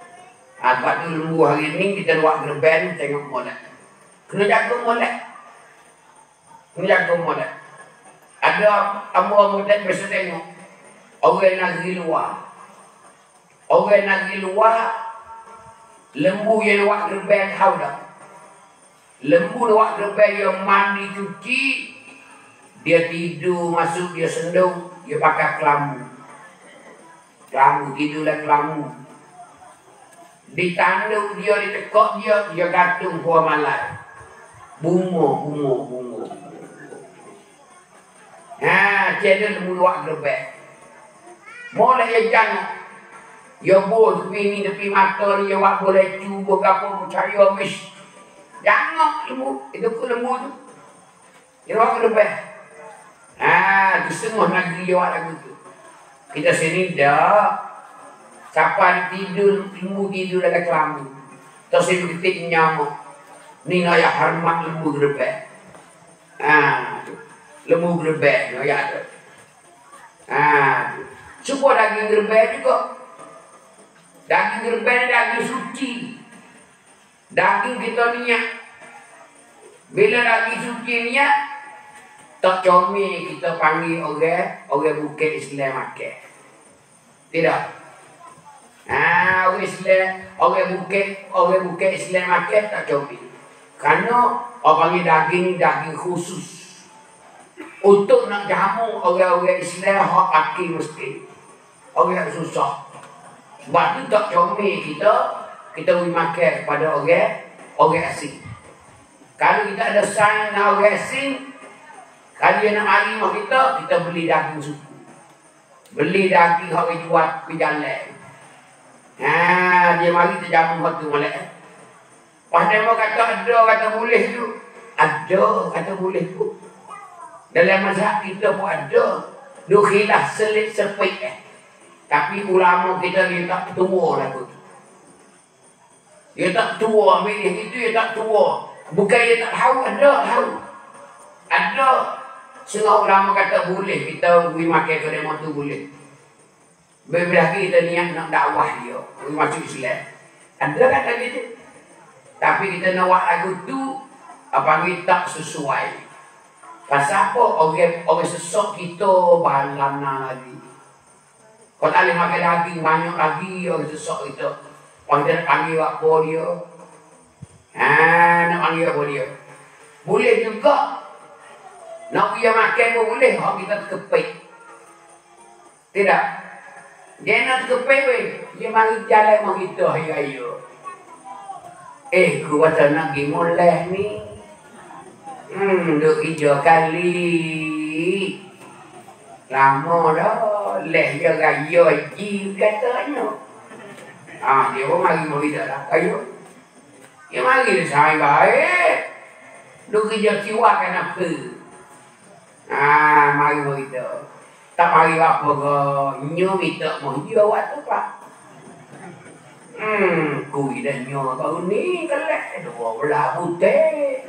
sebab tu lembu hari ni kita buat gerban tengok molek kena jaga molek ada amur-amur biasa tengok orang nak pergi luar lembu yang buat gerban tahu tak lembu lewat gerbang yang mandi cuci dia tidur masuk dia sendung dia pakai kelambu tidurlah kelambu ditanduk dia ditekok dia gantung buah malai bunga jadi lembu lewat gerbang boleh dia jangan dia buah tepi ni tepi mata dia buat boleh cuba kapur percaya mis jangan lembu, itu pun lembu tu dia orang lebih tu semua negeri dia lagu tu kita sini dah siapa tidur, lembu tidur dalam kelambu terus dia ketik nyamuk ni naya hormat lembu gerbek lembu gerbek naya tu semua daging gerbek juga daging gerbek ni daging suci daging kita minyak. Bila daging suci minyak, tak comel kita panggil orang bukan Islam makan. Tidak. Ah, orang bukan Islam makan tak comel. Karena orang panggil daging ni daging khusus. Untuk nak jamu orang-orang Islam hak akil mesti. Orang susah. Sebab tu tak comel kita boleh makan kepada orang asing. Kalau kita ada sign dengan orang asing, kalau dia nak mari mak kita beli daging suku. Beli daging hak dia jual di jalan. Ha, dia mari kita jamu hak tu molek. Pandai mau kata ada kata boleh tu. Ada kata boleh tu. Dalam mazhab kita pun ada dukilah selit sepik tapi ulama kita dia tak tua lagu tu. Dia tak tua ambil itu dia tak tua. Bukan dia tak tahu ada. Semua ulama kata boleh kita pergi makan kedai motor boleh. Berarti kita niat nak dakwah dia, pergi masuk Islam. Ada kata gitu. Tapi kita nak buat lagu tu apa ni tak sesuai. Pasal apa orang sesok kita balana lagi. Kalau tak boleh makan daging banyak lagi orang sesok kita. Orang kita nak panggil apa dia. Haa, nak panggil apa dia. Boleh juga. Nak dia makan pun boleh. Orang kita terkepik. Tidak. Dia nak terkepik weh. Dia mari jalan sama kita hari-hari. Gua tak nak pergi mulai ni. Duk hijau kali lama dah leh dia raya ji katanya. Ah, dia pun mari dah lah kayu. Dia mari dah sampai baik. Duk hijau siwa kan apa. Ah, mari dah. Tak mari apa ke nyu minta mau dia waktu pak. Kui dah nyu kau ni kelak dua belah putih.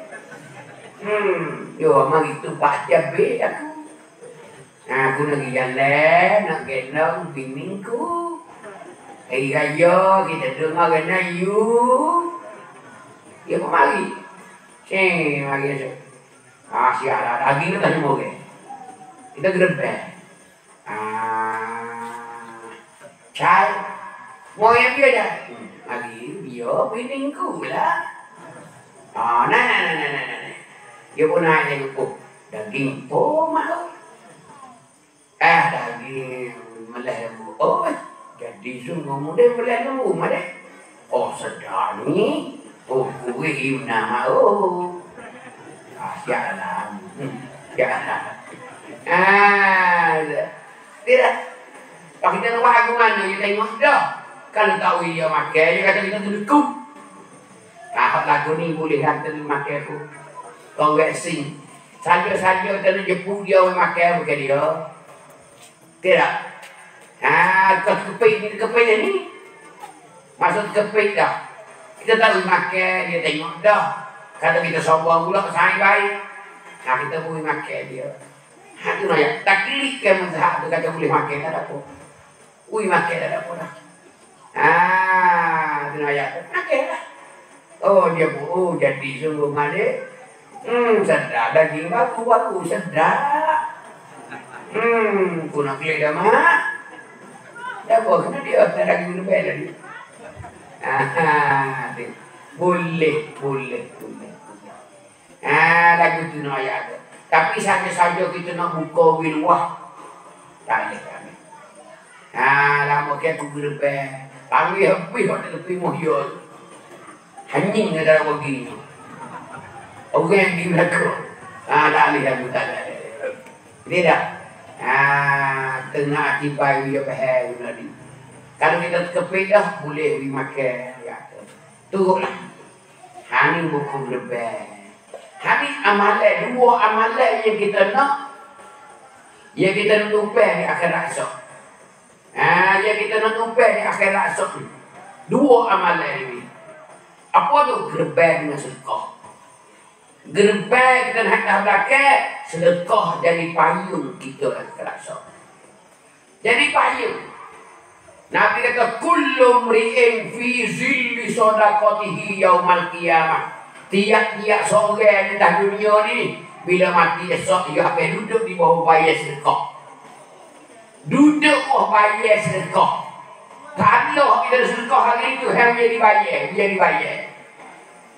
Yo mari tu pak cabe aku. Ah, aku nak jalan, nak gendong biningku. Raya kita dengar kena you. Dia pun mari. Mari esok. Ah, siaran lagi tu tadi boleh. Kita gerbang. Ah. Cai. Mau yang dia dah. Mari dia biningku lah. Ah, nah. Dia pun naik lagi, daging pun mahu. Daging meleh lembu. Jadi sungguh muda meleh lembu, madah. Sedar ni. Kurih nak mahu. Sialan. Tidak. Kalau kita nak buat aku mana, dia tengok dah. Kalau tahu dia makan, dia kata kita terdekum. Kalau lagu ni boleh kata dia makan aku. Orang asing saja-saja kita nak jemput dia orang makan bukan dia. Tidak. Kau kepik ni. Maksud kepik dah. Kita tak boleh makan, dia tengok dah. Kata kita sombong pula, sangat baik. Kita boleh makan dia. Itu nak tak kelihkan mazhab tu kata boleh makan, tak ada apa. Ui makan, tak ada apa dah. Itu nak ayat tu. Makan lah. Dia pun, jadi sungguh malik. Sedap daging baku sedap. Aku nak klik dah mak. Dah apa kena dia tak daging lebih dah dia. Boleh. Lagu tu nak ayat tu. Tapi saja-saja kita nak buka wiluah. Tak boleh kami. Lama ke aku lebih. Panggil habis orang lebih muhyol. Hanying ke dalam bagi ni. Orang yang berlaku. Tak boleh aku tak ada. Tidak. Tengah tiba dia bahaya tadi. Kalau kita terkepik dah, boleh pergi makan. Turutlah. Ini buku lebih. Ini amalan. Dua amalan yang kita nak. Yang kita nak tumpah di akhirat esok. Yang kita nak tumpah di akhirat esok ni. Dua amalan ini. Apa tu? Gerbang dengan sedekah. Gerbang kita nak dah belakang, sedekah dari payung kita nak terasa. Jadi payung. Nabi kata kullu mri'in fi zilli sadaqatihi yaumal qiyamah. Tiap-tiap seorang yang dah dunia ni bila mati esok dia akan duduk di bawah bayar sedekah. Duduk bawah bayar sedekah. Kalau kita sedekah hari itu hang dia dibayar, dia dibayar.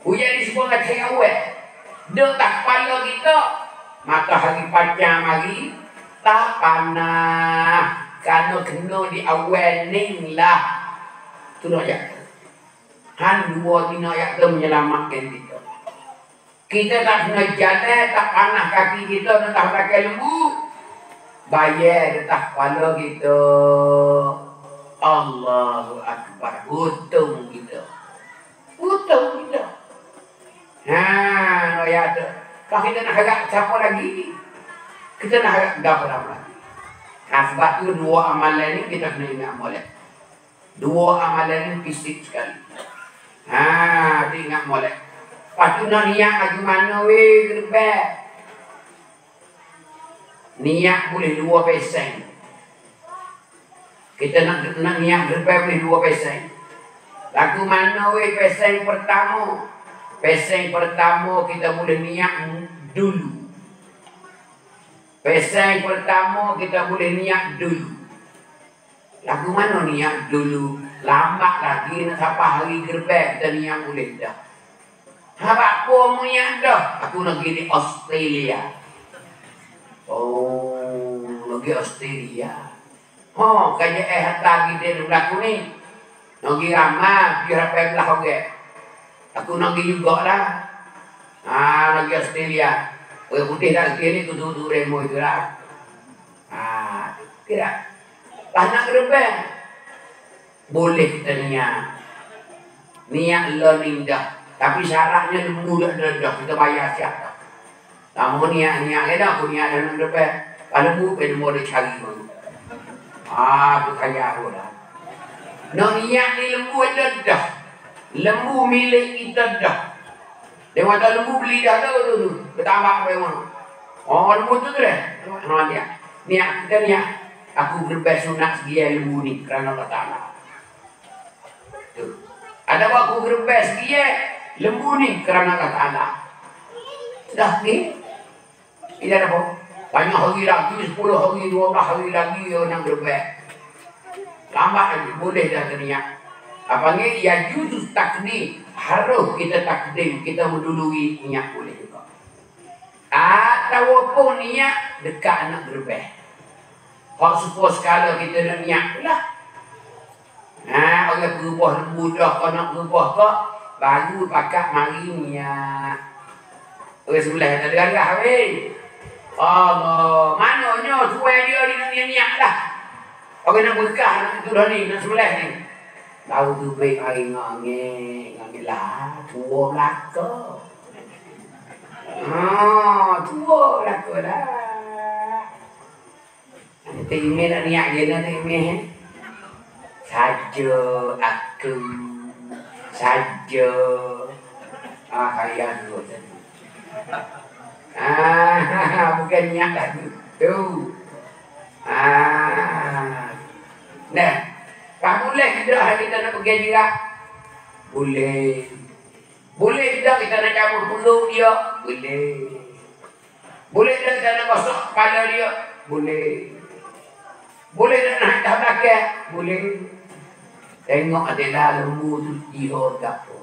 Ujian disebut nak awal. Dek tak kepala kita matahari panjang hari tak panah. Karena kena di awal ni lah. Tu nak jatuh. Han dua kena jatuh menyelamatkan kita. Kita tak kena jalan, tak panah kaki kita, tak pakai lembu. Bayar letak kepala kita. Allahu Akbar. Untung kita. Untung kita. Haa, nak jatuh. Kalau kita nak harap siapa lagi? Kita nak harap dapat lagi. Sebab tu dua amalan ni kita kena ingat molek. Dua amalan ni fisik sekali. Haa, tu ingat molek. Lepas tu nak niat lagi mana weh, kena bel. Niat boleh 2%. Kita nak niat gerbel boleh 2%. Lagu mana weh pesen pertama? Pesen pertama kita boleh niat dulu. Pesan pertama kita boleh niat dulu. Lagu mana niat dulu? Lambat lagi nak sampai hari gerbang kita niat boleh dah. Habak pun niat dah. Aku nak pergi Australia. Oh, pergi Australia. Oh, kerja harta kita berlaku ni. Nak pergi ramah, pergi rapai belah orang. Aku nak pergi juga lah. Nak pergi Australia. Orang putih tak kira ni, kutu-kutu remoi tu lah. Haa, kira. Lah nak gerbang. Boleh kita niat. Niat learning dah. Tapi syaratnya mudah dah. Kita bayar siap. Tak mau niat-niat dah, aku niat dah nak gerbang. Kalau aku, aku mau dah cari. Haa, tu kaya aku dah. Nak niat ni lembu ada dah. Lembu milik kita dah. Dia kata lembu beli dah tu. Bertambah apa yang mana. Oh lembu tu dah. Nah dia. Niat kita niat. Aku berbes sunat sedia lembu ni. Kerana Allah Ta'ala. Ada aku berbes sedia lembu ni. Kerana Allah Ta'ala. Dah ni. Ini ada apa? Banyak hari lagi. 10 hari. 12 hari lagi. Orang berbes. Lambat lagi. Boleh dah terniat. Apa ni? Ya jujur takdir. Harus kita takdim, kita mendului niat boleh juga. Ataupun niat dekat nak gerbeh. Kalau suppose kalau kita nak niat pula. Orang berubah lembu dah, kalau nak berubah kau, baru pakat mari niat. Orang sebelah tak derah weh. Allah, mananya suai dia ni niat lah. Orang nak berkah nak itu dah ni, nak sebelah ni. Tahu tu baik hari ngangin. Lah, tua belaka. Tua belaka lah. Nanti ini nak niat je nak ini. Saja aku. Saja. Kaya dulu. Bukan niat lah tu. Nah, tak boleh kita nak pergi jirat. Boleh. Boleh tidak kita nak cabut bulu dia? Boleh. Boleh tidak kita nak gosok kepala dia? Boleh. Boleh tidak nak hantar belakang? Boleh. Tengok adalah lembu tu jihor tak apa.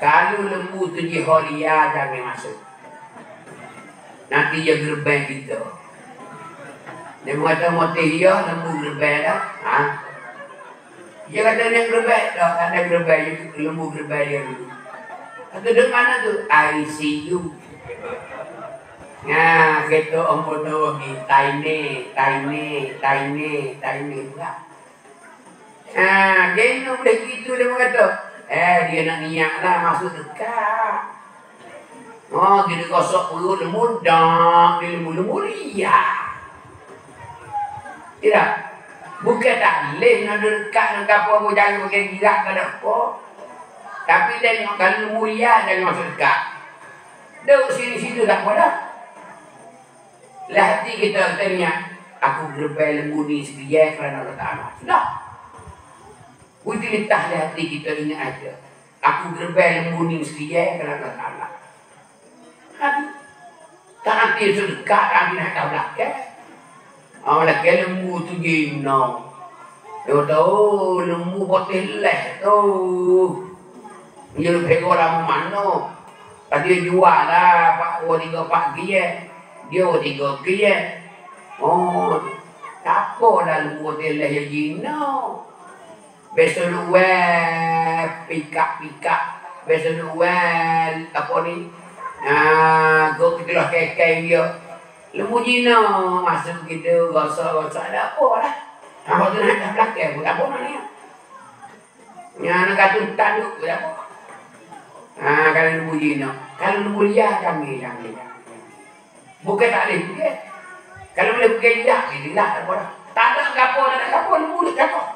Kalau lembu tu jihor dia jangan masuk. Nanti dia gerbang kita. Dia mengatakan dia lembu gerbang dah. Dia kata yang gerbek dah, ada gerbek, lembu gerbek dia dulu. Kata dari mana tu? ICU. Nah, kata orang bodoh ni, taine pula. Dia nak boleh gitu, dia kata, dia nak niat lah, masuk dekat. Dia gosok perut, dia mudah, dia lembu riak. Tidak? Bukan tak boleh nak dekat dengan apa-apa, jangan pakai girak ke apa. Tapi tengok kalau mulia jangan masuk dekat. Duduk sini-situ tak apa dah. Lah hati kita niat. aku berbaik lemuni sedia kerana Allah Ta'ala. Sudah. Untuk letak di hati kita ini aja. Aku berbaik lemuni sedia kerana Allah Ta'ala. Habis. Tak nanti sedekat aku nak tahu belakang. Aku belakang lembu tu gimana. Dia tahu lembu potih leh tu. Dia berpikir orang mana. Tadi dia jual lah, Pak Wah 3 pagi ya. Dia 3 ke ya. Oh, tak apa lah lembu potih leh yang gina. Besok luar, pikak-pikak. Besok luar, apa ni? Haa, kau kita lah kek-kek dia. Lembu jina, masuk kita gosok-gosok, ada apa lah. Apa tu nak dah belakang pun, apa nak ni? Yang nak kata hutan tu, tak apa. Haa, kalau lembu jina. Kalau lembu liar, kami jangan. Bukan tak boleh pergi. Kalau boleh pergi, tak apa lah. Tak nak kapal, tak nak kapal, lembu ni kapal.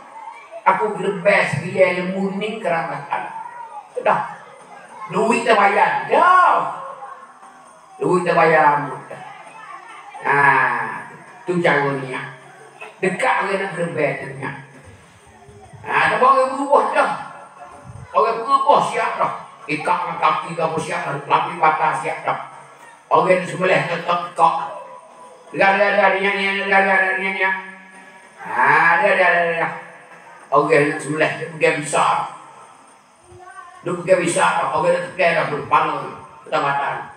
Aku berbes dia lembu ni kerana Allah. Sudah. Duit tak bayar. Dah. Duit tak bayar mudah. Haa, tu cara niat. Dekat orang nak berbeza niat. Haa, tak boleh berubah dah. Orang berubah siap dah. Ikat dengan kaki kamu siap dah. Lapi patah siap dah. Orang sebelah tetap-tetap. Dah. Haa, dah. Orang sebelah dia besar. Dia pergi besar dah. Orang tekan dah berpala tu. Ketamatan.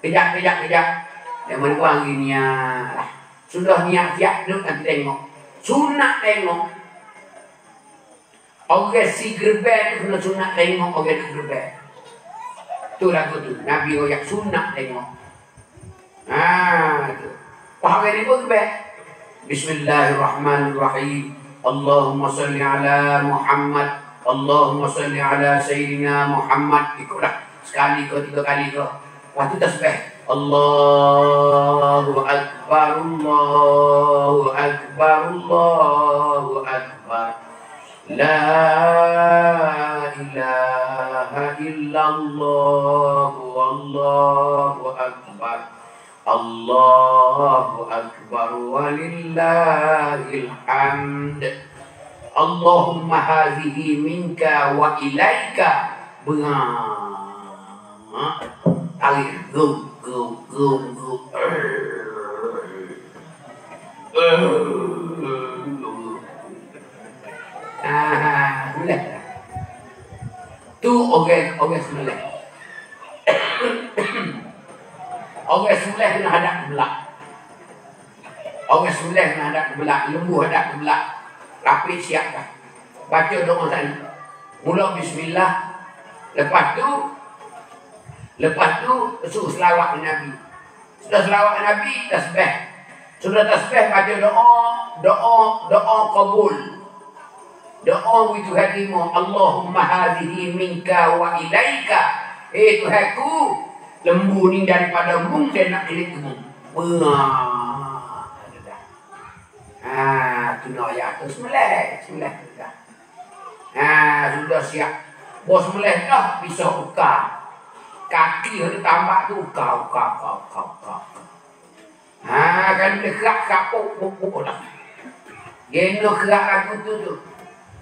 Kejap. Yang mana orang ni lah. Sudah niat siap tu nanti tengok. Sunat tengok. Orang si gerbel tu sunat tengok orang tu gerbel. Tu lagu tu. Nabi royak sunat tengok. Haa tu. Faham ni pun gerbel. Bismillahirrahmanirrahim. Allahumma salli ala Muhammad. Allahumma salli ala Sayyidina Muhammad. Ikutlah. Sekali ke 3 kali ke. Waktu tasbih. Allahu Akbar. Allahu Akbar. Allahu Akbar. La ilaha illallah. Allahu Akbar. Allahu Akbar. Walillahil hamd. Allahumma hazihi minka wa ilaika bengah. Tarik gum. Ah, boleh. Tu orang sebelah. Orang sebelah nak hadap belak. Orang sebelah nak hadap belak, lembu hadap belak. Lapis siapkan. Baca doa sana. Mula bismillah. Lepas tu suruh selawat Nabi. Sudah selawat Nabi, tasbih. Sudah tasbih baca doa qabul. Doa itu hadimu. Allahumma hazihi minka wa ilaika. Eh Tuhanku, lembu ni daripada mung dan nak ilikmu. Haa, tu nak ayat tu semelih dah. Haa, sudah siap. Bos semelih dah, pisau ukar. Kaki yang ditambah tu ukar. Haa, kalau boleh kerak, pokok dah. Dia nak kerak aku tu.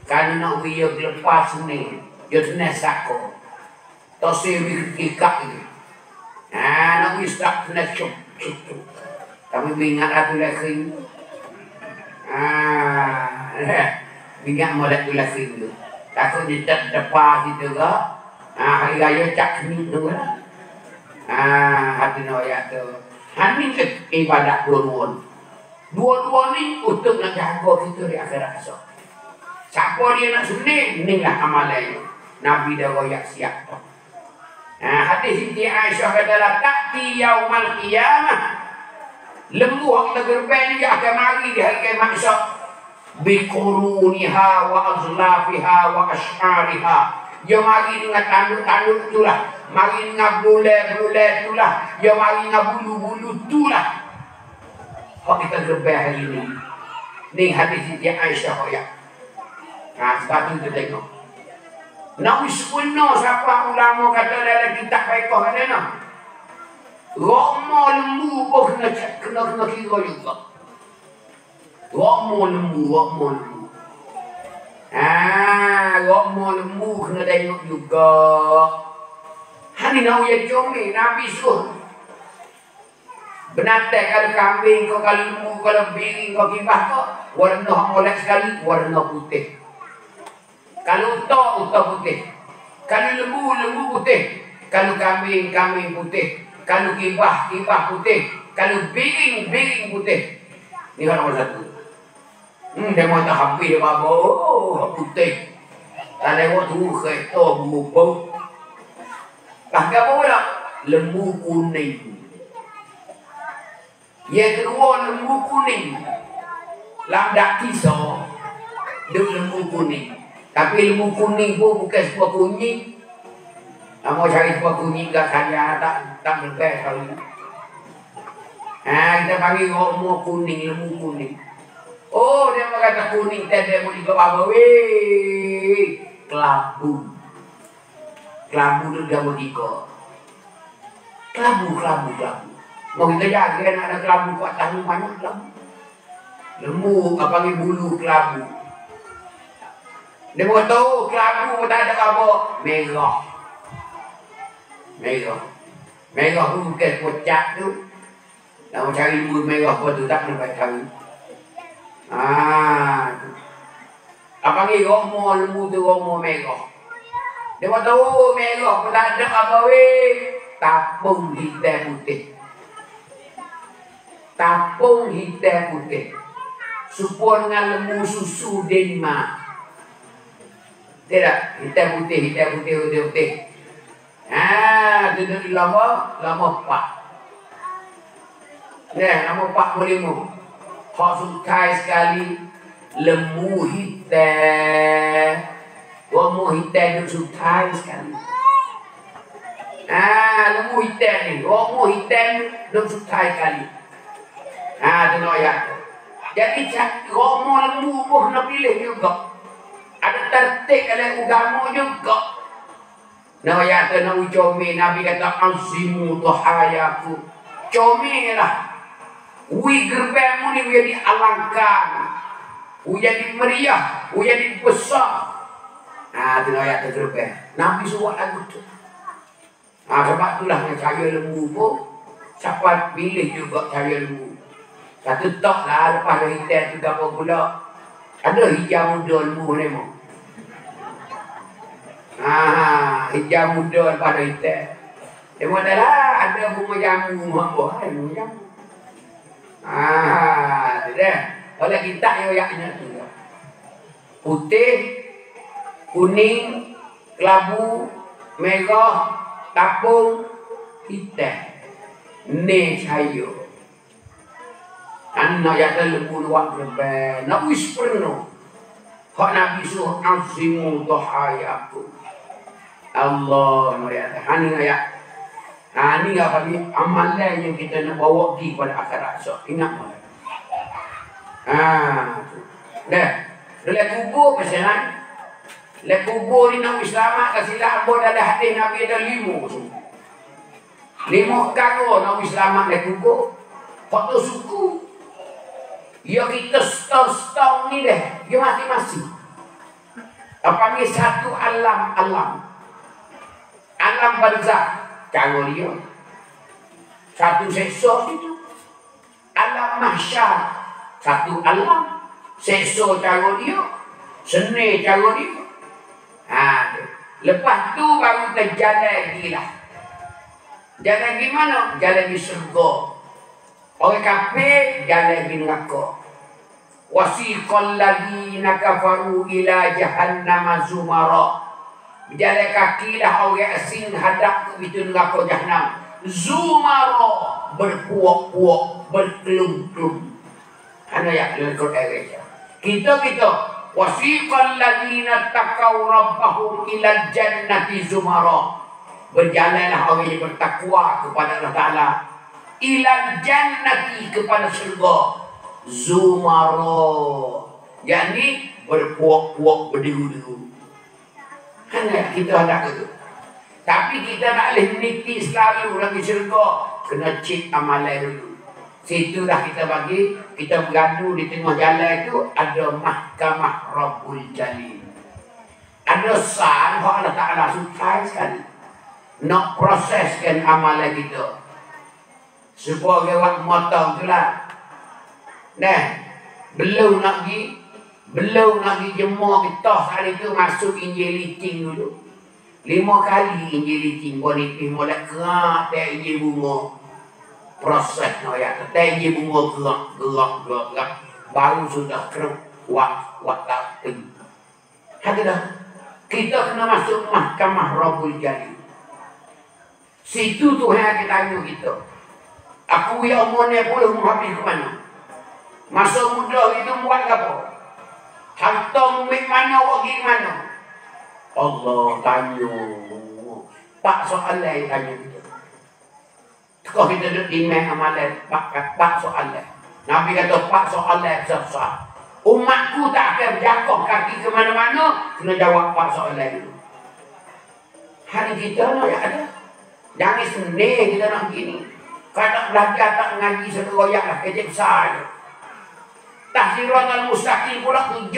Kalau nak dia lepas ni, dia kena sakor. Tosir ikat ni. Haa, nak dia start kena cuk. Tapi ingat aku dah kering. Ah, ingat molek tulah sini. Takut dia tak depan kita ke. Ah, hari raya cak ni tu lah. Ah, hati noyak tu. Hami ibadat dua-dua. Dua-dua ni untuk nak jaga kita di akhirat esok. Siapa dia nak sunni, inilah amalannya. Nabi dah royak siap. Ah, hadis Siti Aisyah kata takti yaumal qiyamah. Lembu hak kita gerbain ni akan mari di hari kiamat esok. Biquruniha wa azlafiha wa ashariha. Dia mari dengan tanduk-tanduk tu lah. Mari dengan bulan-bulan tu lah. Dia mari dengan bulu-bulu tu lah. Hak kita gerbain hari ni. Ni hadis Siti Aisyah ya. Nah, sebab tu kita tengok. Nak wiswena siapa ulama kata dalam kitab fiqh katanya. Ramah lembu pun kena kira juga. Romo lembu. Romo lembu kena tengok juga. Hani nak uya comel Nabi suruh. Benatek kalau kambing, kalau lembu, kalau biri, kalau kibah kau. Warna molek sekali, warna putih. Kalau utak putih. Kalau lembu putih. Kalau kambing putih. Kalau kibah putih. Kalau biring putih. Ini orang satu. Dia mahu tak hampir dia bawa putih. Tak lewat tu kereta berubah. Pakai apa pula? Lembu kuning. Yang kedua lembu kuning. Lam dak kisah. Dia lembu kuning. Tapi lembu kuning pun bukan sebuah kuning. Kamu cari sebuah kuning kat kaya tak berbeza kali. Kita panggil lembu kuning, lembu kuning. Oh, dia berkata kuning, dia mau ikut apa? Weh, kelabu dia mau ikut. Kelabu. Mau kita jaga nak ada kelabu kat tanah banyak kelabu. Lembu, apa panggil bulu kelabu. Dia mau tahu kelabu tak ada apa? Merah. Merah pun bukan pucat tu. Nak cari bulu merah pun tu tak nampak cari. Apa ni romo lembu tu romo merah. Dia kata oh merah pun tak ada apa weh. Tapung hitam putih. Supaya dengan lembu susu Denmark. Tidak hitam putih. Duduk lama pak. Lama pak boleh mu. Kau sukai sekali lembu hitam. Romo hitam tu sukai sekali. Lembu hitam ni. Romo hitam tu sukai sekali. Tu nak ya. Jadi romo lembu pun nak pilih juga. Ada tertik oleh agama juga. Nak ya tu nak ucome. Nabi kata azimu tuhayaku. Comel lah. Ui gerbangmu ni jadi alangkan, jadi meriah, jadi besar. Itu ayat ke gerbang. Nabi surat lagu tu. Sebab itulah saya lembu pun. Siapa pilih juga saya lembu. Satu tak lah lepas dah hitam tu tak apa pula. Ada hijau muda lembu ni mo. Hijau muda lepas dah hitam. Dia kata lah ada bunga jamu. Hai bunga jamu. Itu dah. Oleh kita yoyaknya tu. Putih, kuning, kelabu, merah, tapung, hitam. Ni saya. Anak yang terlebu luar lebar. Nak wis penuh. Hak Nabi suruh azimu dhahayaku. Allah mulia. Ini ayat. Ini apa ni amalan yang kita nak bawa pergi pada akhirat esok. Ingat mana? Tu. Dah. Lelak kubur pesanan. Lelak kubur ni nak selamat kasi labo dalam hadis Nabi ada 5 tu. 5 perkara nak selamat lelak kubur. Faktor suku. Ya kita setahun ni dah. Dia mati-mati. Apa ni satu alam. Alam barzakh. Kalau dia satu seksa itu alam mahsyar, satu alam seksa kalau dia seni kalau dia. Lepas tu baru terjalan gilah. Jalan gimana? Jalan di surga. Orang kafir jalan di neraka. Wasiqal ladzina kafaru ila jahannama zumara. Berjalan kakilah orang asing hadap ke itu neraka jahannam. Zumara berpuak-puak, berkelum-kelum. Ana ya lekor aja. Kita wasiqal ladzina taqaw rabbahum ila jannati zumara. Berjalanlah orang yang bertakwa kepada Allah Taala ila jannati kepada syurga. Zumara. Yani berpuak-puak berdiri-diri. Kan kita hendak itu. Tapi kita nak meniti selalu lagi syurga. Kena cek amalan dulu. Situlah kita bagi, kita bergaduh di tengah jalan itu, ada mahkamah Rabbul Jalil. Ada sal, Allah Ta'ala sukai sekali. Nak proseskan amalan kita. Supaya orang motong tu lah. Nah, belum nak pergi jemur kita hari tu masuk Injil licin dulu. 5 kali Injil licin, boleh pergi mulai kerak, tak Injil bunga. Proses no ya, tetapi bunga gelap, baru sudah keruk watak ting. Hadirin, kita kena masuk mahkamah Rabbul Jalil. Situ Tuhan kita tanya kita. Aku yang mana boleh menghabis mana? Masuk mudah itu buat apa? Harta milik mana, wajib mana? Allah tanya. Tak soal lain tanya kita. Kau kita duduk di meh amalan pak soalan. Nabi kata pak soalan sah. Umatku tak akan berjakoh kaki ke mana-mana, kena jawab pak soalan dulu. Hari kita lah yang ada. Jangan sendir kita nak gini. Kalau tak belajar tak ngaji satu royak lah, kerja besar je. Tahsiratul mustaqim pula 7.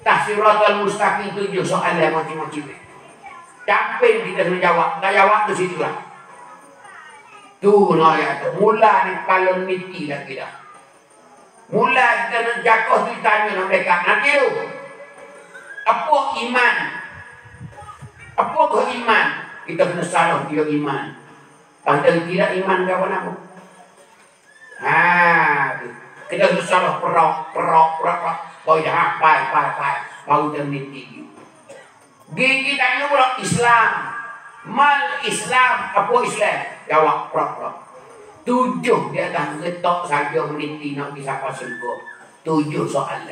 Tahsiratul mustaqim 7 soalan macam-macam. Camping kita kena jawab. Tak jawab tu situ lah. Tu nak ya tu. Mula ni kalau niti lagi dah. Mula kita nak jakoh tu tanya nak mereka. Nanti tu. Apa iman? Apa ke iman? Kita kena salah dia iman. Padahal tidak iman kawan aku. Haa. Kita kena salah perok. Baru dah hapai. Baru dah niti. Gigi tanya pula Islam. Mal Islam, apa Islam? Jawab prok-prok. 7 dia dah ketok saja meniti nak pergi sampai surga. 7 soalan.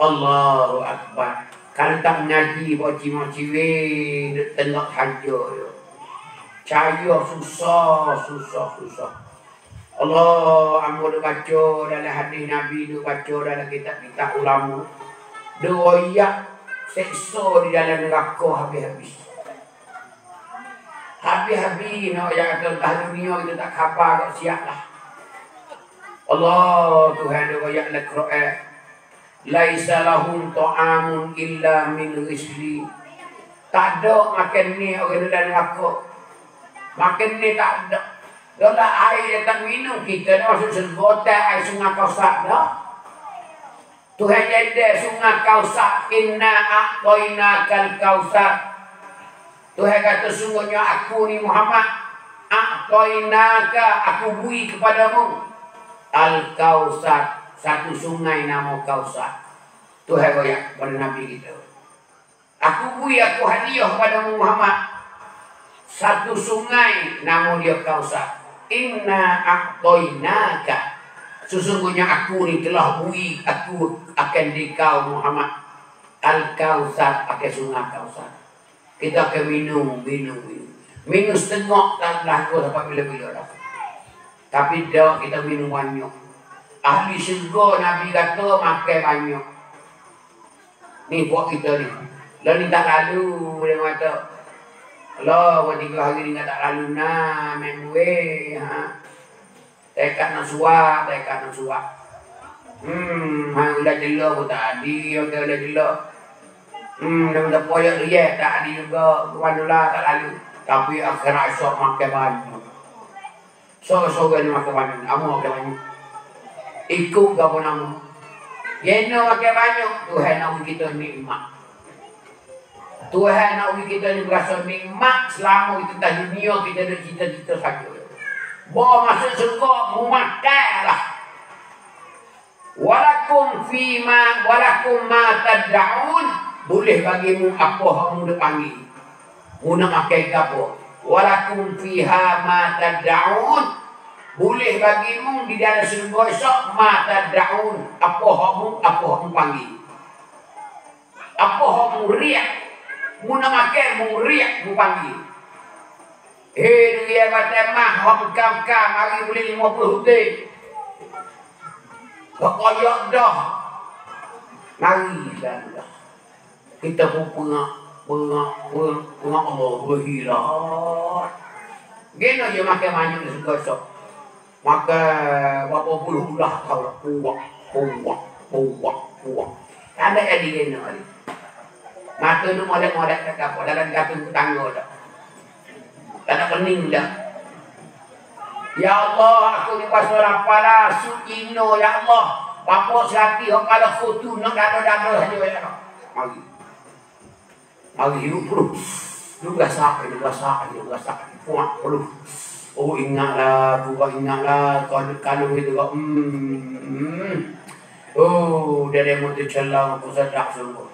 Allahu Akbar. Kalau tak mengaji buat cima-ciwi, tengok haja. Cahaya susah. Allah, amur dia baca dalam hadis Nabi, dia baca dalam kitab-kitab ulama. Dia royak seksa di dalam neraka habis-habis. Habis-habis nak yang tentang dunia kita tak khabar, tak siap lah. Allah Tuhan dia ayat Al-Quran. Laisa lahum ta'amun illa min rizli. Tak ada makan ni orang dalam neraka. Makan ni tak ada. Kalau air datang minum kita dah masuk sergotan air sungai Kausar dah. Tuhan jadi sungai Kausar. Inna a'toinakal Kausar. Tuhan kata sungguhnya aku ni Muhammad a'tainaka, aku beri kepadamu Al-Kausar, satu sungai nama Kausar. Tuhan royak kepada Nabi kita. Aku beri, aku hadiah kepadamu Muhammad satu sungai nama dia Kausar. Inna a'tainaka, sesungguhnya aku ni telah beri aku akan dikau Muhammad Al-Kausar, pakai sungai Kausar. Kita akan minum. Minum setengok tak berlaku sampai bila-bila dah. Tapi dah kita minum banyak. Ahli syurga Nabi kata makan banyak. Ni buat kita ni. Lalu ni tak lalu. Dia kata, Allah buat 3 hari ni tak lalu nak. Membuih. Tekat nak suap. Hang dah jelak pun tak adil. Dia dah jelak. Dia poyak riak tak ada juga. Kemandulah tak lalu. Tapi akhirat esok makan banyak. Sorang-sorang ni makan banyak. Amor makan banyak. Ikut gabung nama. Yang nak makan banyak. Tuhan nak kita nikmat. Tuhan nak kita ni berasa nikmat. Selama kita tak dunia, kita ada cita-cita saja. Bawa masuk surga, memakan lah. Walakum ma tad'un. Boleh bagimu apa kamu dah panggil. Guna makan ke apa. Walakum fiha ma tad'un. Boleh bagimu di dalam surga esok ma tad'un. Apa kamu panggil. Apa kamu riak. Guna makan mu riak mu panggil. Dia kata mah kamu kam-kam hari boleh 50 hutin. Berkoyak dah. Mari dah. Kita pun pengak Allah berhilah. Gila je makan banyak di surga esok. maka wapapululah kau kuwak. Ada edingin nol. Mata nu modek-modek tetap dalam gatung tangga dah. Tanah pening dah. Ya Allah, aku ni pasrah pada sucino ya Allah. Papos hati hok kalau futu nak dano-dano saja ya Allah. Mari. Mari hirup. Lu gasak, kuat perlu. Oh ingatlah, bukan ingatlah kalung itu kok. Oh, dari mau dicelau aku sedap sungguh.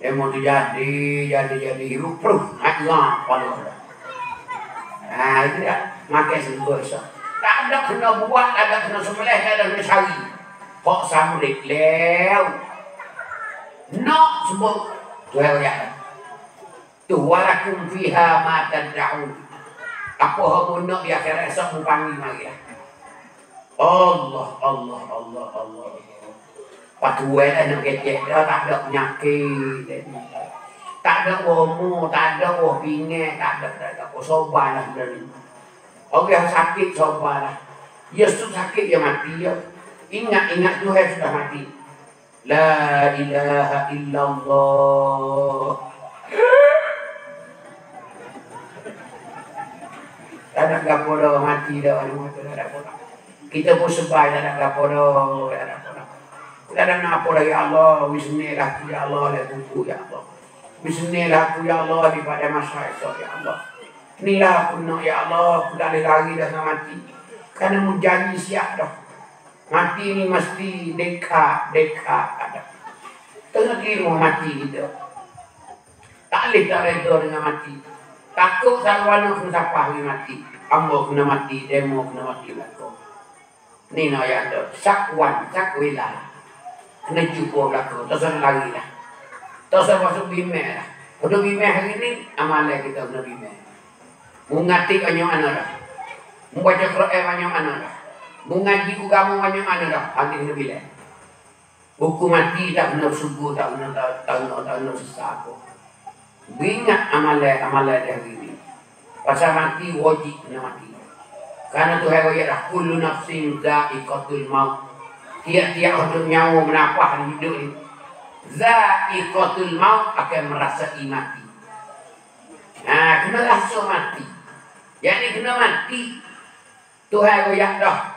Dia mau jadi hirup perlu. Ingatlah kalau ada. Ah, itu dah. Makai sungguh so. Tak ada kena buat, tak ada kena semelih, tak ada kena sari. Kok samrik lew. Nak sebut. Tuhan ya. Tuwalakum fiha ma tad'un. Apa hang nak ya akhirat esok mu panggil mari. Allah Allah Allah Allah. Paduan ada kecek dah tak ada penyakit. Tak ada womo, tak ada woh pingat, tak ada sobalah dari. Orang sakit sabarlah. Yesus sakit dia mati ya. Ingat Tuhan sudah mati. La ilaha illallah. Tak nak gapo dah mati dah orang tu dah gapo. Kita pun sebab tak nak gapo dah. Kita dah nak apa lagi Allah, bismillah ya Allah la tuku ya Allah. Bismillah ya Allah di pada masa esok ya Allah. Inilah aku nak ya Allah, aku dah lari dah mati. Kerana mu janji siap dah. Mati ni mesti dekat ada. Tengah kira mati kita. Tak boleh tak reda dengan mati. Takut sarwana kena sapah ni mati. Ambo kena mati, demo kena mati belakang. Ni nak ya ada. Sakwilah. Kena jumpa belakang. Terus lari dah. Terus masuk bimbel dah. Kena bimbel hari ni, amalan kita kena bimbel. Mengatik banyak anak dah. Membaca Quran banyak anak dah. Mengaji agama banyak anak dah. Hati kena bila. Buku mati tak kena subuh, tak kena tak kena sesat pun. Ingat amalan hari ini. Pasal mati wajib kena mati. Kerana Tuhan ayat dah. Kullu nafsin dha'iqatul maut. Tiap-tiap orang nyawa menapah hidup ni. Dha'iqatul maut akan merasai mati. Nah, kena rasa mati. Yang ni kena mati. Tuhan goyak dah.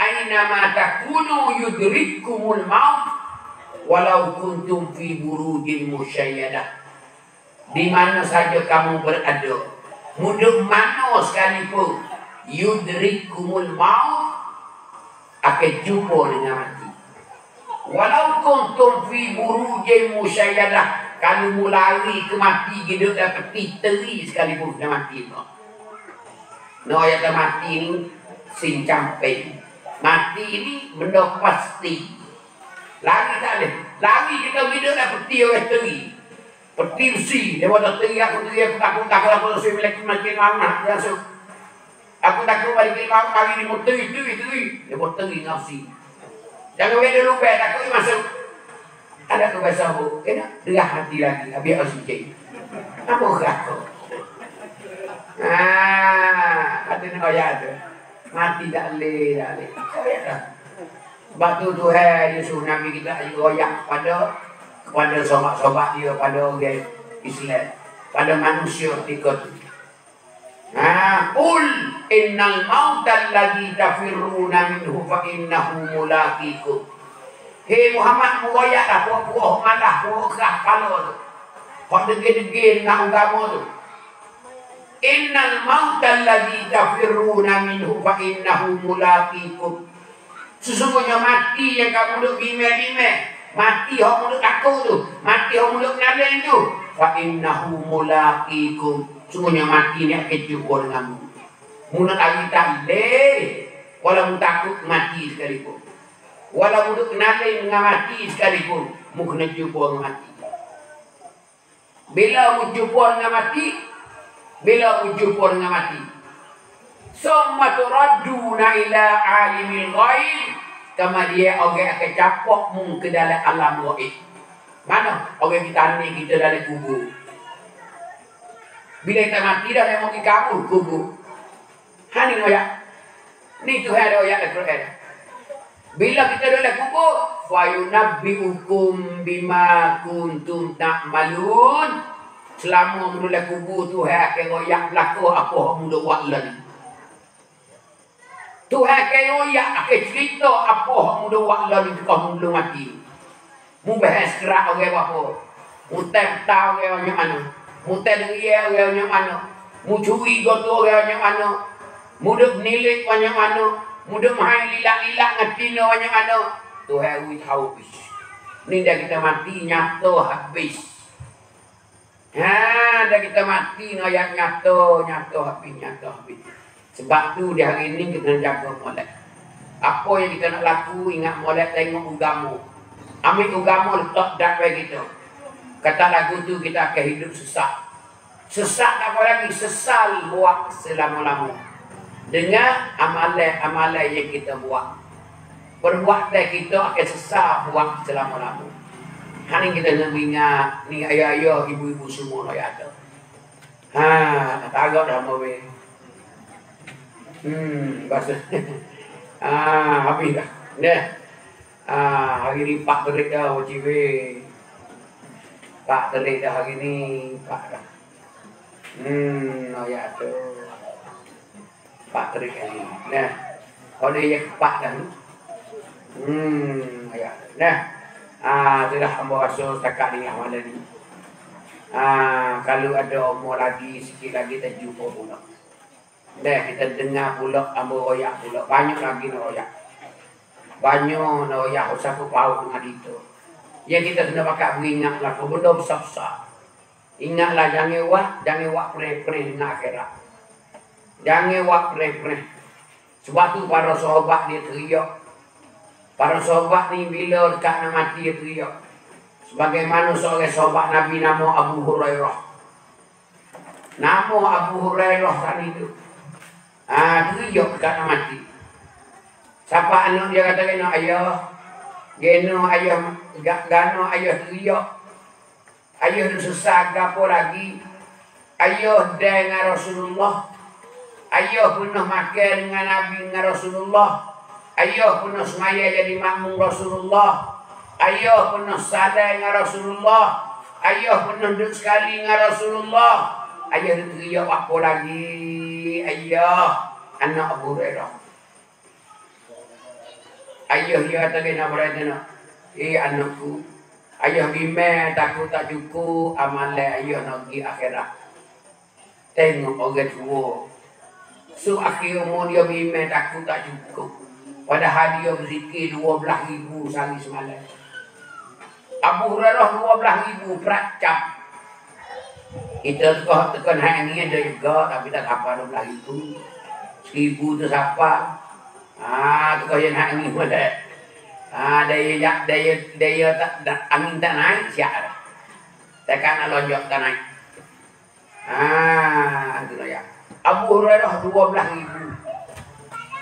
Aina ma takunu yudrikkumul maut walau kuntum fi burujin musyayyadah. Di mana saja kamu berada, muduk mana sekalipun, yudrikkumul maut akan jumpa dengan mati. Walau kuntum fi burujin musyayyadah. Kalau mu lari ke mati, hidup dah peti, teri sekalipun dah mati tu. No, yang dah mati ni, sin camping. Mati ni, benda pasti. Lari tak boleh. Lari kita hidup dah peti oleh teri. Peti besi. Dia buat teri, aku takut saya melakukan makin lama. Aku takut makin lama, hari ni buat teri. Dia buat teri, nafsi. Jangan beda lupet, takut masuk. Ada tu bahasa aku, kena derah hati lagi, habis oksigen. Apa aku? Ada ni ayat tu. Mati tak leh. Ayat dah. Sebab tu Tuhan Yesus Nabi kita ajar royak kepada sobat-sobat dia, pada orang Islam, pada manusia ketika tu. Qul innal mautal ladzi tafirruna minhu fa innahu mulaqikum. Hei Muhammad, muroyak dah, puak-puak malah, puak-puak kepala tu. Kau degil-degil dengan agama tu. Innal mautal ladzi tafirruna minhu fa innahu mulaqikum. Sesungguhnya mati yang kamu duk gimel-gimel. Mati yang kamu duk takut tu. Mati yang kamu duk naleng tu. Fa innahu mulaqikum. Sesungguhnya mati ni akan jumpa denganmu. Mula lagi tak boleh. Kalau kamu takut mati sekalipun. Walau duduk nalai dengan mati sekalipun, mu kena jumpa dengan mati. Bila mu jumpa dengan mati, summa turadduna ila alimil ghaib, kama dia orang akan capok mu ke dalam alam ghaib. Mana orang kita ni kita dalam kubur. Bila kita mati dah memang kita kabur kubur. Hani royak. Ni Tuhan ada yang ada Quran. Bila kita dalam kubur, fayunabbiukum bima kuntum ta'malun. Selama mu dalam kubur Tuhan kira yang belaka apa mu dak buat lagi. Tuhan kira yang akan cerita apa mu dak buat lagi kalau mu belum mati. Mu bahas kerak orang apa? Mu tentang orang yang mana? Mu tentang dia orang yang mana? Mu curi gotor orang yang mana? Mu dak nilik orang yang mana? Mu dak main lilak-lilak ngatina orang yang mana? Tuhan we tahu bis. Ni dah kita mati nyata habis. Ha dah kita mati no yang nyata habis. Sebab tu di hari ni kita nak jaga molek. Apa yang kita nak laku ingat molek tengok agama. Ambil agama letak dakwah kita. Kata lagu tu kita akan hidup sesat. Sesat tak apa lagi, sesal buat selama-lama. Dengan amalan-amalan yang kita buat. Perbuatan kita akan sesal buat selama-lama. Hari kita nak ingat ni ayah-ayah, ibu-ibu semua nak ada. Ha, tak agak dah mau weh. Bahasa. Ah, habis dah. Dah. Ah, hari ni pak terik dah wajib weh. Pak terik dah hari ni, pak dah. Oh ya tu. Pak terik ni. Nah. Oleh yang pak dah tu. Oh ya. Nah. Ah, sudah hamba rasul setakat ni amalan ni. Ah, kalau ada umur lagi, sikit lagi tak jumpa pula. Dah kita dengar pula hamba royak pula. Banyak lagi nak royak. Banyak no ya usah aku paut dengan itu. Yang kita kena pakai beringatlah ke benda besar-besar. Ingatlah jangan wak perih-perih dengan akhirat. Jangan wak perih-perih. Sebab tu para sahabat dia teriak. Para sahabat ni bila dekat nak mati dia teriak. Sebagaimana seorang sahabat Nabi nama Abu Hurairah. Nama Abu Hurairah tadi tu. Ah teriak dekat nak mati. Siapa anak dia kata kena ayah. Gano ayah teriak. Ayah tu susah gapo lagi. Ayah dengan Rasulullah. Ayah pernah makan dengan Nabi dengan Rasulullah. Ayah pernah semaya jadi makmum Rasulullah. Ayah pernah salat dengan Rasulullah. Ayah pernah duduk sekali dengan Rasulullah. Ayah tu teriak apa lagi. Ayah anak Abu Hurairah. Ayah dia kata kena berada. Anakku. Ayah bimbang takut tak cukup. Amalan ayah nak pergi akhirat. Tengok orang tua. So akhir umur dia bimbang takut tak cukup. Padahal dia berzikir 12,000 sehari semalam. Abu Hurairah 12,000 peracap. Kita tekan hang ni ada juga. Tapi tak apa 12,000. 1,000 tu siapa? Ah, tu kau yang nak ni boleh. Ah, daya tak angin tak naik siap dah. Takkan nak lonjok tak naik. Ah, tu ya. Abu Hurairah 12,000.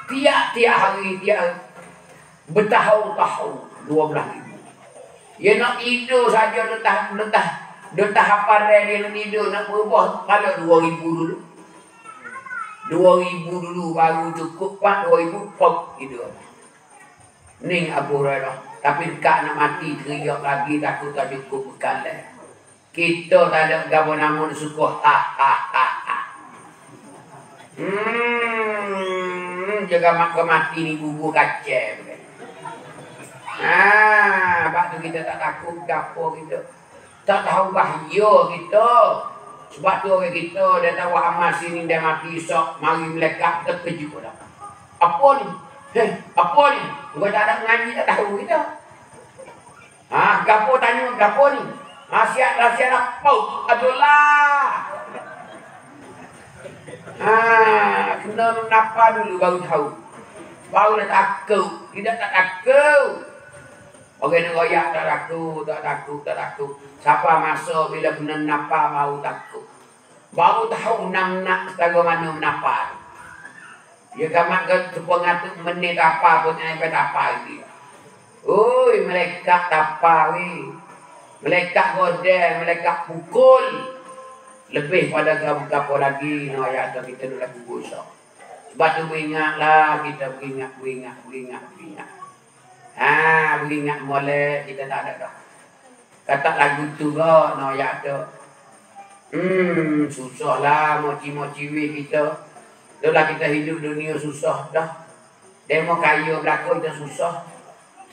Tiap-tiap hari dia bertahun-tahun 12,000. Dia nak tidur saja letak hafalan dia nak tidur nak berubah pada 2,000 dulu. 2,000 dulu baru cukup pak 2,000 pop gitu. Ning Abu Hurairah. Tapi dekat nak mati teriak lagi takut tak cukup bekal. Kita tak ada gapo namun suka ha. Jaga mak mati ni bubur kacang. Ah, pak tu kita tak takut gapo kita. Tak tahu bahaya kita. Sebab tu orang kita dah tahu amal sini dah mati esok. Mari melekat terkejut dah. Apa ni? Apa ni? Orang tak ada mengaji tak tahu kita. Haa, gapo tanya gapo ni? Rahsiat apa? Adulah. Haa, kena menapa dulu baru tahu. Baru dah takut. Kita tak takut. Orang royak tak takut. Siapa masa bila kena nafas baru takut. Baru tahu nak setara mana nafas. Dia kamat ke 10 menit apa pun sampai tapar lagi. Oi, melekat tapar weh. Melekat godel, melekat pukul. Lebih pada gapo lagi royak kita nak kubur esok. Batu bingak lah kita bingak. Ah, bingak boleh kita tak ada dah. Kata lagu tu kok, noyak tu. Susah lah moci-moci kita. Dahlah kita hidup dunia susah dah. Demo kayu belakang kita susah.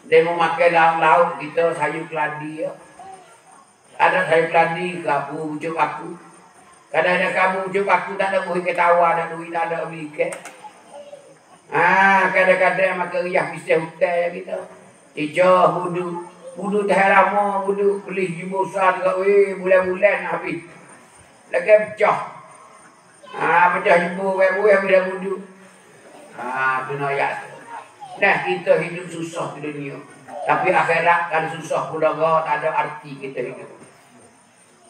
Demo makan laut-laut kita sayur keladi ya. Ada sayur keladi kamu ucap aku. Kadang-kadang kamu ucap aku tak ada duit ketawa, tak duit tak ada beli ke. Ah, kadang-kadang makan riah bisnes hotel kita. Ijo budu, budu dah lama budu beli jumbusan dekat weh bulan-bulan habis. Lagi pecah. Ah, pecah jumbo weh bila budu. Ah, tu noyak. Nah, kita hidup susah di dunia. Tapi akhirat kalau susah pula tak ada arti kita hidup.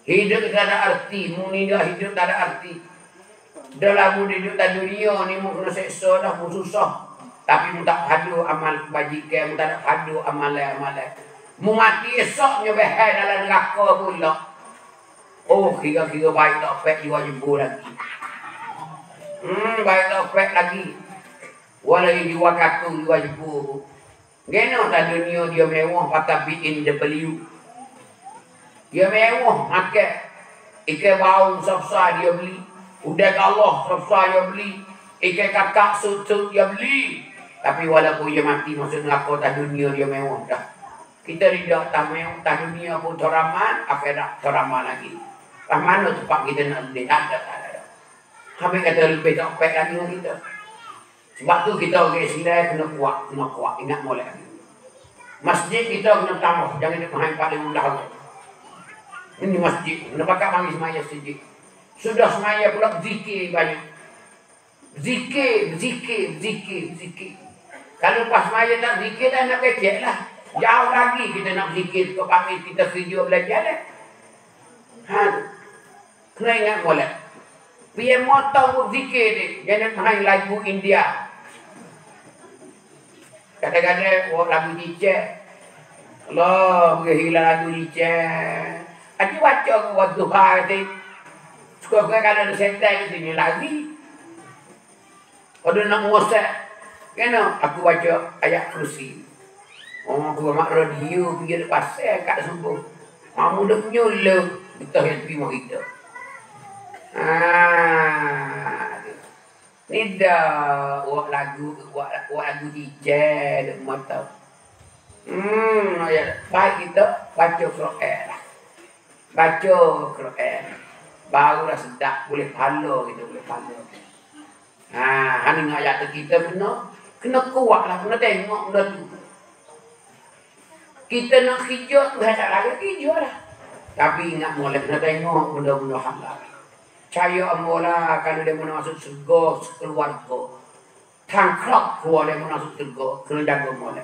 Hidup tak ada arti, mu ni dah hidup tak ada arti. Dalam mu hidup tak dunia ni mu kena seksa dah mu susah. Tapi mu tak padu amal kebajikan, mu tak ada padu amalan-amalan. Mu mati esoknya behai dalam neraka pula. Oh, kira-kira baik tak pek jiwa jembo lagi. Baik tak pek lagi. Walai jiwa kaku jiwa jembo. Geno tak dunia dia mewah patah BMW. Dia mewah makan. Ikan bau safsa dia beli. Udah Allah safsa dia beli. Ikan kakak susu dia beli. Tapi walaupun dia mati masuk neraka tak dunia dia mewah dah. Kita tidak tak dunia pun teraman, akhirat teraman lagi. Mana tempat kita nak beli? Tak ada. Kami kata lebih tak pek lagi kita. Sebab tu kita orang Islam kena kuat. Ingat mulai. Masjid kita kena tambah. Jangan nak main paling ulah. Ini masjid. Kena pakai panggil semaya sedikit. Sudah semaya pula zikir banyak. Zikir. Kalau pas semaya tak zikir dah nak kecek lah. Jauh lagi kita nak zikir. Kau panggil kita kerja belajar dah. Kena ingat mulai. PM motor pun zikir ni. Jangan main lagu India. Kadang-kadang lagu Niceh. Allah, hilang lagu Niceh. Aku baca ke waktu hari. Suka-suka kalau ada setan itu ni lagi. Kalau nak ngusak. Kenapa? Aku baca Ayat Kursi. Orang aku mak radio pergi ke pasar kat subuh. Mamu dah menyuruh. Kita yang terima kita. Ni dah Wak lagu dijel duk mata. Ya. Baik kita baca Quran lah. Baca Quran. Barulah sedap boleh pahala kita boleh pahala. Hang nak ayat kita kena kuat lah, kena tengok benda tu. Kita nak hijau tu tak lagi hijau lah. Tapi ingat boleh kena tengok benda-benda halal. Caya ambola kalau dia mau masuk surga keluarga. Tangkrok kalau dia mau masuk surga kena jaga ambola.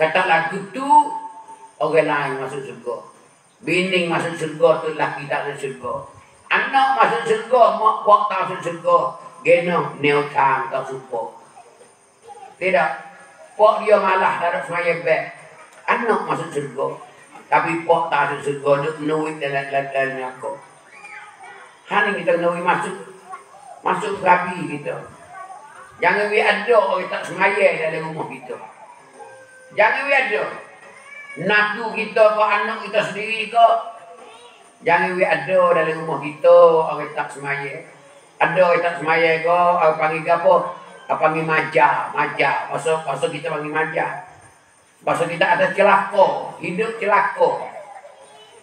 Kata lagu tu orang lain masuk surga. Bini masuk surga tu laki tak masuk surga. Anak masuk surga, mak buat tak masuk surga. Geno neotam tak suka. Tidak. Pak dia malah darab semaya beg. Anak masuk surga. Tapi pak tak masuk surga dia menuit dalam aku. Hanya kita kena masuk rabi kita. Jangan we ada orang tak semaya dalam rumah kita. Jangan we ada. Natu kita ke anak kita sendiri ke. Jangan we ada dalam rumah kita orang tak semaya. Ada orang tak semaya ke orang panggil apa? Orang panggil maja. Pasal kita panggil maja. Pasal kita ada celaka, hidup celaka.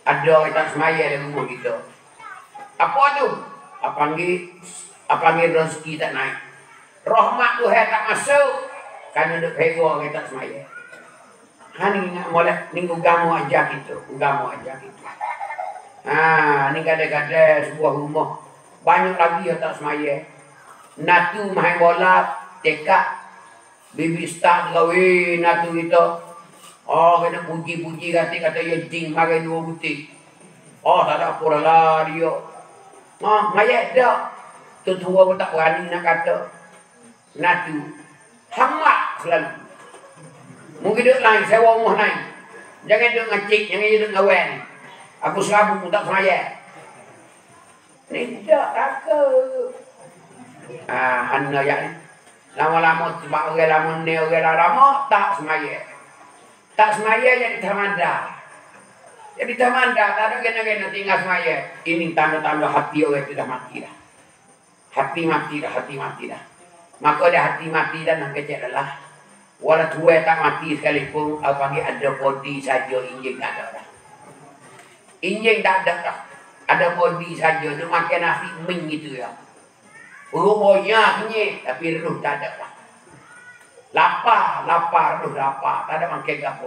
Ada orang tak semaya dalam rumah kita. Apa tu? Apa panggil rezeki tak naik. Rahmat Tuhan tak masuk. Kerana duk heboh orang tak semaya. Ni nak molek ni agama ajar kita. Ni kadang-kadang sebuah rumah banyak lagi yang tak semaya. Natu main bola, tekak, bibi start gawe natu kita. Oh kena puji-puji kata ya jing makan dua butik. Oh tak ada apa lah dia. Mayat dah. Tu tua pun tak berani nak kata. Natu. Hamak selalu. Mungkin duduk lain. Sewa rumah lain. Jangan duduk ngecik. Jangan duduk ngawan. Aku serabu pun tak semayat. Ni tak raka. Hanya ya. Lama-lama sebab orang lama ni orang lama tak semaya. Tak semaya jadi tamanda. Jadi tamanda tak ada kena-kena tinggal semaya. Ini tanda-tanda hati orang sudah mati dah. Hati mati dah. Maka dah hati mati dan nak kecil adalah walau tua tak mati sekalipun aku panggil ada body saja injing tak ada dah. Injing tak ada dah. Ada body saja tu makan nasi ming gitu ya. Ruhnya ni tapi ruh tak ada lah. Lapar, tak ada makan apa.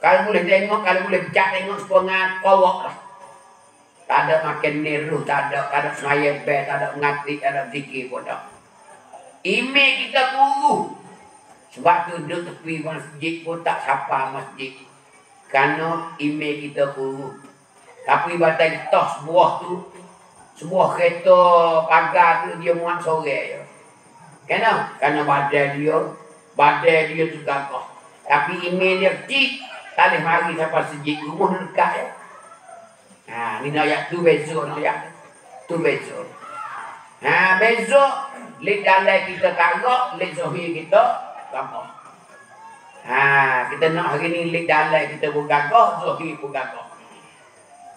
Kalau boleh tengok, kalau boleh cak tengok sepengat kawak lah. Tak ada makan ni ruh tak ada, tak ada semaya bel, tak ada ngati, tak ada zikir pun tak. Ime kita guru. Sebab tu duduk tepi masjid pun tak sapa masjid. Kerana ime kita guru. Tapi batai tos buah tu sebuah kereta pagar tu dia muat sore je. Kenapa? Kerana badai dia tu gagah. Tapi email dia kecil, tak boleh mari sampai sejik rumah dekat je. Ha, ni ayat tu besok, Ha, besok, leh dalai kita tagak, leh zohir kita gagah. Ha, kita nak hari ni leh dalai kita pun gagah, zohir pun gagah.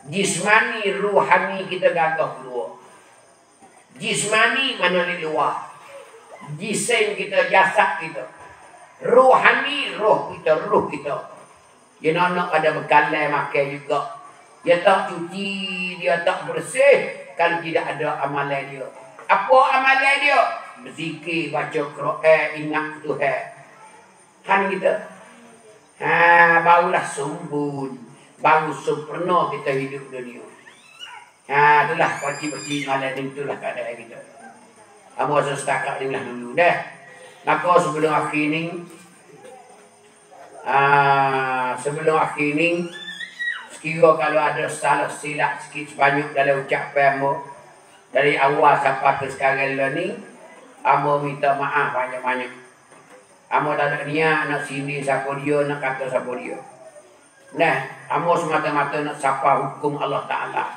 Jismani, ruhani kita gagah keluar. Jismani mana di luar. Jisim kita, jasad kita. Ruhani, roh kita. Dia nak ada bekalai makan juga. Dia tak cuci, dia tak bersih kalau tidak ada amalan dia. Apa amalan dia? Berzikir, baca Quran, ingat Tuhan. Han kita. Ha, barulah sembun. Baru sempurna kita hidup dunia. Ha, itulah pergi-pergi malam ni, itulah keadaan kita. Abang rasa setakat ni lah dulu dah. Maka sebelum akhir ni, sekiranya kalau ada salah silap sikit sebanyak dalam ucapan abang, dari awal sampai ke sekarang ni, abang minta maaf banyak-banyak. Abang tak ada niat nak sindir siapa dia, nak kata siapa dia. Nah, amor semata-mata nak sapa hukum Allah Ta'ala.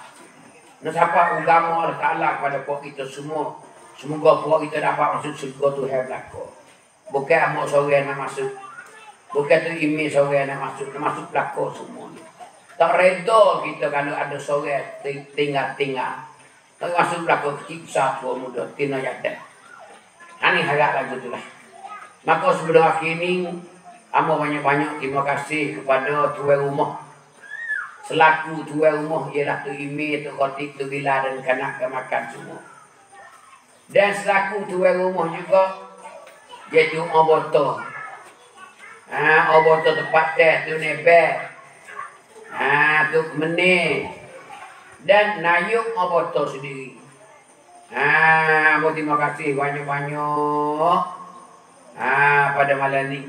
Nak sapa agama Allah Ta'ala kepada puak kita semua. Semoga puak kita dapat masuk surga Tuhan belaka. Bukan amor seorang nak masuk. Bukan tu imej seorang nak masuk. Nak masuk belaka semua. Tak reda kita kalau ada seorang tinggal. Tak masuk belaka kecil besar tua muda. Tina jatah. Ini harap lagu tu lah. Maka sebelum akhir ni, amor banyak-banyak terima kasih kepada tuan rumah. Selaku tuan rumah ialah tu Imi, tu Khotik, tu Bila dan kanak-kanak makan semua. Dan selaku tuan rumah juga iaitu Oboto. Ha, Oboto tempat teh tu Nebel. Ha, tu Meneh. Dan Nayuk Oboto sendiri. Ha, amor terima kasih banyak-banyak. Ha, pada malam ni.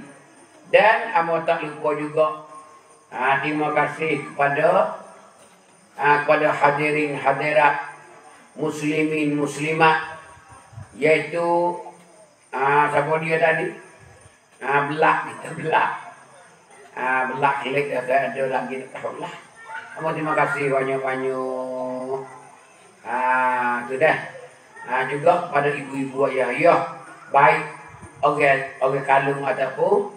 Dan amor tak lupa juga terima kasih kepada kepada hadirin hadirat muslimin muslimat iaitu siapa dia tadi belak lek ada lagi taklah. Amor terima kasih banyak-banyak. Tu dah. Juga kepada ibu-ibu ayah baik orang Kalung ataupun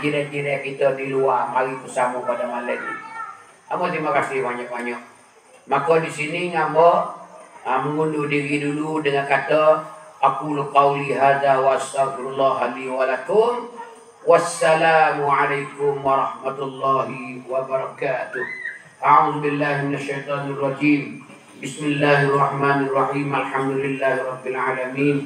jiran-jiran kita di luar mari bersama pada malam ini. Amor terima kasih banyak-banyak. Maka di sini amor mengundur diri dulu dengan kata aku qauli hadza wa astaghfirullah li wa lakum. Wassalamu alaikum warahmatullahi wabarakatuh. A'udzu billahi minasyaitonir rajim. Bismillahirrahmanirrahim. Alhamdulillahirabbil alamin.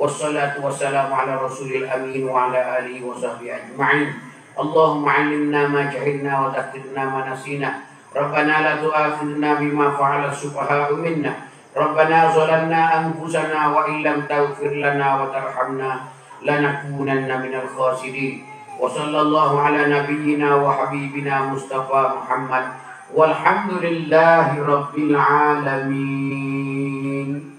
Wassalatu wassalamu ala rasulil amin wa ala alihi wa sahbihi ajma'in. Allahumma alimna ma jahilna wa dhakirna ma nasina. Rabbana la tu'akhidna bima fa'ala subha'u minna. Rabbana zalamna anfusana wa illam taghfir lana wa tarhamna lanakunanna minal khasirin. Wa sallallahu ala nabiyyina wa habibina Mustafa Muhammad. Walhamdulillahi rabbil alamin.